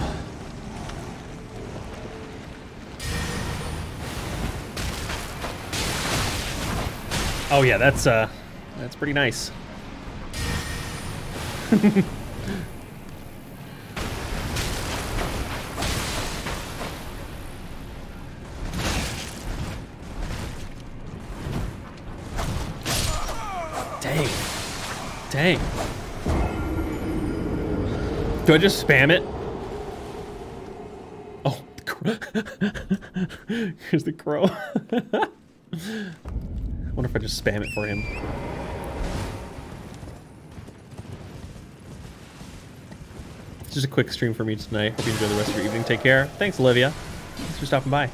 Oh yeah, that's uh, that's pretty nice. Dang. Do I just spam it? Oh, the crow. Here's the crow. I wonder if I just spam it for him. It's just a quick stream for me tonight. Hope you enjoy the rest of your evening. Take care. Thanks, Olivia. Thanks for stopping by.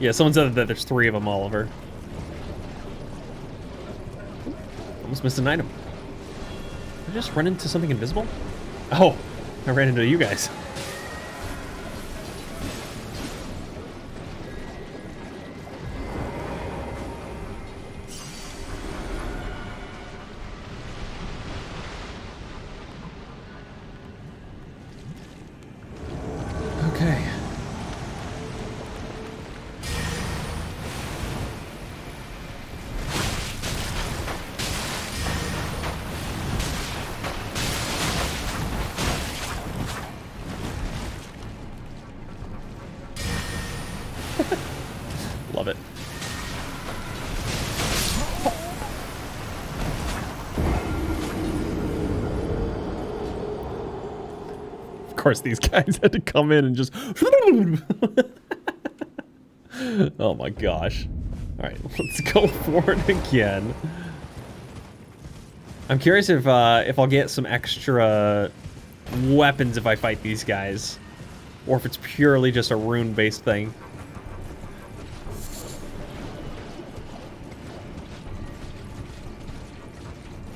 Yeah, someone said that there's three of them, Oliver. Almost missed an item. Did I just run into something invisible? Oh, I ran into you guys. Of course, these guys had to come in and just oh my gosh. All right, let's go for it again. I'm curious if uh, if I'll get some extra weapons if I fight these guys, or if it's purely just a rune-based thing.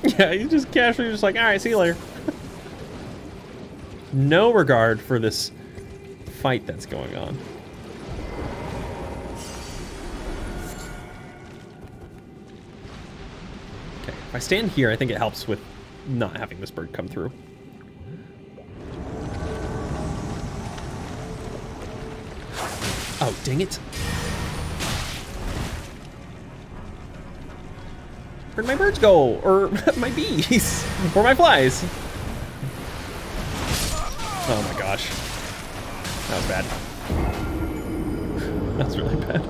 Yeah, you just casually just like, all right, see you later. No regard for this fight that's going on. Okay, if I stand here, I think it helps with not having this bird come through. Oh, dang it. Where'd my birds go? Or my bees? Or my flies? Oh my gosh. That was bad. That was really bad.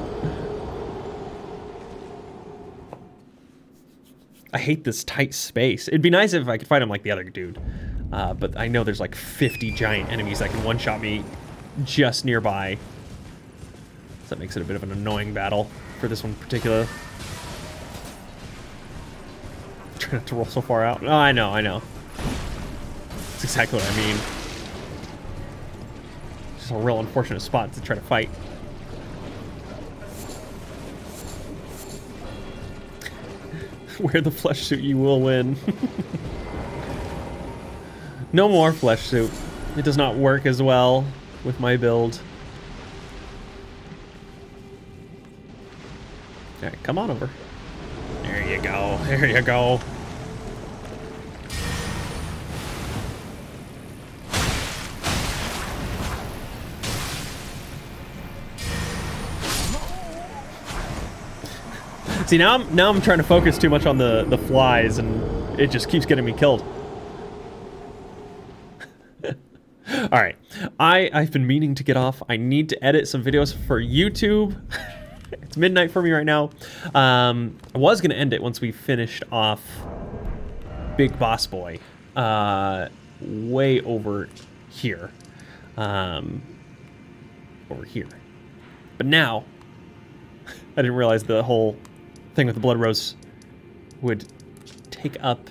I hate this tight space. It'd be nice if I could fight him like the other dude. Uh, but I know there's like fifty giant enemies that can one-shot me just nearby. So that makes it a bit of an annoying battle for this one in particular. Try not to roll so far out. Oh, I know, I know. That's exactly what I mean. A real unfortunate spot to try to fight. Wear the flesh suit, you will win. No more flesh suit. It does not work as well with my build. Alright, come on over. There you go, there you go. See, now I'm, now I'm trying to focus too much on the, the flies, and it just keeps getting me killed. Alright, I, I've been meaning to get off. I need to edit some videos for YouTube. It's midnight for me right now. Um, I was going to end it once we finished off Big Boss Boy. Uh, way over here. Um, over here. But now, I didn't realize the whole thing with the blood rose would take up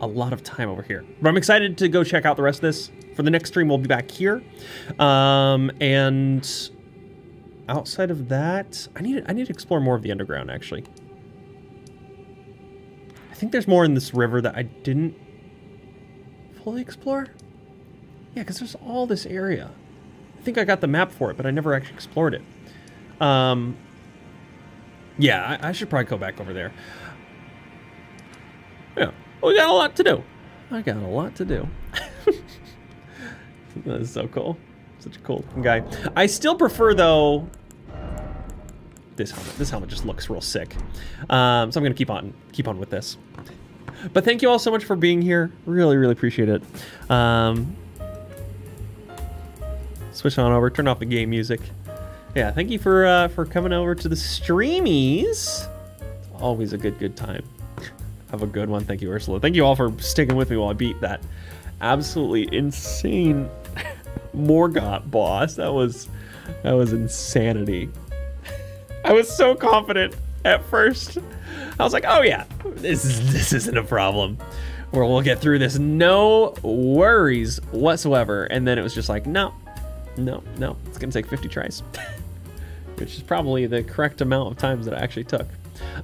a lot of time over here. But I'm excited to go check out the rest of this. For the next stream, we'll be back here. Um, and outside of that, I need I need to explore more of the underground, actually. I think there's more in this river that I didn't fully explore. Yeah, because there's all this area. I think I got the map for it, but I never actually explored it. Um... Yeah, I, I should probably go back over there. Yeah, we got a lot to do. I got a lot to do. That is so cool. Such a cool looking guy. I still prefer, though, this helmet. This helmet just looks real sick. Um, so I'm gonna keep on, keep on with this. But thank you all so much for being here. Really, really appreciate it. Um, switch on over. Turn off the game music. Yeah, thank you for uh, for coming over to the streamies. It's always a good, good time. Have a good one. Thank you, Ursula. Thank you all for sticking with me while I beat that absolutely insane Morgott boss. That was, that was insanity. I was so confident at first. I was like, oh yeah, this is, this isn't a problem. Or we'll get through this, no worries whatsoever. And then it was just like, no, no, no. It's gonna take fifty tries. Which is probably the correct amount of times that I actually took.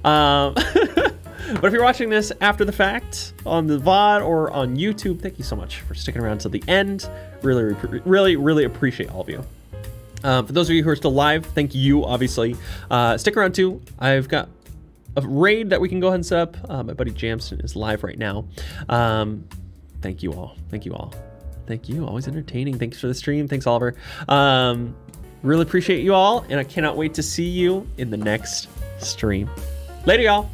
Um, but if you're watching this after the fact on the V O D or on YouTube, thank you so much for sticking around to the end. Really, really, really appreciate all of you. Uh, for those of you who are still live, thank you, obviously. Uh, stick around too. I've got a raid that we can go ahead and set up. Uh, my buddy Jamson is live right now. Um, thank you all. Thank you all. Thank you. Always entertaining. Thanks for the stream. Thanks, Oliver. Um, Really appreciate you all, and I cannot wait to see you in the next stream. Later, y'all.